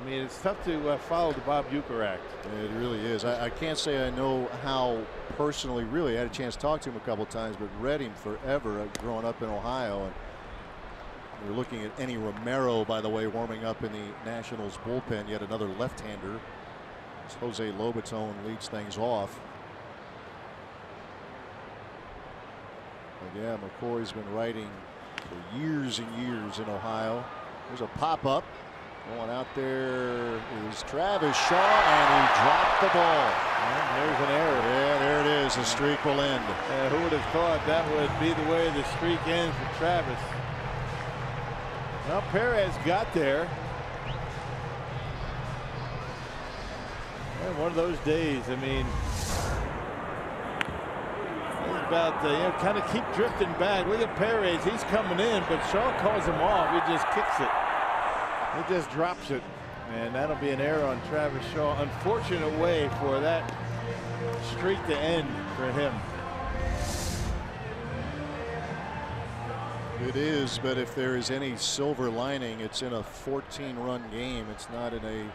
I mean, it's tough to uh, follow the Bob Uecker Act. It really is. I, I can't say I know Hal personally. Really, I had a chance to talk to him a couple times, but read him forever growing up in Ohio. And we're looking at Eddie Romero, by the way, warming up in the Nationals bullpen. Yet another left-hander. As Jose Lobaton leads things off. But yeah, McCoy's been writing for years and years in Ohio. There's a pop-up. Going out there is Travis Shaw, and he dropped the ball. And there's an error. Yeah, there it is. The streak will end. Yeah, who would have thought that would be the way the streak ends for Travis? Well, Perez got there. And one of those days, I mean, about the, you know, kind of keep drifting back. Look at Perez, he's coming in, but Shaw calls him off. He just kicks it. He just drops it, and that'll be an error on Travis Shaw. Unfortunate way for that streak to end for him. It is, but if there is any silver lining, it's in a fourteen run game. It's not in a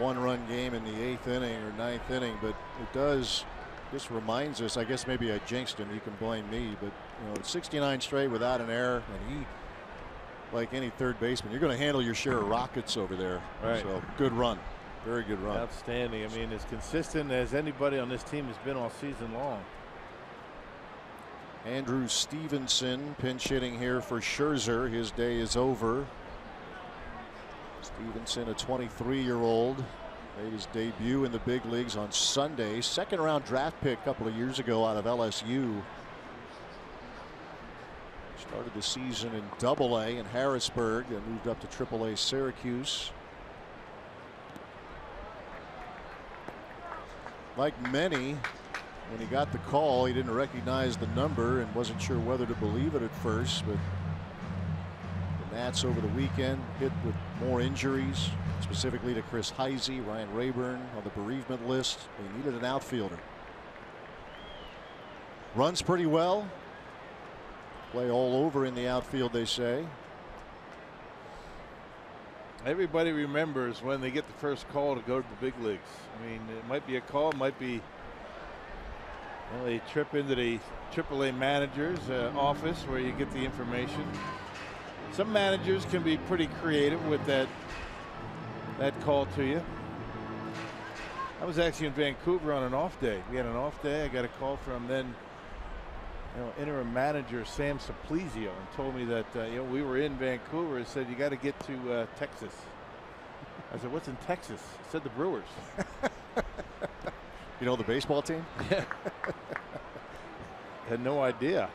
one run game in the eighth inning or ninth inning, but it does. This reminds us, I guess maybe I jinxed him, you can blame me, but you know, sixty-nine straight without an error, and he, like any third baseman, you're going to handle your share of rockets over there. Right. So good run, very good run. Outstanding. I mean, as consistent as anybody on this team has been all season long. Andrew Stevenson pinch hitting here for Scherzer. His day is over. Stevenson, a twenty-three year old. Made his debut in the big leagues on Sunday. Second round draft pick a couple of years ago out of L S U. Started the season in Double A in Harrisburg and moved up to Triple A Syracuse. Like many, when he got the call, he didn't recognize the number and wasn't sure whether to believe it at first, but the Nats over the weekend hit with more injuries, specifically to Chris Heisey, Ryan Rayburn on the bereavement list. They needed an outfielder. Runs pretty well. Play all over in the outfield, they say. Everybody remembers when they get the first call to go to the big leagues. I mean, it might be a call, it might be well, they trip into the triple A manager's uh, office where you get the information. Some managers can be pretty creative with that that call to you. I was actually in Vancouver on an off day. We had an off day. I got a call from then you know, interim manager Sam Saplizio and told me that uh, you know we were in Vancouver and said you got to get to uh, Texas. I said, what's in Texas? I said the Brewers. You know, the baseball team. Yeah. Had no idea.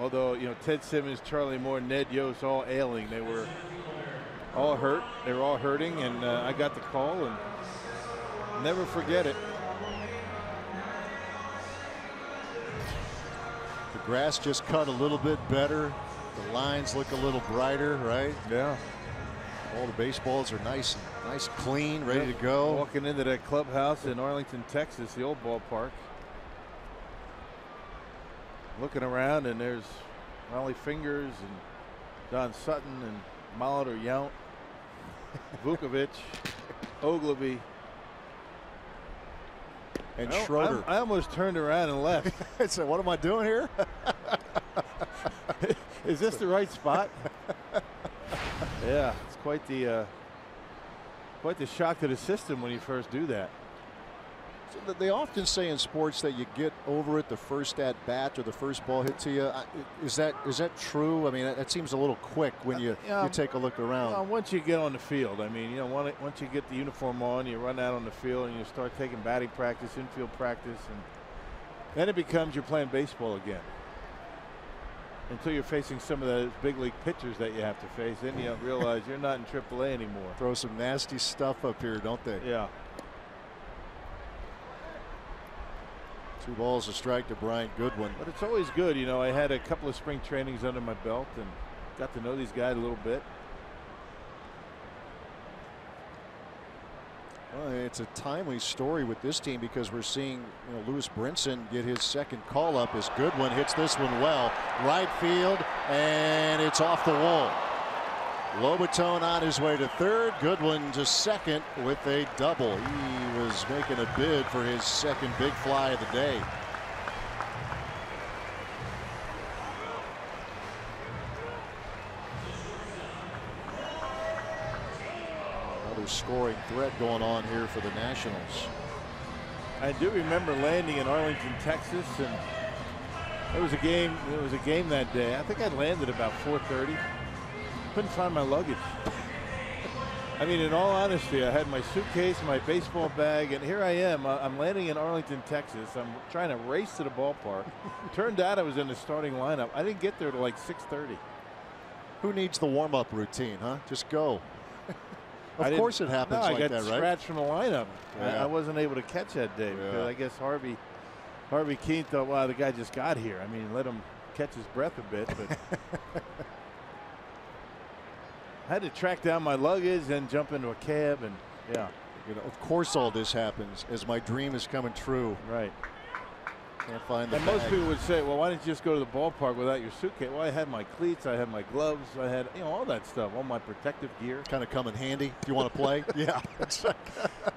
Although you know Ted Simmons, Charlie Moore, Ned Yost, all ailing. They were all hurt. They were all hurting, and uh, I got the call and never forget it. The grass just cut a little bit better. The lines look a little brighter, right? Yeah. All the baseballs are nice and nice, clean, ready yeah. to go. Walking into that clubhouse in Arlington, Texas, the old ballpark. Looking around, and there's Raleigh Fingers and Don Sutton and Mollett or Yount, Vukovic, Ogilvie, and well, Schroeder. I, I almost turned around and left. I said, what am I doing here? Is this the right spot? Yeah, it's quite the uh, quite the shock to the system when you first do that. So they often say in sports that you get over it the first at bat or the first ball hit to you. Is that is that true? I mean, that seems a little quick when you, yeah, you take a look around. You know, once you get on the field, I mean, you know, once you get the uniform on, you run out on the field and you start taking batting practice, infield practice, and then it becomes you're playing baseball again. Until you're facing some of those big league pitchers that you have to face, then you realize you're not in triple A anymore. Throw some nasty stuff up here, don't they? Yeah. Two balls, a strike to Brian Goodwin. But it's always good, you know. I had a couple of spring trainings under my belt and got to know these guys a little bit. Well, it's a timely story with this team because we're seeing, you know, Lewis Brinson get his second call up as Goodwin hits this one well. Right field, and it's off the wall. Lobaton on his way to third. Goodwin to second with a double. He was making a bid for his second big fly of the day. Scoring threat going on here for the Nationals. I do remember landing in Arlington, Texas, and it was a game. It was a game that day. I think I landed about four thirty. Couldn't find my luggage. I mean, in all honesty, I had my suitcase, my baseball bag, and here I am. I'm landing in Arlington, Texas. I'm trying to race to the ballpark. Turned out I was in the starting lineup. I didn't get there till like six thirty. Who needs the warm-up routine, huh? Just go. Of course it happens like that, right? I got scratched from the lineup. Yeah. I, I wasn't able to catch that day because yeah. I guess Harvey, Harvey Keene thought, wow, the guy just got here. I mean, let him catch his breath a bit. But I had to track down my luggage and jump into a cab, and yeah. You know, of course, all this happens as my dream is coming true. Right. Can't find the and bag. Most people would say, well, why didn't you just go to the ballpark without your suitcase? Well, I had my cleats, I had my gloves, I had, you know, all that stuff, all my protective gear. Kind of come in handy if you want to play. Yeah.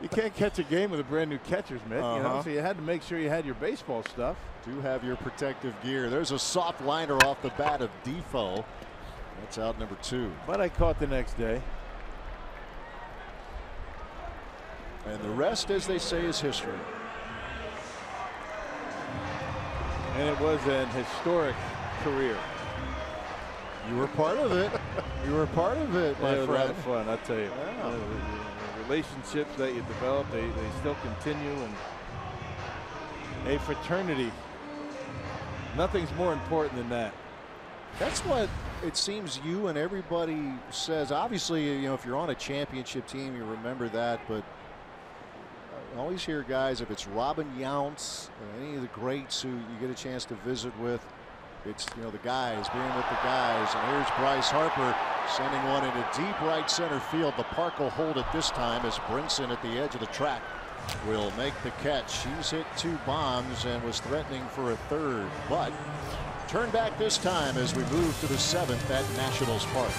You can't catch a game with a brand new catcher's mitt, uh-huh. you know, so you had to make sure you had your baseball stuff. Do have your protective gear. There's a soft liner off the bat of Difo. That's out number two. But I caught the next day. And the rest, as they say, is history. And it was an historic career. You were part of it. You were part of it, my yeah, friend. It was a lot of fun, I tell you. Yeah. The relationships that you develop, they, they still continue, and a fraternity. Nothing's more important than that. That's what it seems you and everybody says. Obviously, you know, if you're on a championship team, you remember that, but I always hear guys, if it's Robin Yountz or any of the greats who you get a chance to visit with, it's, you know, the guys being with the guys. And here's Bryce Harper sending one into deep right center field. The park will hold it this time as Brinson at the edge of the track will make the catch. He's hit two bombs and was threatening for a third, but turn back this time as we move to the seventh at Nationals Park.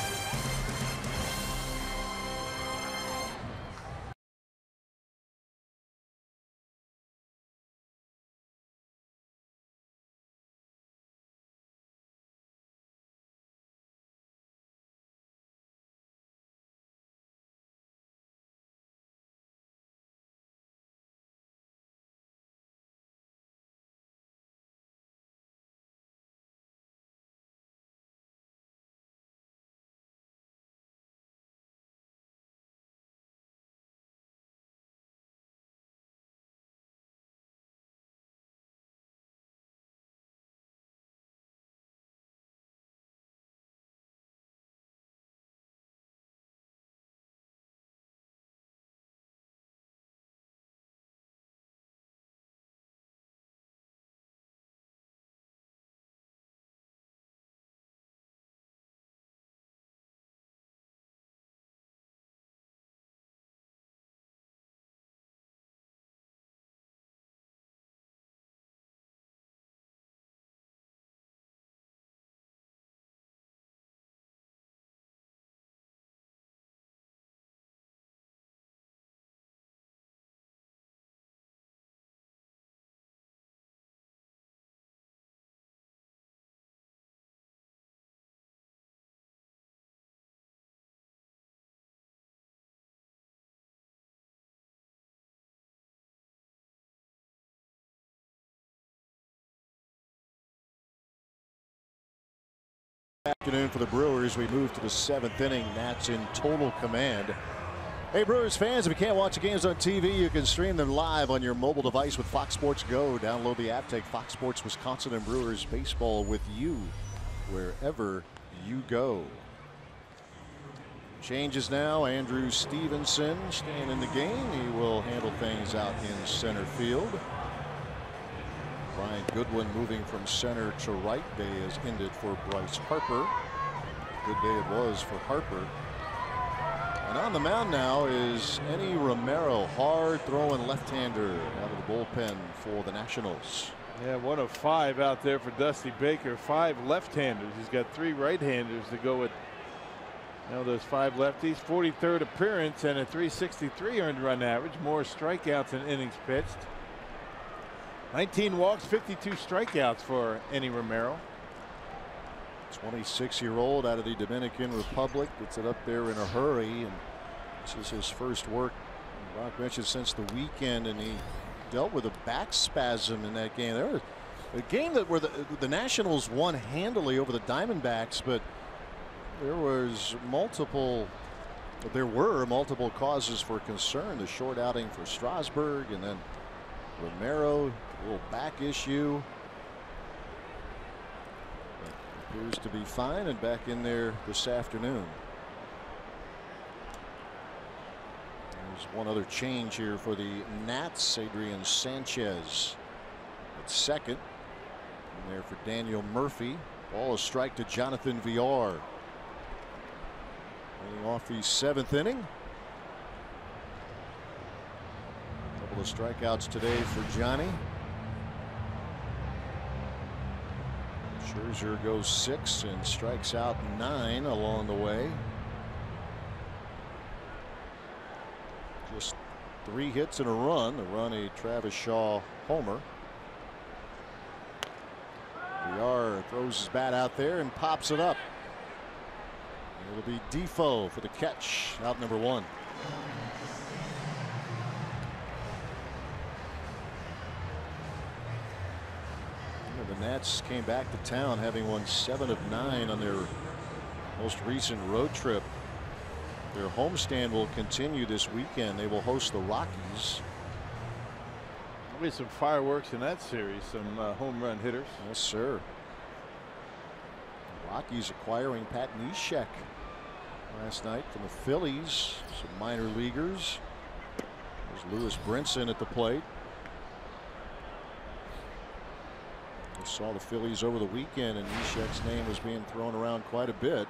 Afternoon for the Brewers. We move to the seventh inning. Nats in total command. Hey, Brewers fans, if you can't watch the games on T V, you can stream them live on your mobile device with Fox Sports Go. Download the app. Take Fox Sports Wisconsin and Brewers baseball with you wherever you go. Changes now. Andrew Stevenson staying in the game. He will handle things out in center field. Brian Goodwin moving from center to right. Day is ended for Bryce Harper. Good day it was for Harper. And on the mound now is Eddie Romero, hard throwing left-hander out of the bullpen for the Nationals. Yeah, one of five out there for Dusty Baker. Five left-handers. He's got three right-handers to go with. Now those five lefties. forty-third appearance and a three sixty-three earned run average. More strikeouts than innings pitched. nineteen walks, fifty-two strikeouts for Eddie Romero. twenty-six-year-old out of the Dominican Republic. Gets it up there in a hurry, and this is his first work. Rock mentioned since the weekend, and he dealt with a back spasm in that game. There was a game that where the the Nationals won handily over the Diamondbacks, but there was multiple. There were multiple causes for concern. The short outing for Strasburg, and then Romero, a little back issue. Appears to be fine and back in there this afternoon. There's one other change here for the Nats. Adrian Sanchez at second. In there for Daniel Murphy. Ball a strike to Jonathan Villar. Running off the seventh inning. Couple of strikeouts today for Johnny. Scherzer goes six and strikes out nine along the way. Just three hits and a run. The run a Travis Shaw homer. Villar throws his bat out there and pops it up. It'll be Difo for the catch. Out number one. The Nats came back to town, having won seven of nine on their most recent road trip. Their homestand will continue this weekend. They will host the Rockies. There'll be some fireworks in that series. Some uh, home run hitters. Yes, sir. The Rockies acquiring Pat Neshek last night from the Phillies. Some minor leaguers. There's Lewis Brinson at the plate. We saw the Phillies over the weekend, and Neshek's name was being thrown around quite a bit.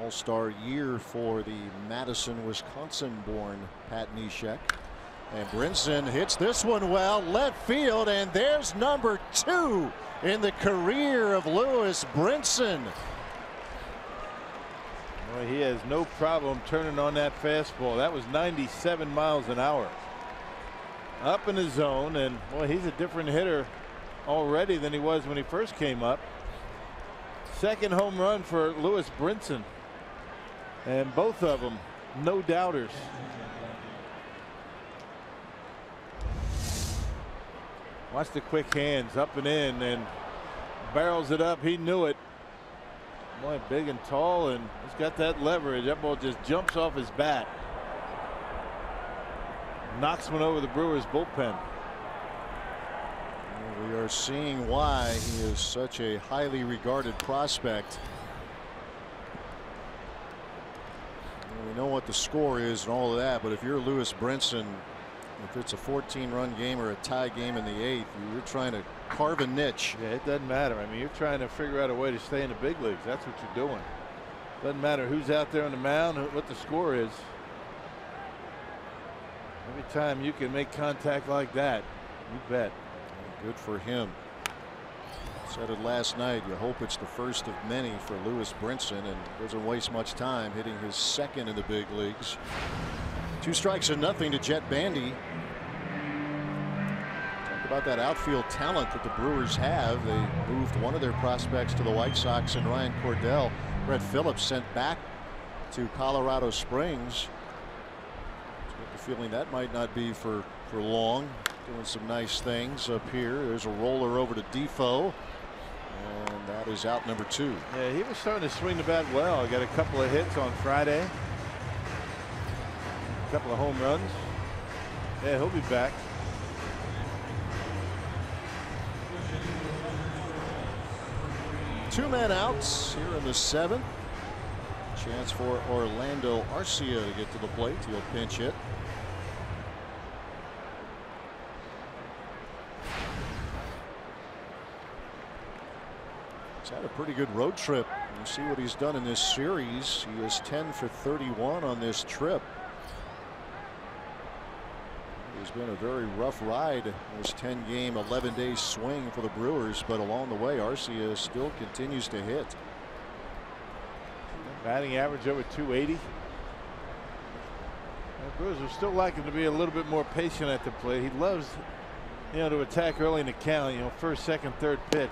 All-star year for the Madison, Wisconsin-born Pat Neshek. And Brinson hits this one well, left field, and there's number two in the career of Lewis Brinson. Well, he has no problem turning on that fastball. That was ninety-seven miles an hour. Up in his zone, and well, he's a different hitter already than he was when he first came up. Second home run for Lewis Brinson, and both of them no doubters. Watch the quick hands, up and in, and barrels it up. He knew it. Boy, big and tall, and he's got that leverage. That ball just jumps off his bat. Knocks one over the Brewers bullpen. And we are seeing why he is such a highly regarded prospect. And we know what the score is and all of that, but if you're Lewis Brinson, if it's a fourteen run game or a tie game in the eighth, you're trying to carve a niche. Yeah, it doesn't matter. I mean, you're trying to figure out a way to stay in the big leagues. That's what you're doing. Doesn't matter who's out there on the mound or what the score is. Every time you can make contact like that, you bet. Good for him. Said it last night. You hope it's the first of many for Lewis Brinson, and doesn't waste much time, hitting his second in the big leagues. Two strikes and nothing to Jet Bandy. Talk about that outfield talent that the Brewers have. They moved one of their prospects to the White Sox, and Ryan Cordell. Brett Phillips sent back to Colorado Springs. Feeling that might not be for for long. doing some nice things up here. There's a roller over to Difo, and that is out number two. Yeah, he was starting to swing the bat well. Got a couple of hits on Friday, a couple of home runs. Yeah, he'll be back. Two men outs here in the seventh. Chance for Orlando Arcia to get to the plate. He'll pinch hit. He's had a pretty good road trip. You see what he's done in this series. He is ten for thirty-one on this trip. It's been a very rough ride. This ten game eleven day swing for the Brewers, but along the way Arcia still continues to hit. Batting average over two eighty. The Brewers are still liking to be a little bit more patient at the plate. He loves, you know, to attack early in the count, you know, first, second, third pitch.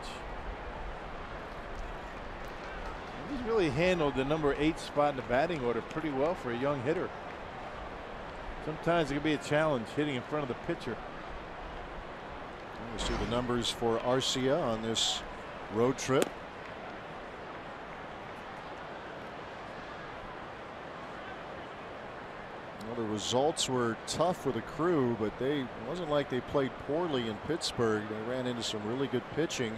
He's really handled the number eight spot in the batting order pretty well for a young hitter. Sometimes it can be a challenge hitting in front of the pitcher. We see the numbers for Arcia on this road trip. Well, the results were tough for the crew, but they, it wasn't like they played poorly in Pittsburgh. They ran into some really good pitching.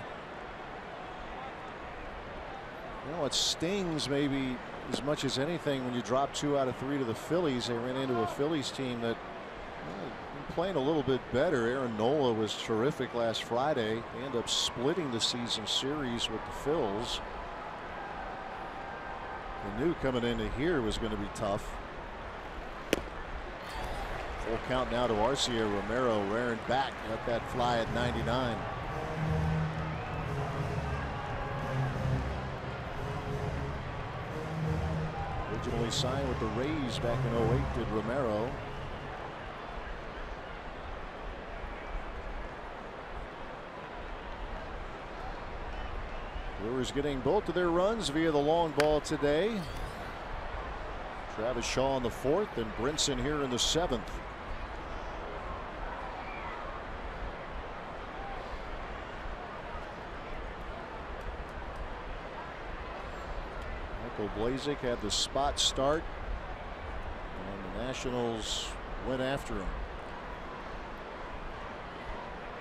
You know, it stings maybe as much as anything when you drop two out of three to the Phillies. They ran into a Phillies team that, well, playing a little bit better. Aaron Nola was terrific last Friday. They end up splitting the season series with the Phils. We knew coming into here was going to be tough. Full count now to Arcia. Romero rearing back, got that fly at ninety-nine. Originally signed with the Rays back in oh eight, did Romero. Brewers getting both of their runs via the long ball today. Travis Shaw in the fourth and Brinson here in the seventh. Blazek had the spot start, and the Nationals went after him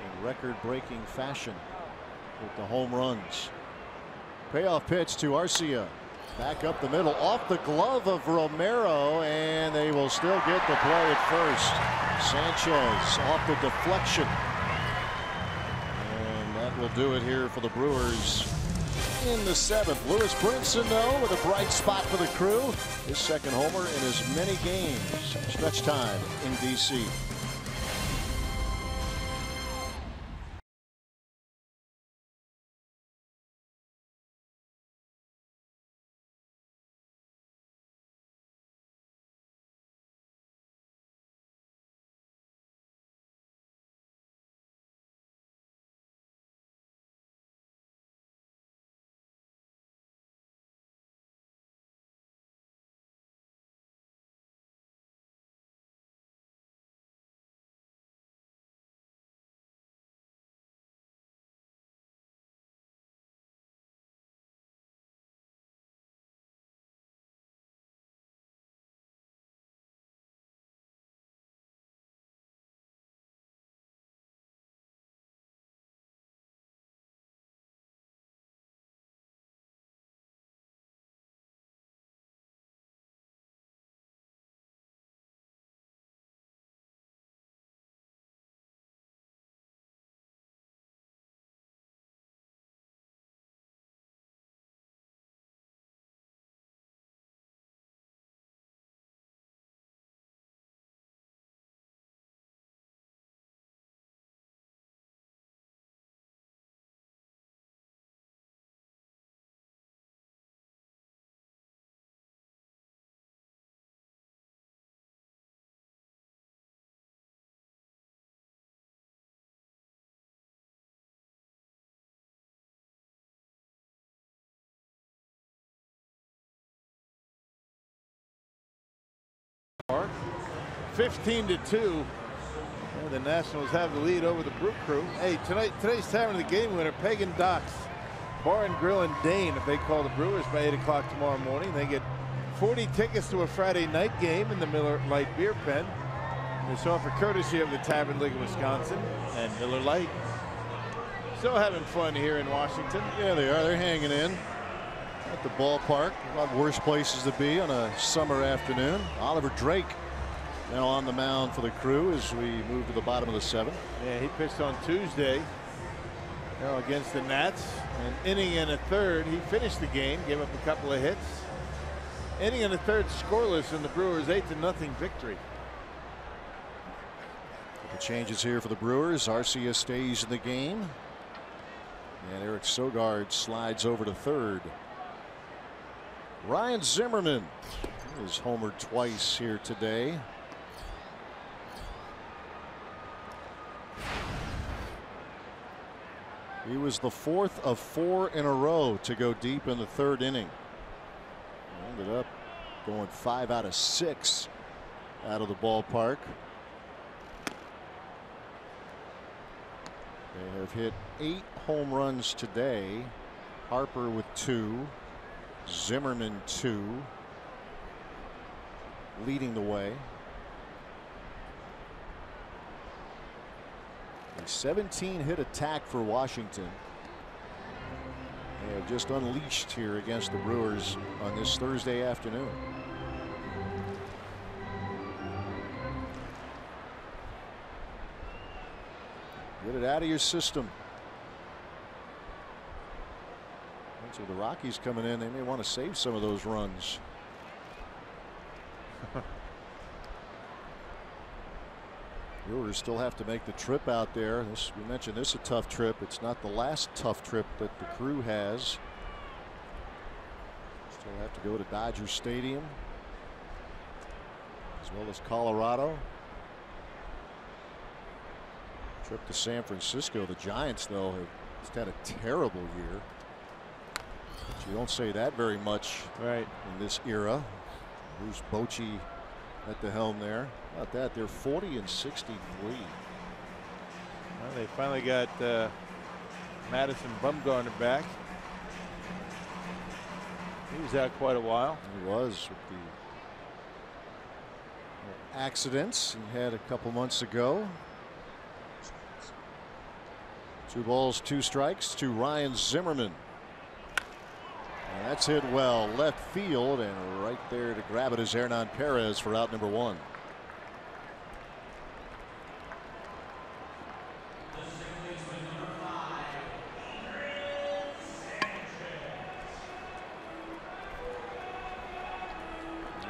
in record-breaking fashion with the home runs. Payoff pitch to Arcia, back up the middle, off the glove of Romero, and they will still get the play at first. Sanchez off the deflection, and that will do it here for the Brewers in the seventh. Lewis Brinson, though, with a bright spot for the crew. His second homer in as many games. Stretch time in D C. fifteen to two. The Nationals have the lead over the Brew Crew. Hey, tonight, today's time of the game winner, Pagan Doc's Bar and Grill in Dane. If they call the Brewers by eight o'clock tomorrow morning, they get forty tickets to a Friday night game in the Miller Lite Beer Pen. It's offered courtesy of the Tavern League of Wisconsin and Miller Lite. Still having fun here in Washington. Yeah, they are. They're hanging in at the ballpark. A lot worse places to be on a summer afternoon. Oliver Drake now on the mound for the Crew as we move to the bottom of the seventh. Yeah, he pitched on Tuesday now against the Nats. An inning and a third. He finished the game, gave up a couple of hits. Inning and a third scoreless in the Brewers' eight to nothing victory. The changes here for the Brewers. Arcia stays in the game. And Eric Sogard slides over to third. Ryan Zimmerman is homered twice here today. He was the fourth of four in a row to go deep in the third inning. Ended up going five out of six out of the ballpark. They have hit eight home runs today. Harper with two, Zimmerman two, leading the way. A seventeen hit attack for Washington. They have just unleashed here against the Brewers on this Thursday afternoon. Get it out of your system. And so the Rockies coming in, they may want to save some of those runs. Brewers still have to make the trip out there. This, we mentioned this is a tough trip. It's not the last tough trip that the Crew has. Still have to go to Dodger Stadium as well as Colorado. Trip to San Francisco. The Giants, though, have just had a terrible year. But you don't say that very much right in this era. Bruce Bochy at the helm there. How about that? They're forty and sixty-three. Well, they finally got uh, Madison Bumgarner back. He was out quite a while. He was with the accidents he had a couple months ago. Two balls, two strikes to Ryan Zimmerman. And that's hit well left field, and right there to grab it is Hernan Perez for out number one.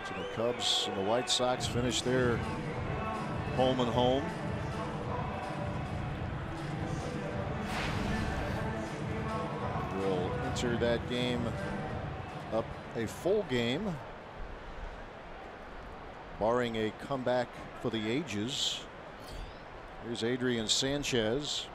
So the Cubs and the White Sox finish their home and home. Will enter that game up a full game, barring a comeback for the ages. Here's Adrian Sanchez.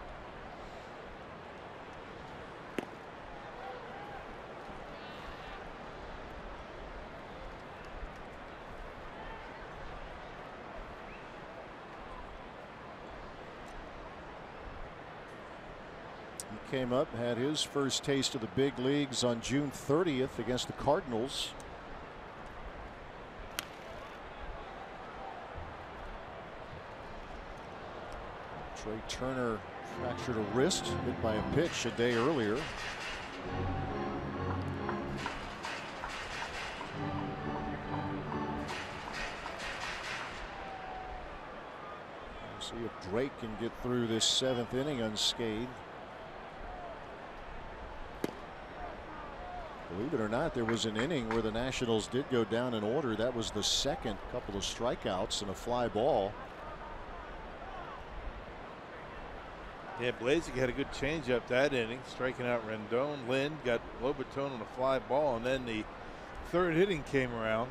Came up, had his first taste of the big leagues on June thirtieth against the Cardinals. Trey Turner fractured a wrist, hit by a pitch a day earlier. We'll see if Drake can get through this seventh inning unscathed. Believe it or not, there was an inning where the Nationals did go down in order. That was the second. Couple of strikeouts and a fly ball. Yeah, Blazek had a good changeup that inning, striking out Rendon. Lind got Lobaton on a fly ball, and then the third inning came around,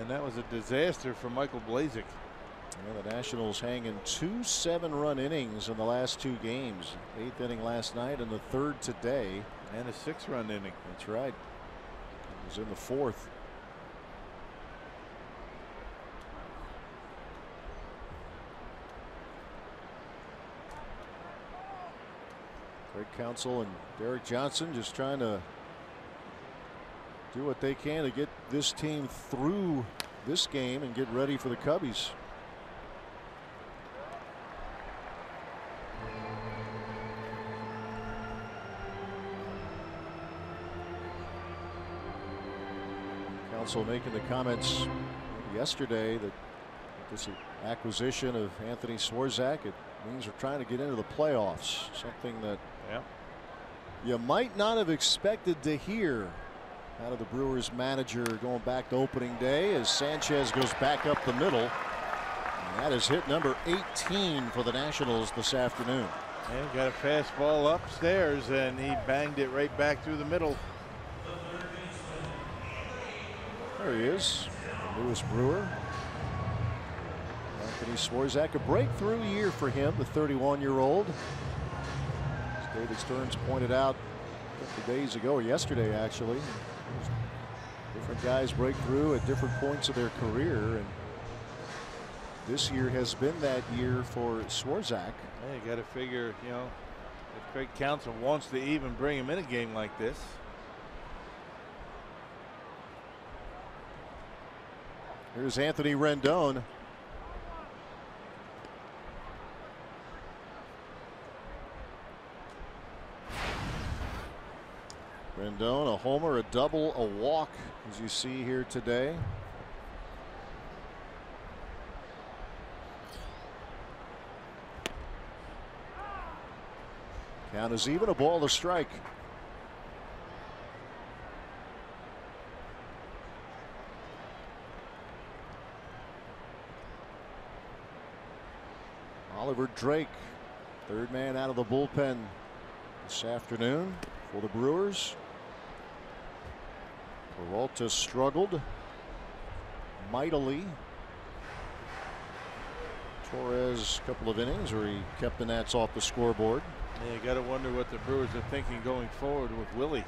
and that was a disaster for Michael Blazek. Yeah, the Nationals hanging two seven-run innings in the last two games. Eighth inning last night and the third today. And a six-run inning. That's right. It was in the fourth. Counsell and Derek Johnson just trying to do what they can to get this team through this game and get ready for the Cubbies. Counsell making the comments yesterday that this acquisition of Anthony Swarzak, it means we're trying to get into the playoffs, something that yeah. you might not have expected to hear out of the Brewers manager going back to opening day, as Sanchez goes back up the middle. And that is hit number eighteen for the Nationals this afternoon. And got a fastball upstairs and he banged it right back through the middle. There he is, Lewis Brewer. Anthony Swarzak, a breakthrough year for him, the thirty-one year old. As David Stearns pointed out a couple days ago, or yesterday actually, different guys break through at different points of their career, and this year has been that year for Swarzak. Yeah, you got to figure, you know, if Craig Counsell wants to even bring him in a game like this. Here's Anthony Rendon. Rendon, a homer, a double, a walk, as you see here today. Count is even, a ball to strike. Oliver Drake, third man out of the bullpen this afternoon for the Brewers. Peralta struggled mightily. Torres, a couple of innings where he kept the Nats off the scoreboard. Yeah, you got to wonder what the Brewers are thinking going forward with Willie.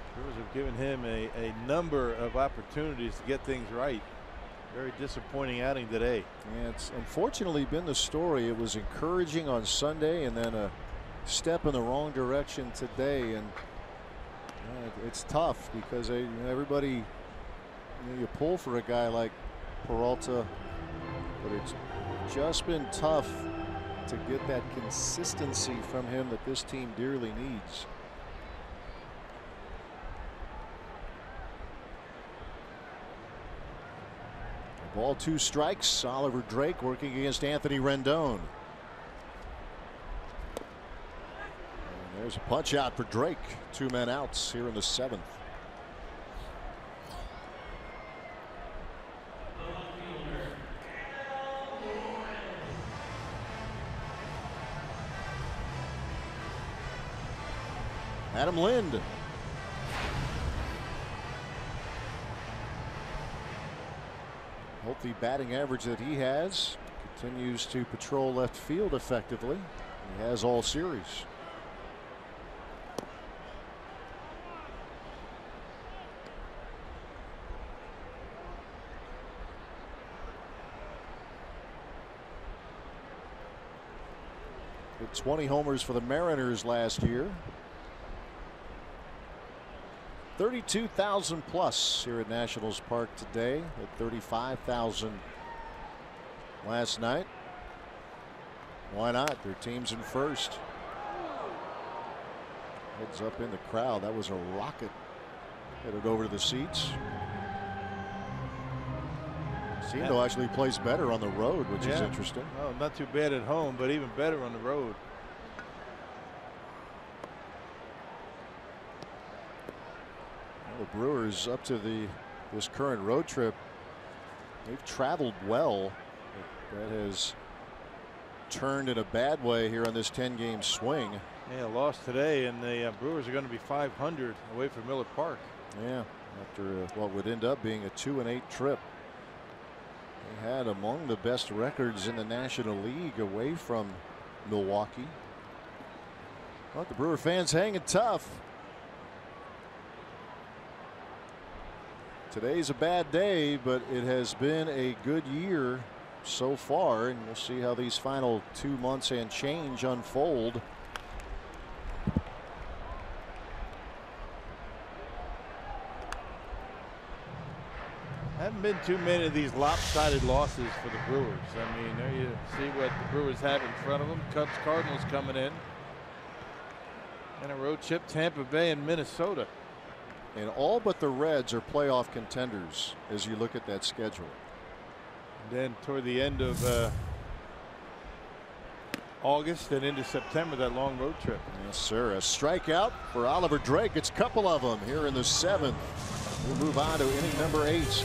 The Brewers have given him a, a number of opportunities to get things right. Very disappointing outing today. Yeah, it's unfortunately been the story. It was encouraging on Sunday and then a step in the wrong direction today, and it's tough because they, you know, everybody, you know, you pull for a guy like Peralta, but it's just been tough to get that consistency from him that this team dearly needs. Ball, two strikes. Oliver Drake working against Anthony Rendon. And there's a punch out for Drake. Two men outs here in the seventh. Adam Lind. The batting average that he has continues to patrol left field effectively. He has all series. Hit twenty homers for the Mariners last year. thirty-two thousand plus here at Nationals Park today, at thirty-five thousand last night. Why not? Their team's in first. Heads up in the crowd. That was a rocket headed over to the seats. Sino actually plays better on the road, which yeah. is interesting. Oh, not too bad at home, but even better on the road. The Brewers, up to the this current road trip, they've traveled well. That has turned in a bad way here on this ten game swing. Yeah, lost today, and the uh, Brewers are going to be five hundred away from Miller Park. Yeah, after uh, what would end up being a two and eight trip. They had among the best records in the National League away from Milwaukee. But the Brewer fans hanging tough. Today's a bad day, but it has been a good year so far, and we'll see how these final two months and change unfold Haven't been too many of these lopsided losses for the Brewers. I mean, there you see what the Brewers have in front of them. Cubs, Cardinals coming in. And a road trip, Tampa Bay and Minnesota. And all but the Reds are playoff contenders as you look at that schedule. And then toward the end of uh, August and into September, that long road trip. Yes, sir. A strikeout for Oliver Drake. It's a couple of them here in the seventh. We'll move on to inning number eight.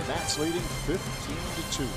The Nats leading fifteen to two.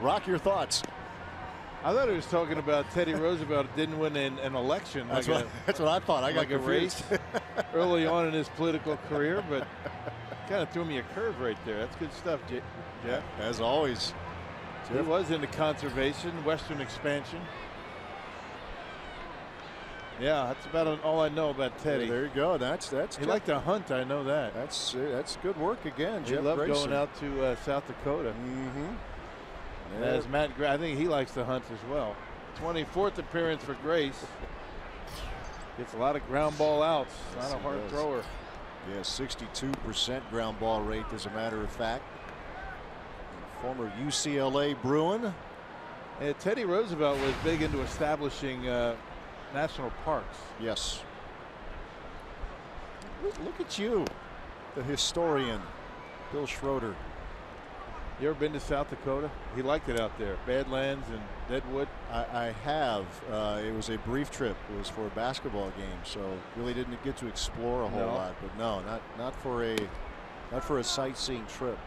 Rock, your thoughts. I thought he was talking about Teddy Roosevelt didn't win an, an election. That's, like what, a, that's what I thought. I got like a race early on in his political career, but kind of threw me a curve right there. That's good stuff, Jeff. Yeah. As always. He Jeff. was into conservation, Western expansion. Yeah, that's about all I know about Teddy. Yeah, there you go. That's that's. He liked to hunt. I know that. That's uh, that's good work again, Jeff. He loved Grayson. Going out to uh, South Dakota. Mm-hmm. As Matt, I think he likes to hunt as well. twenty-fourth appearance for Grace. Gets a lot of ground ball outs. Yes, not a hard thrower. Yeah, sixty-two percent ground ball rate, as a matter of fact. Former U C L A Bruin. Yeah, Teddy Roosevelt was big into establishing uh, national parks. Yes. Look, look at you, the historian, Bill Schroeder. You ever been to South Dakota? He liked it out there. Badlands and Deadwood. I, I have. Uh, it was a brief trip. It was for a basketball game, so really didn't get to explore a whole no. lot. But no, not not for a not for a sightseeing trip.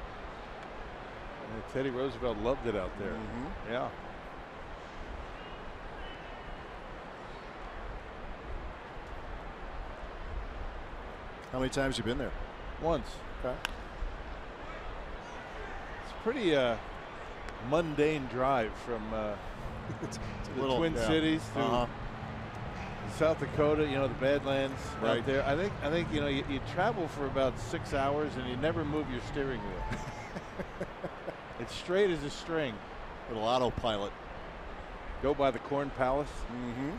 And Teddy Roosevelt loved it out there. Mm-hmm. Yeah. How many times you been there? Once. Okay. Pretty uh, mundane drive from uh, it's, it's the little, Twin yeah. Cities to uh-huh. South Dakota. You know, the Badlands right out there. I think I think you know you, you travel for about six hours and you never move your steering wheel. It's straight as a string. Little autopilot. Go by the Corn Palace. Mm-hmm.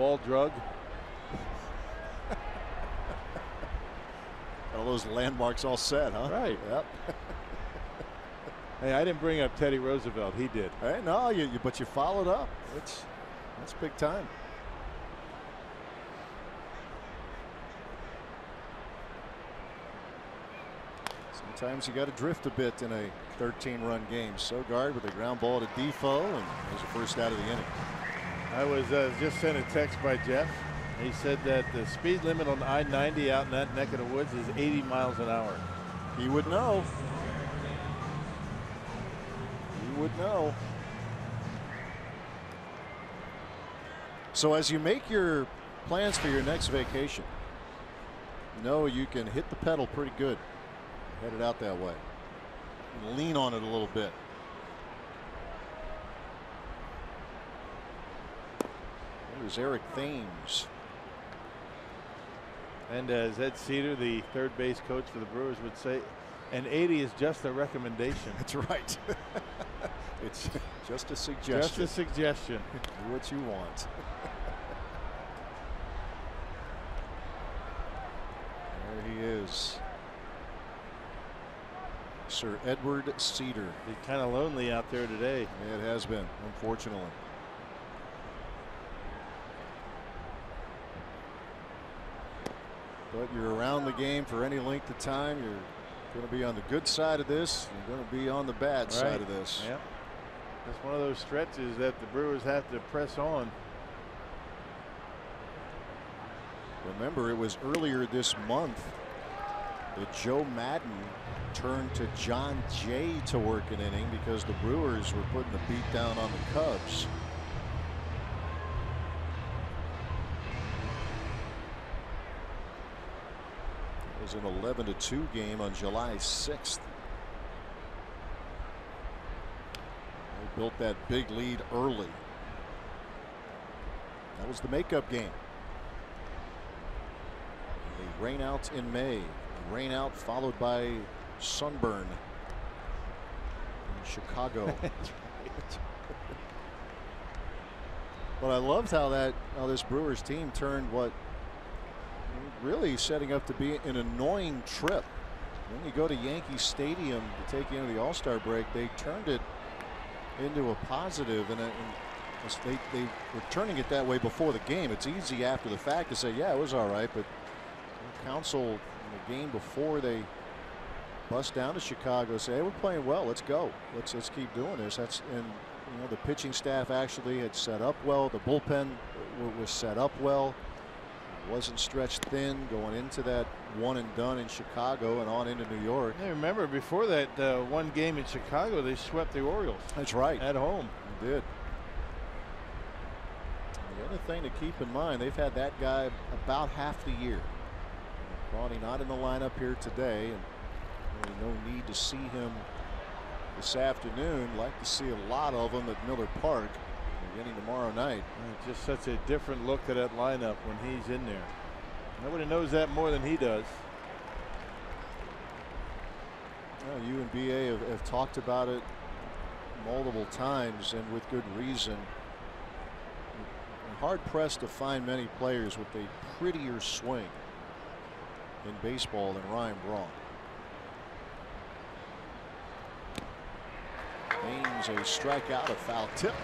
Wall drug. All those landmarks all set, huh? Right. Yep. Hey, I didn't bring up Teddy Roosevelt. He did. Hey, no, you, you but you followed up. That's that's big time. So Sometimes you got to drift a bit in a thirteen run game. Sogard with a ground ball to Difo, and it was the first out of the inning. I was uh, just sent a text by Jeff. He said that the speed limit on I ninety out in that neck of the woods is eighty miles an hour. He would know. He would know. So as you make your plans for your next vacation, know you can hit the pedal pretty good. Headed out that way. And lean on it a little bit. There's Eric Thames. And as Ed Cedar, the third base coach for the Brewers, would say, an eighty is just a recommendation. That's right. It's just a suggestion. Just a suggestion. Do what you want. There he is. Sir Edward Cedar. He's kind of lonely out there today. It has been, unfortunately. But you're around the game for any length of time. You're going to be on the good side of this. You're going to be on the bad right. side of this. Yep. It's one of those stretches that the Brewers have to press on. Remember, it was earlier this month that Joe Madden turned to John Jay to work an inning because the Brewers were putting the beat down on the Cubs. It was an eleven to two game on July sixth. They built that big lead early. That was the makeup game. The rainouts in May. The rainout followed by sunburn in Chicago. But I loved how that how this Brewers team turned what really setting up to be an annoying trip. When you go to Yankee Stadium to take you into the All-Star break, they turned it into a positive, and, a, and they, they were turning it that way before the game. It's easy after the fact to say, yeah, it was all right, but Counsell in the game before they bust down to Chicago say, hey, we're playing well. Let's go. Let's let's keep doing this. That's and you know the pitching staff actually had set up well. The bullpen was set up well. Wasn't stretched thin going into that one and done in Chicago and on into New York. I remember before that uh, one game in Chicago they swept the Orioles. That's right. At home. They did. And the other thing to keep in mind, they've had that guy about half the year. Brawny not in the lineup here today, and really no need to see him this afternoon. Like to see a lot of them at Miller Park. Beginning tomorrow night. It's just such a different look to that lineup when he's in there. Nobody knows that more than he does. Well, you and B A have, have talked about it multiple times, and with good reason. I'm hard pressed to find many players with a prettier swing in baseball than Ryan Braun. Means a strikeout, a foul tip.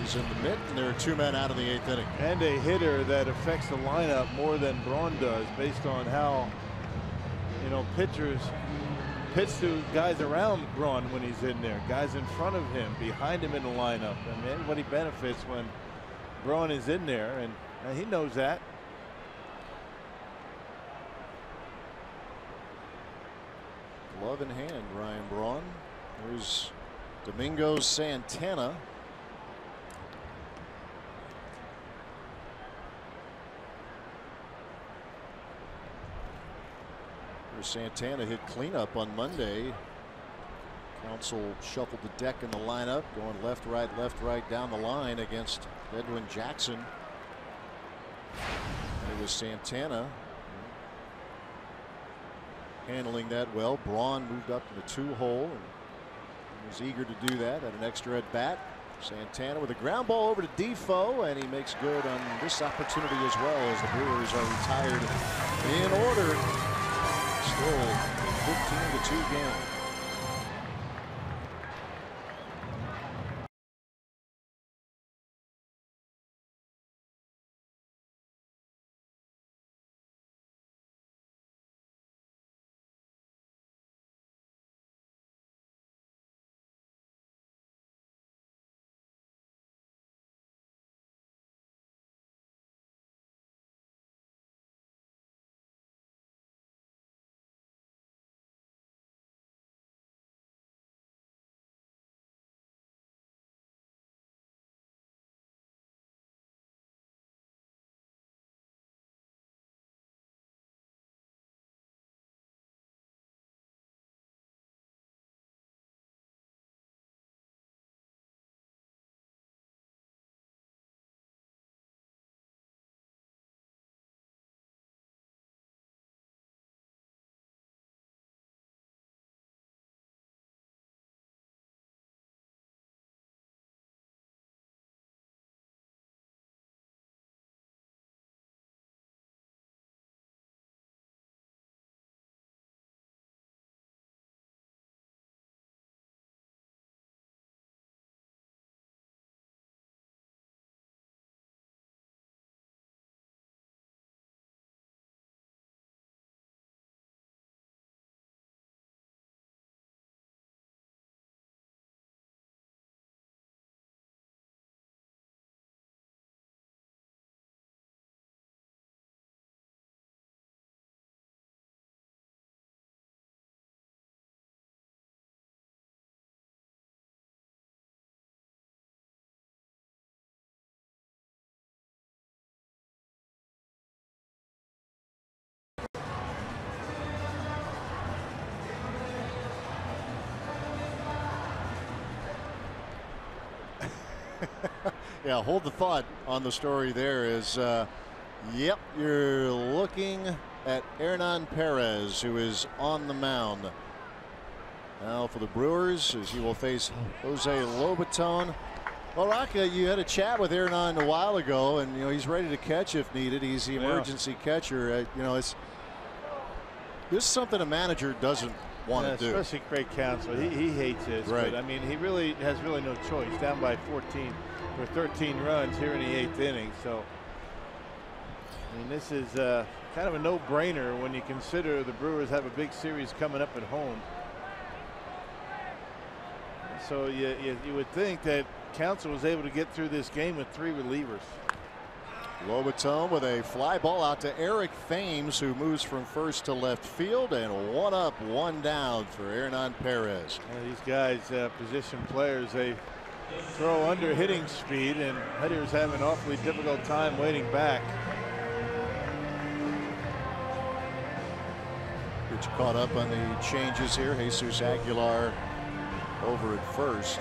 He's in the mid, and there are two men out of the eighth inning. And a hitter that affects the lineup more than Braun does, based on how you know pitchers pitch to guys around Braun when he's in there, guys in front of him, behind him in the lineup. I mean, everybody benefits when Braun is in there, and, and he knows that. Glove in hand, Ryan Braun. There's Domingo Santana. Santana hit cleanup on Monday. Counsell shuffled the deck in the lineup, going left, right, left, right down the line against Edwin Jackson. And it was Santana handling that well. Braun moved up to the two hole and was eager to do that at an extra at bat. Santana with a ground ball over to Difo, and he makes good on this opportunity as well, as the Brewers are retired in order. Still a fifteen to two game. Yeah, hold the thought on the story there is, uh, yep, you're looking at Hernan Perez, who is on the mound now for the Brewers, as he will face Jose Lobaton. Well, Rocca, you had a chat with Hernan a while ago, and you know he's ready to catch if needed. He's the emergency yeah. catcher. Uh, you know, it's this is something a manager doesn't want yeah, to do. Especially Craig Counsell. He, he hates this. Right. But, I mean, he really has really no choice. Down by fourteen or thirteen runs here in the eighth inning. So, I mean, this is uh, kind of a no-brainer when you consider the Brewers have a big series coming up at home. So you, you, you would think that Counsell was able to get through this game with three relievers. Lobaton with a fly ball out to Eric Thames, who moves from first to left field, and one up, one down for Hernan Perez. Well, these guys, uh, position players, they throw under hitting speed, and hitters have an awfully difficult time waiting back. Gets caught up on the changes here. Jesus Aguilar over at first.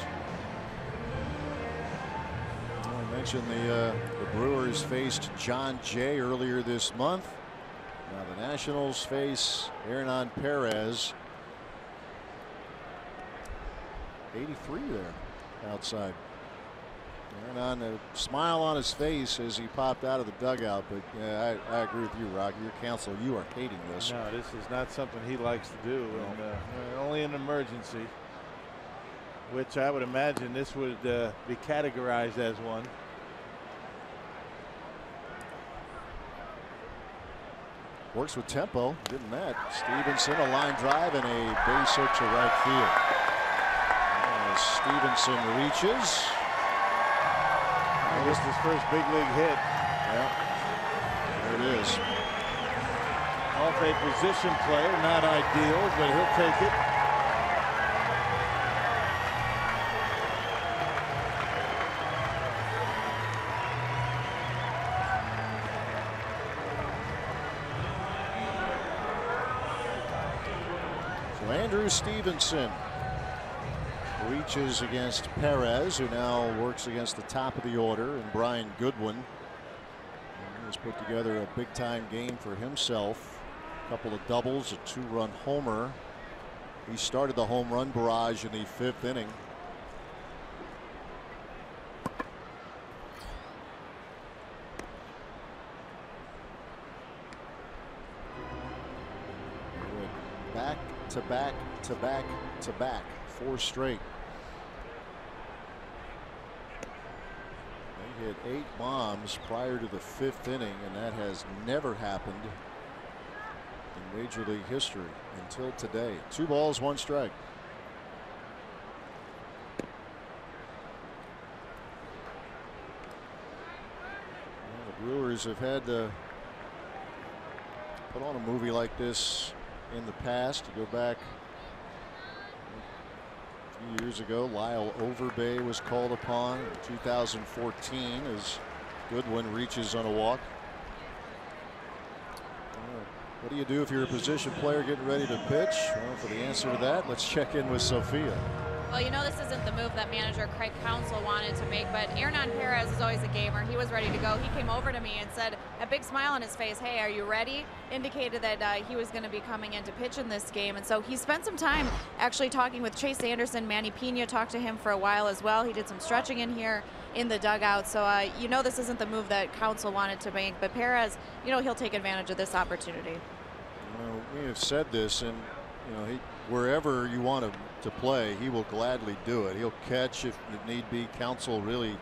Mentioned the, uh, the Brewers faced John Jay earlier this month. Now the Nationals face Hernan Perez. eighty-three there outside. Hernan, a smile on his face as he popped out of the dugout. But yeah, I, I agree with you, Rock. Your Counsell, you are hating this. No, this is not something he likes to do. No. And, uh, only in an emergency, which I would imagine this would uh, be categorized as one. Works with tempo, didn't that? Stevenson, a line drive and a base hit to right field. As Stevenson reaches. Just his first big league hit. Yeah, there it is. Off a position player, not ideal, but he'll take it. Stevenson reaches against Perez, who now works against the top of the order, and Brian Goodwin has put together a big time game for himself. A couple of doubles, a two run homer. He started the home run barrage in the fifth inning. Back to back to back to back, four straight. They hit eight bombs prior to the fifth inning, and that has never happened in Major League history until today. Two balls, one strike. Well, the Brewers have had to put on a movie like this in the past. To go back a few years ago, Lyle Overbay was called upon in two thousand fourteen as Goodwin reaches on a walk. What do you do if you're a position player getting ready to pitch? Well, for the answer to that, let's check in with Sophia. Well, you know, this isn't the move that manager Craig Counsell wanted to make, but Hernan Perez is always a gamer. He was ready to go. He came over to me and said, a big smile on his face, hey, are you ready? Indicated that uh, he was going to be coming in to pitch in this game. And so he spent some time actually talking with Chase Anderson. Manny Pena talked to him for a while as well. He did some stretching in here in the dugout. So, uh, you know, this isn't the move that Counsell wanted to make, but Perez, you know, he'll take advantage of this opportunity. Well, we have said this, and, you know, he, wherever you want him to play, he will gladly do it. He'll catch if need be. Counsell really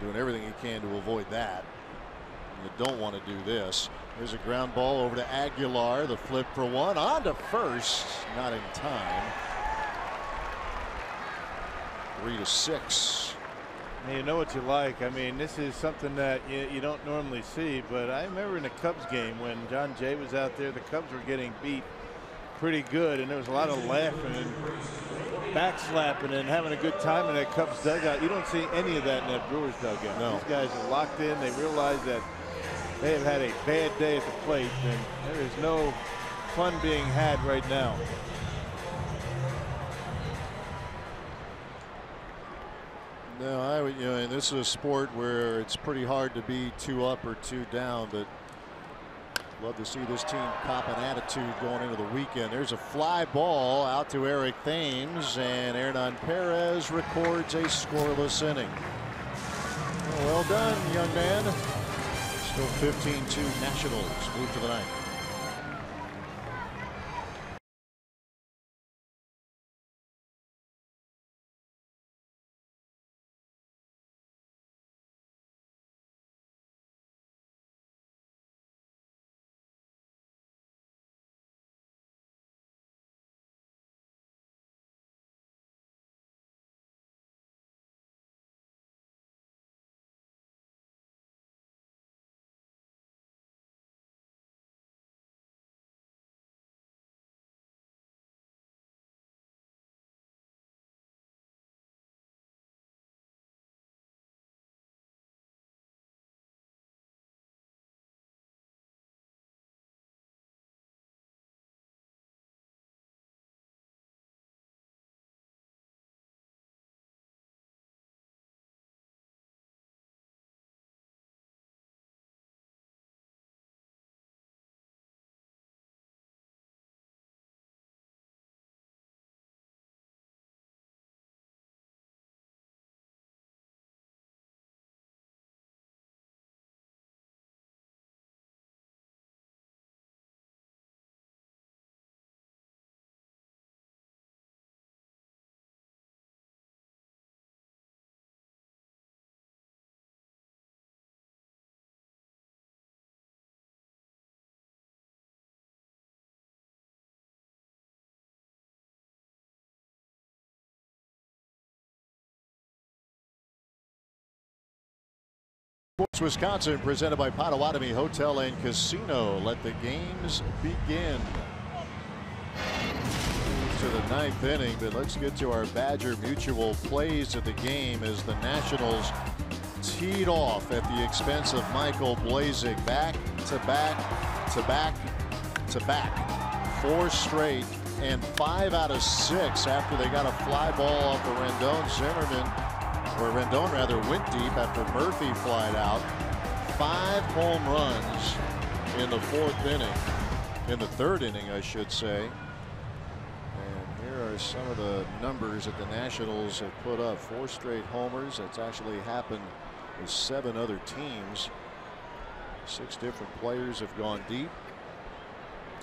doing everything he can to avoid that. You don't want to do this. There's a ground ball over to Aguilar. The flip for one, on to first, not in time. Three to six. You know what you like. I mean, this is something that you, you don't normally see, but I remember in a Cubs game when John Jay was out there, the Cubs were getting beat pretty good, and there was a lot of laughing and back slapping and having a good time in that Cubs dugout. You don't see any of that in that Brewers dugout. No. These guys are locked in. They realize that they have had a bad day at the plate, and there is no fun being had right now. No, I would, you know, and this is a sport where it's pretty hard to be two up or two down, but love to see this team cop an attitude going into the weekend. There's a fly ball out to Eric Thames, and Hernan Perez records a scoreless inning. Well done, young man. Still fifteen two Nationals. Move to the ninth. Sports Wisconsin presented by Potawatomi Hotel and Casino. Let the games begin. Moves to the ninth inning, but let's get to our Badger Mutual plays of the game as the Nationals teed off at the expense of Michael Blazek. Back to back to back to back. Four straight and five out of six after they got a fly ball off of Rendon. Zimmerman. Where Rendon rather went deep after Murphy flied out. Five home runs in the fourth inning, in the third inning, I should say. And here are some of the numbers that the Nationals have put up. Four straight homers. That's actually happened with seven other teams. Six different players have gone deep.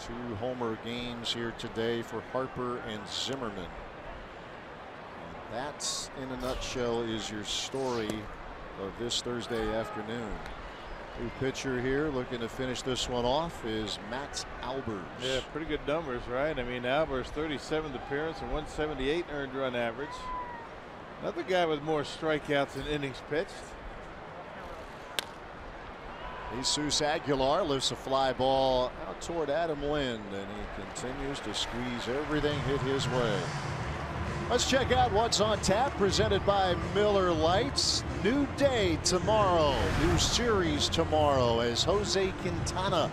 Two homer games here today for Harper and Zimmerman. That's, in a nutshell, is your story of this Thursday afternoon. New pitcher here looking to finish this one off is Max Albers. Yeah, pretty good numbers, right? I mean, Albers thirty-seventh appearance and one seventy-eight earned run average. Another guy with more strikeouts than innings pitched. Jesus Aguilar lifts a fly ball out toward Adam Lind, and he continues to squeeze everything hit his way. Let's check out what's on tap, presented by Miller Lights. New day tomorrow, new series tomorrow as Jose Quintana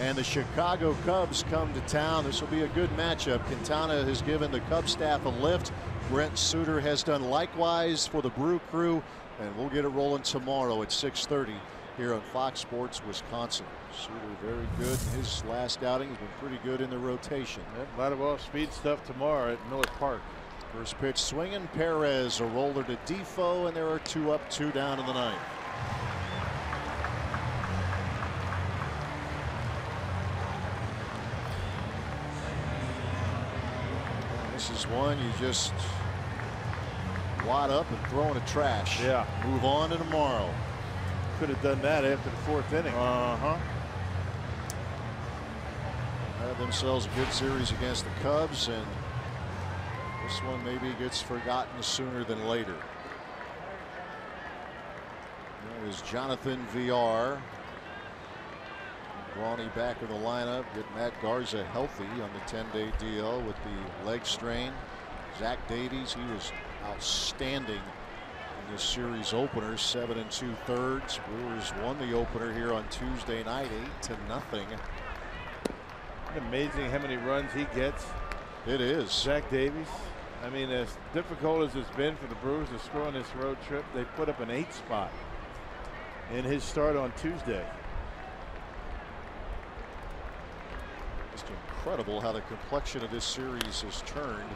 and the Chicago Cubs come to town. This will be a good matchup. Quintana has given the Cubs staff a lift. Brent Suter has done likewise for the Brew Crew, and we'll get it rolling tomorrow at six thirty here on Fox Sports Wisconsin. Suter very good. His last outing has been pretty good in the rotation. A lot of off-speed stuff tomorrow at Miller Park. First pitch swinging, Perez, a roller to Difo, and there are two up, two down in the ninth. This is one you just wad up and throw in the trash. Yeah. Move on to tomorrow. Could have done that after the fourth inning. Uh huh. Had themselves a good series against the Cubs, and this one maybe gets forgotten sooner than later. That was Jonathan Villar. Brawny back in the lineup. Get Matt Garza healthy on the ten day deal with the leg strain. Zach Davies, he was outstanding in this series opener. Seven and two thirds. Brewers won the opener here on Tuesday night, eight to nothing. Amazing how many runs he gets. It is. Zach Davies. I mean, as difficult as it's been for the Brewers to score on this road trip, they put up an eight spot in his start on Tuesday. Just incredible how the complexion of this series has turned.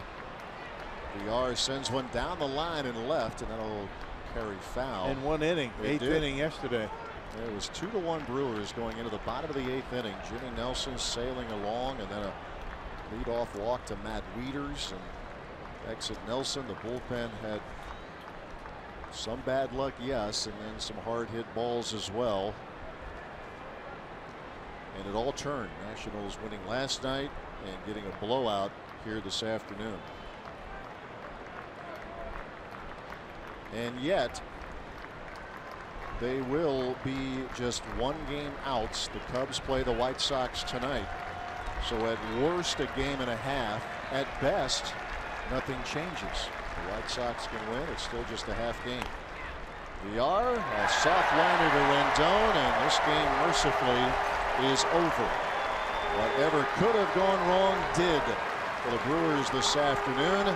Villar sends one down the line and left, and that'll carry foul. In one inning, eighth inning yesterday. It was two to one Brewers going into the bottom of the eighth inning. Jimmy Nelson sailing along, and then a leadoff walk to Matt Wieters and exit Nelson. The bullpen had some bad luck, yes, and then some hard hit balls as well. And it all turned. Nationals winning last night and getting a blowout here this afternoon. And yet they will be just one game out. The Cubs play the White Sox tonight. So at worst a game and a half. At best nothing changes. The White Sox can win. It's still just a half game. Villar, a soft liner to Rendon, and this game mercifully is over. Whatever could have gone wrong did for the Brewers this afternoon.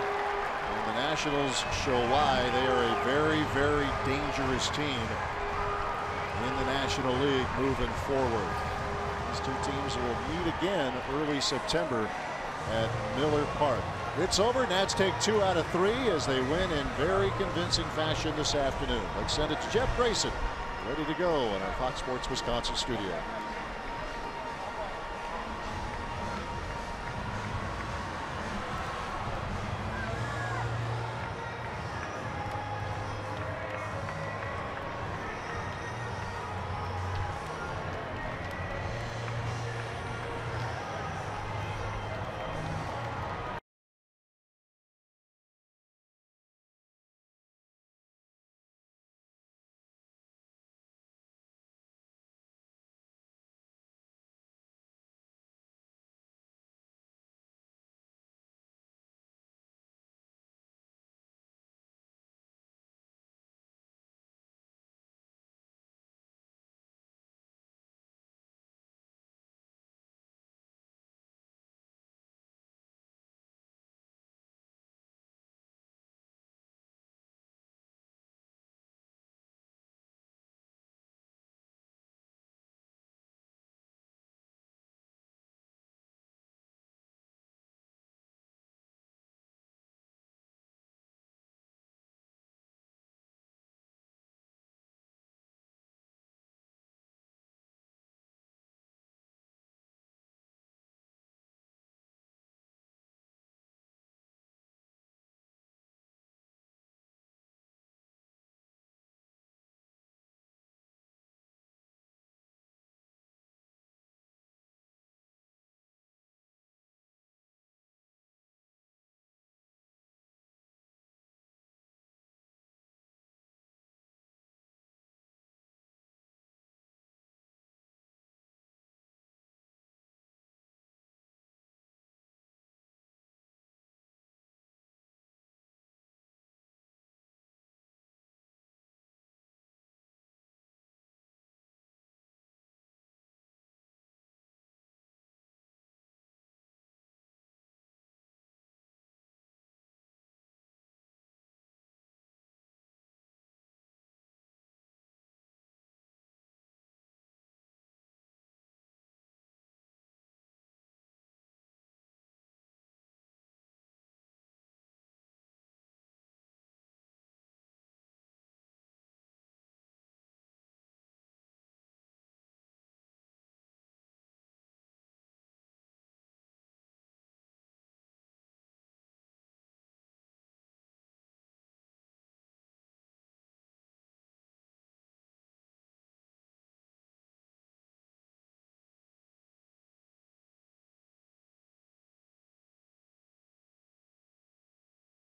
And the Nationals show why they are a very, very dangerous team in the National League moving forward. These two teams will meet again early September at Miller Park. It's over. Nats take two out of three as they win in very convincing fashion this afternoon. Let's send it to Jeff Grayson, ready to go in our Fox Sports Wisconsin studio.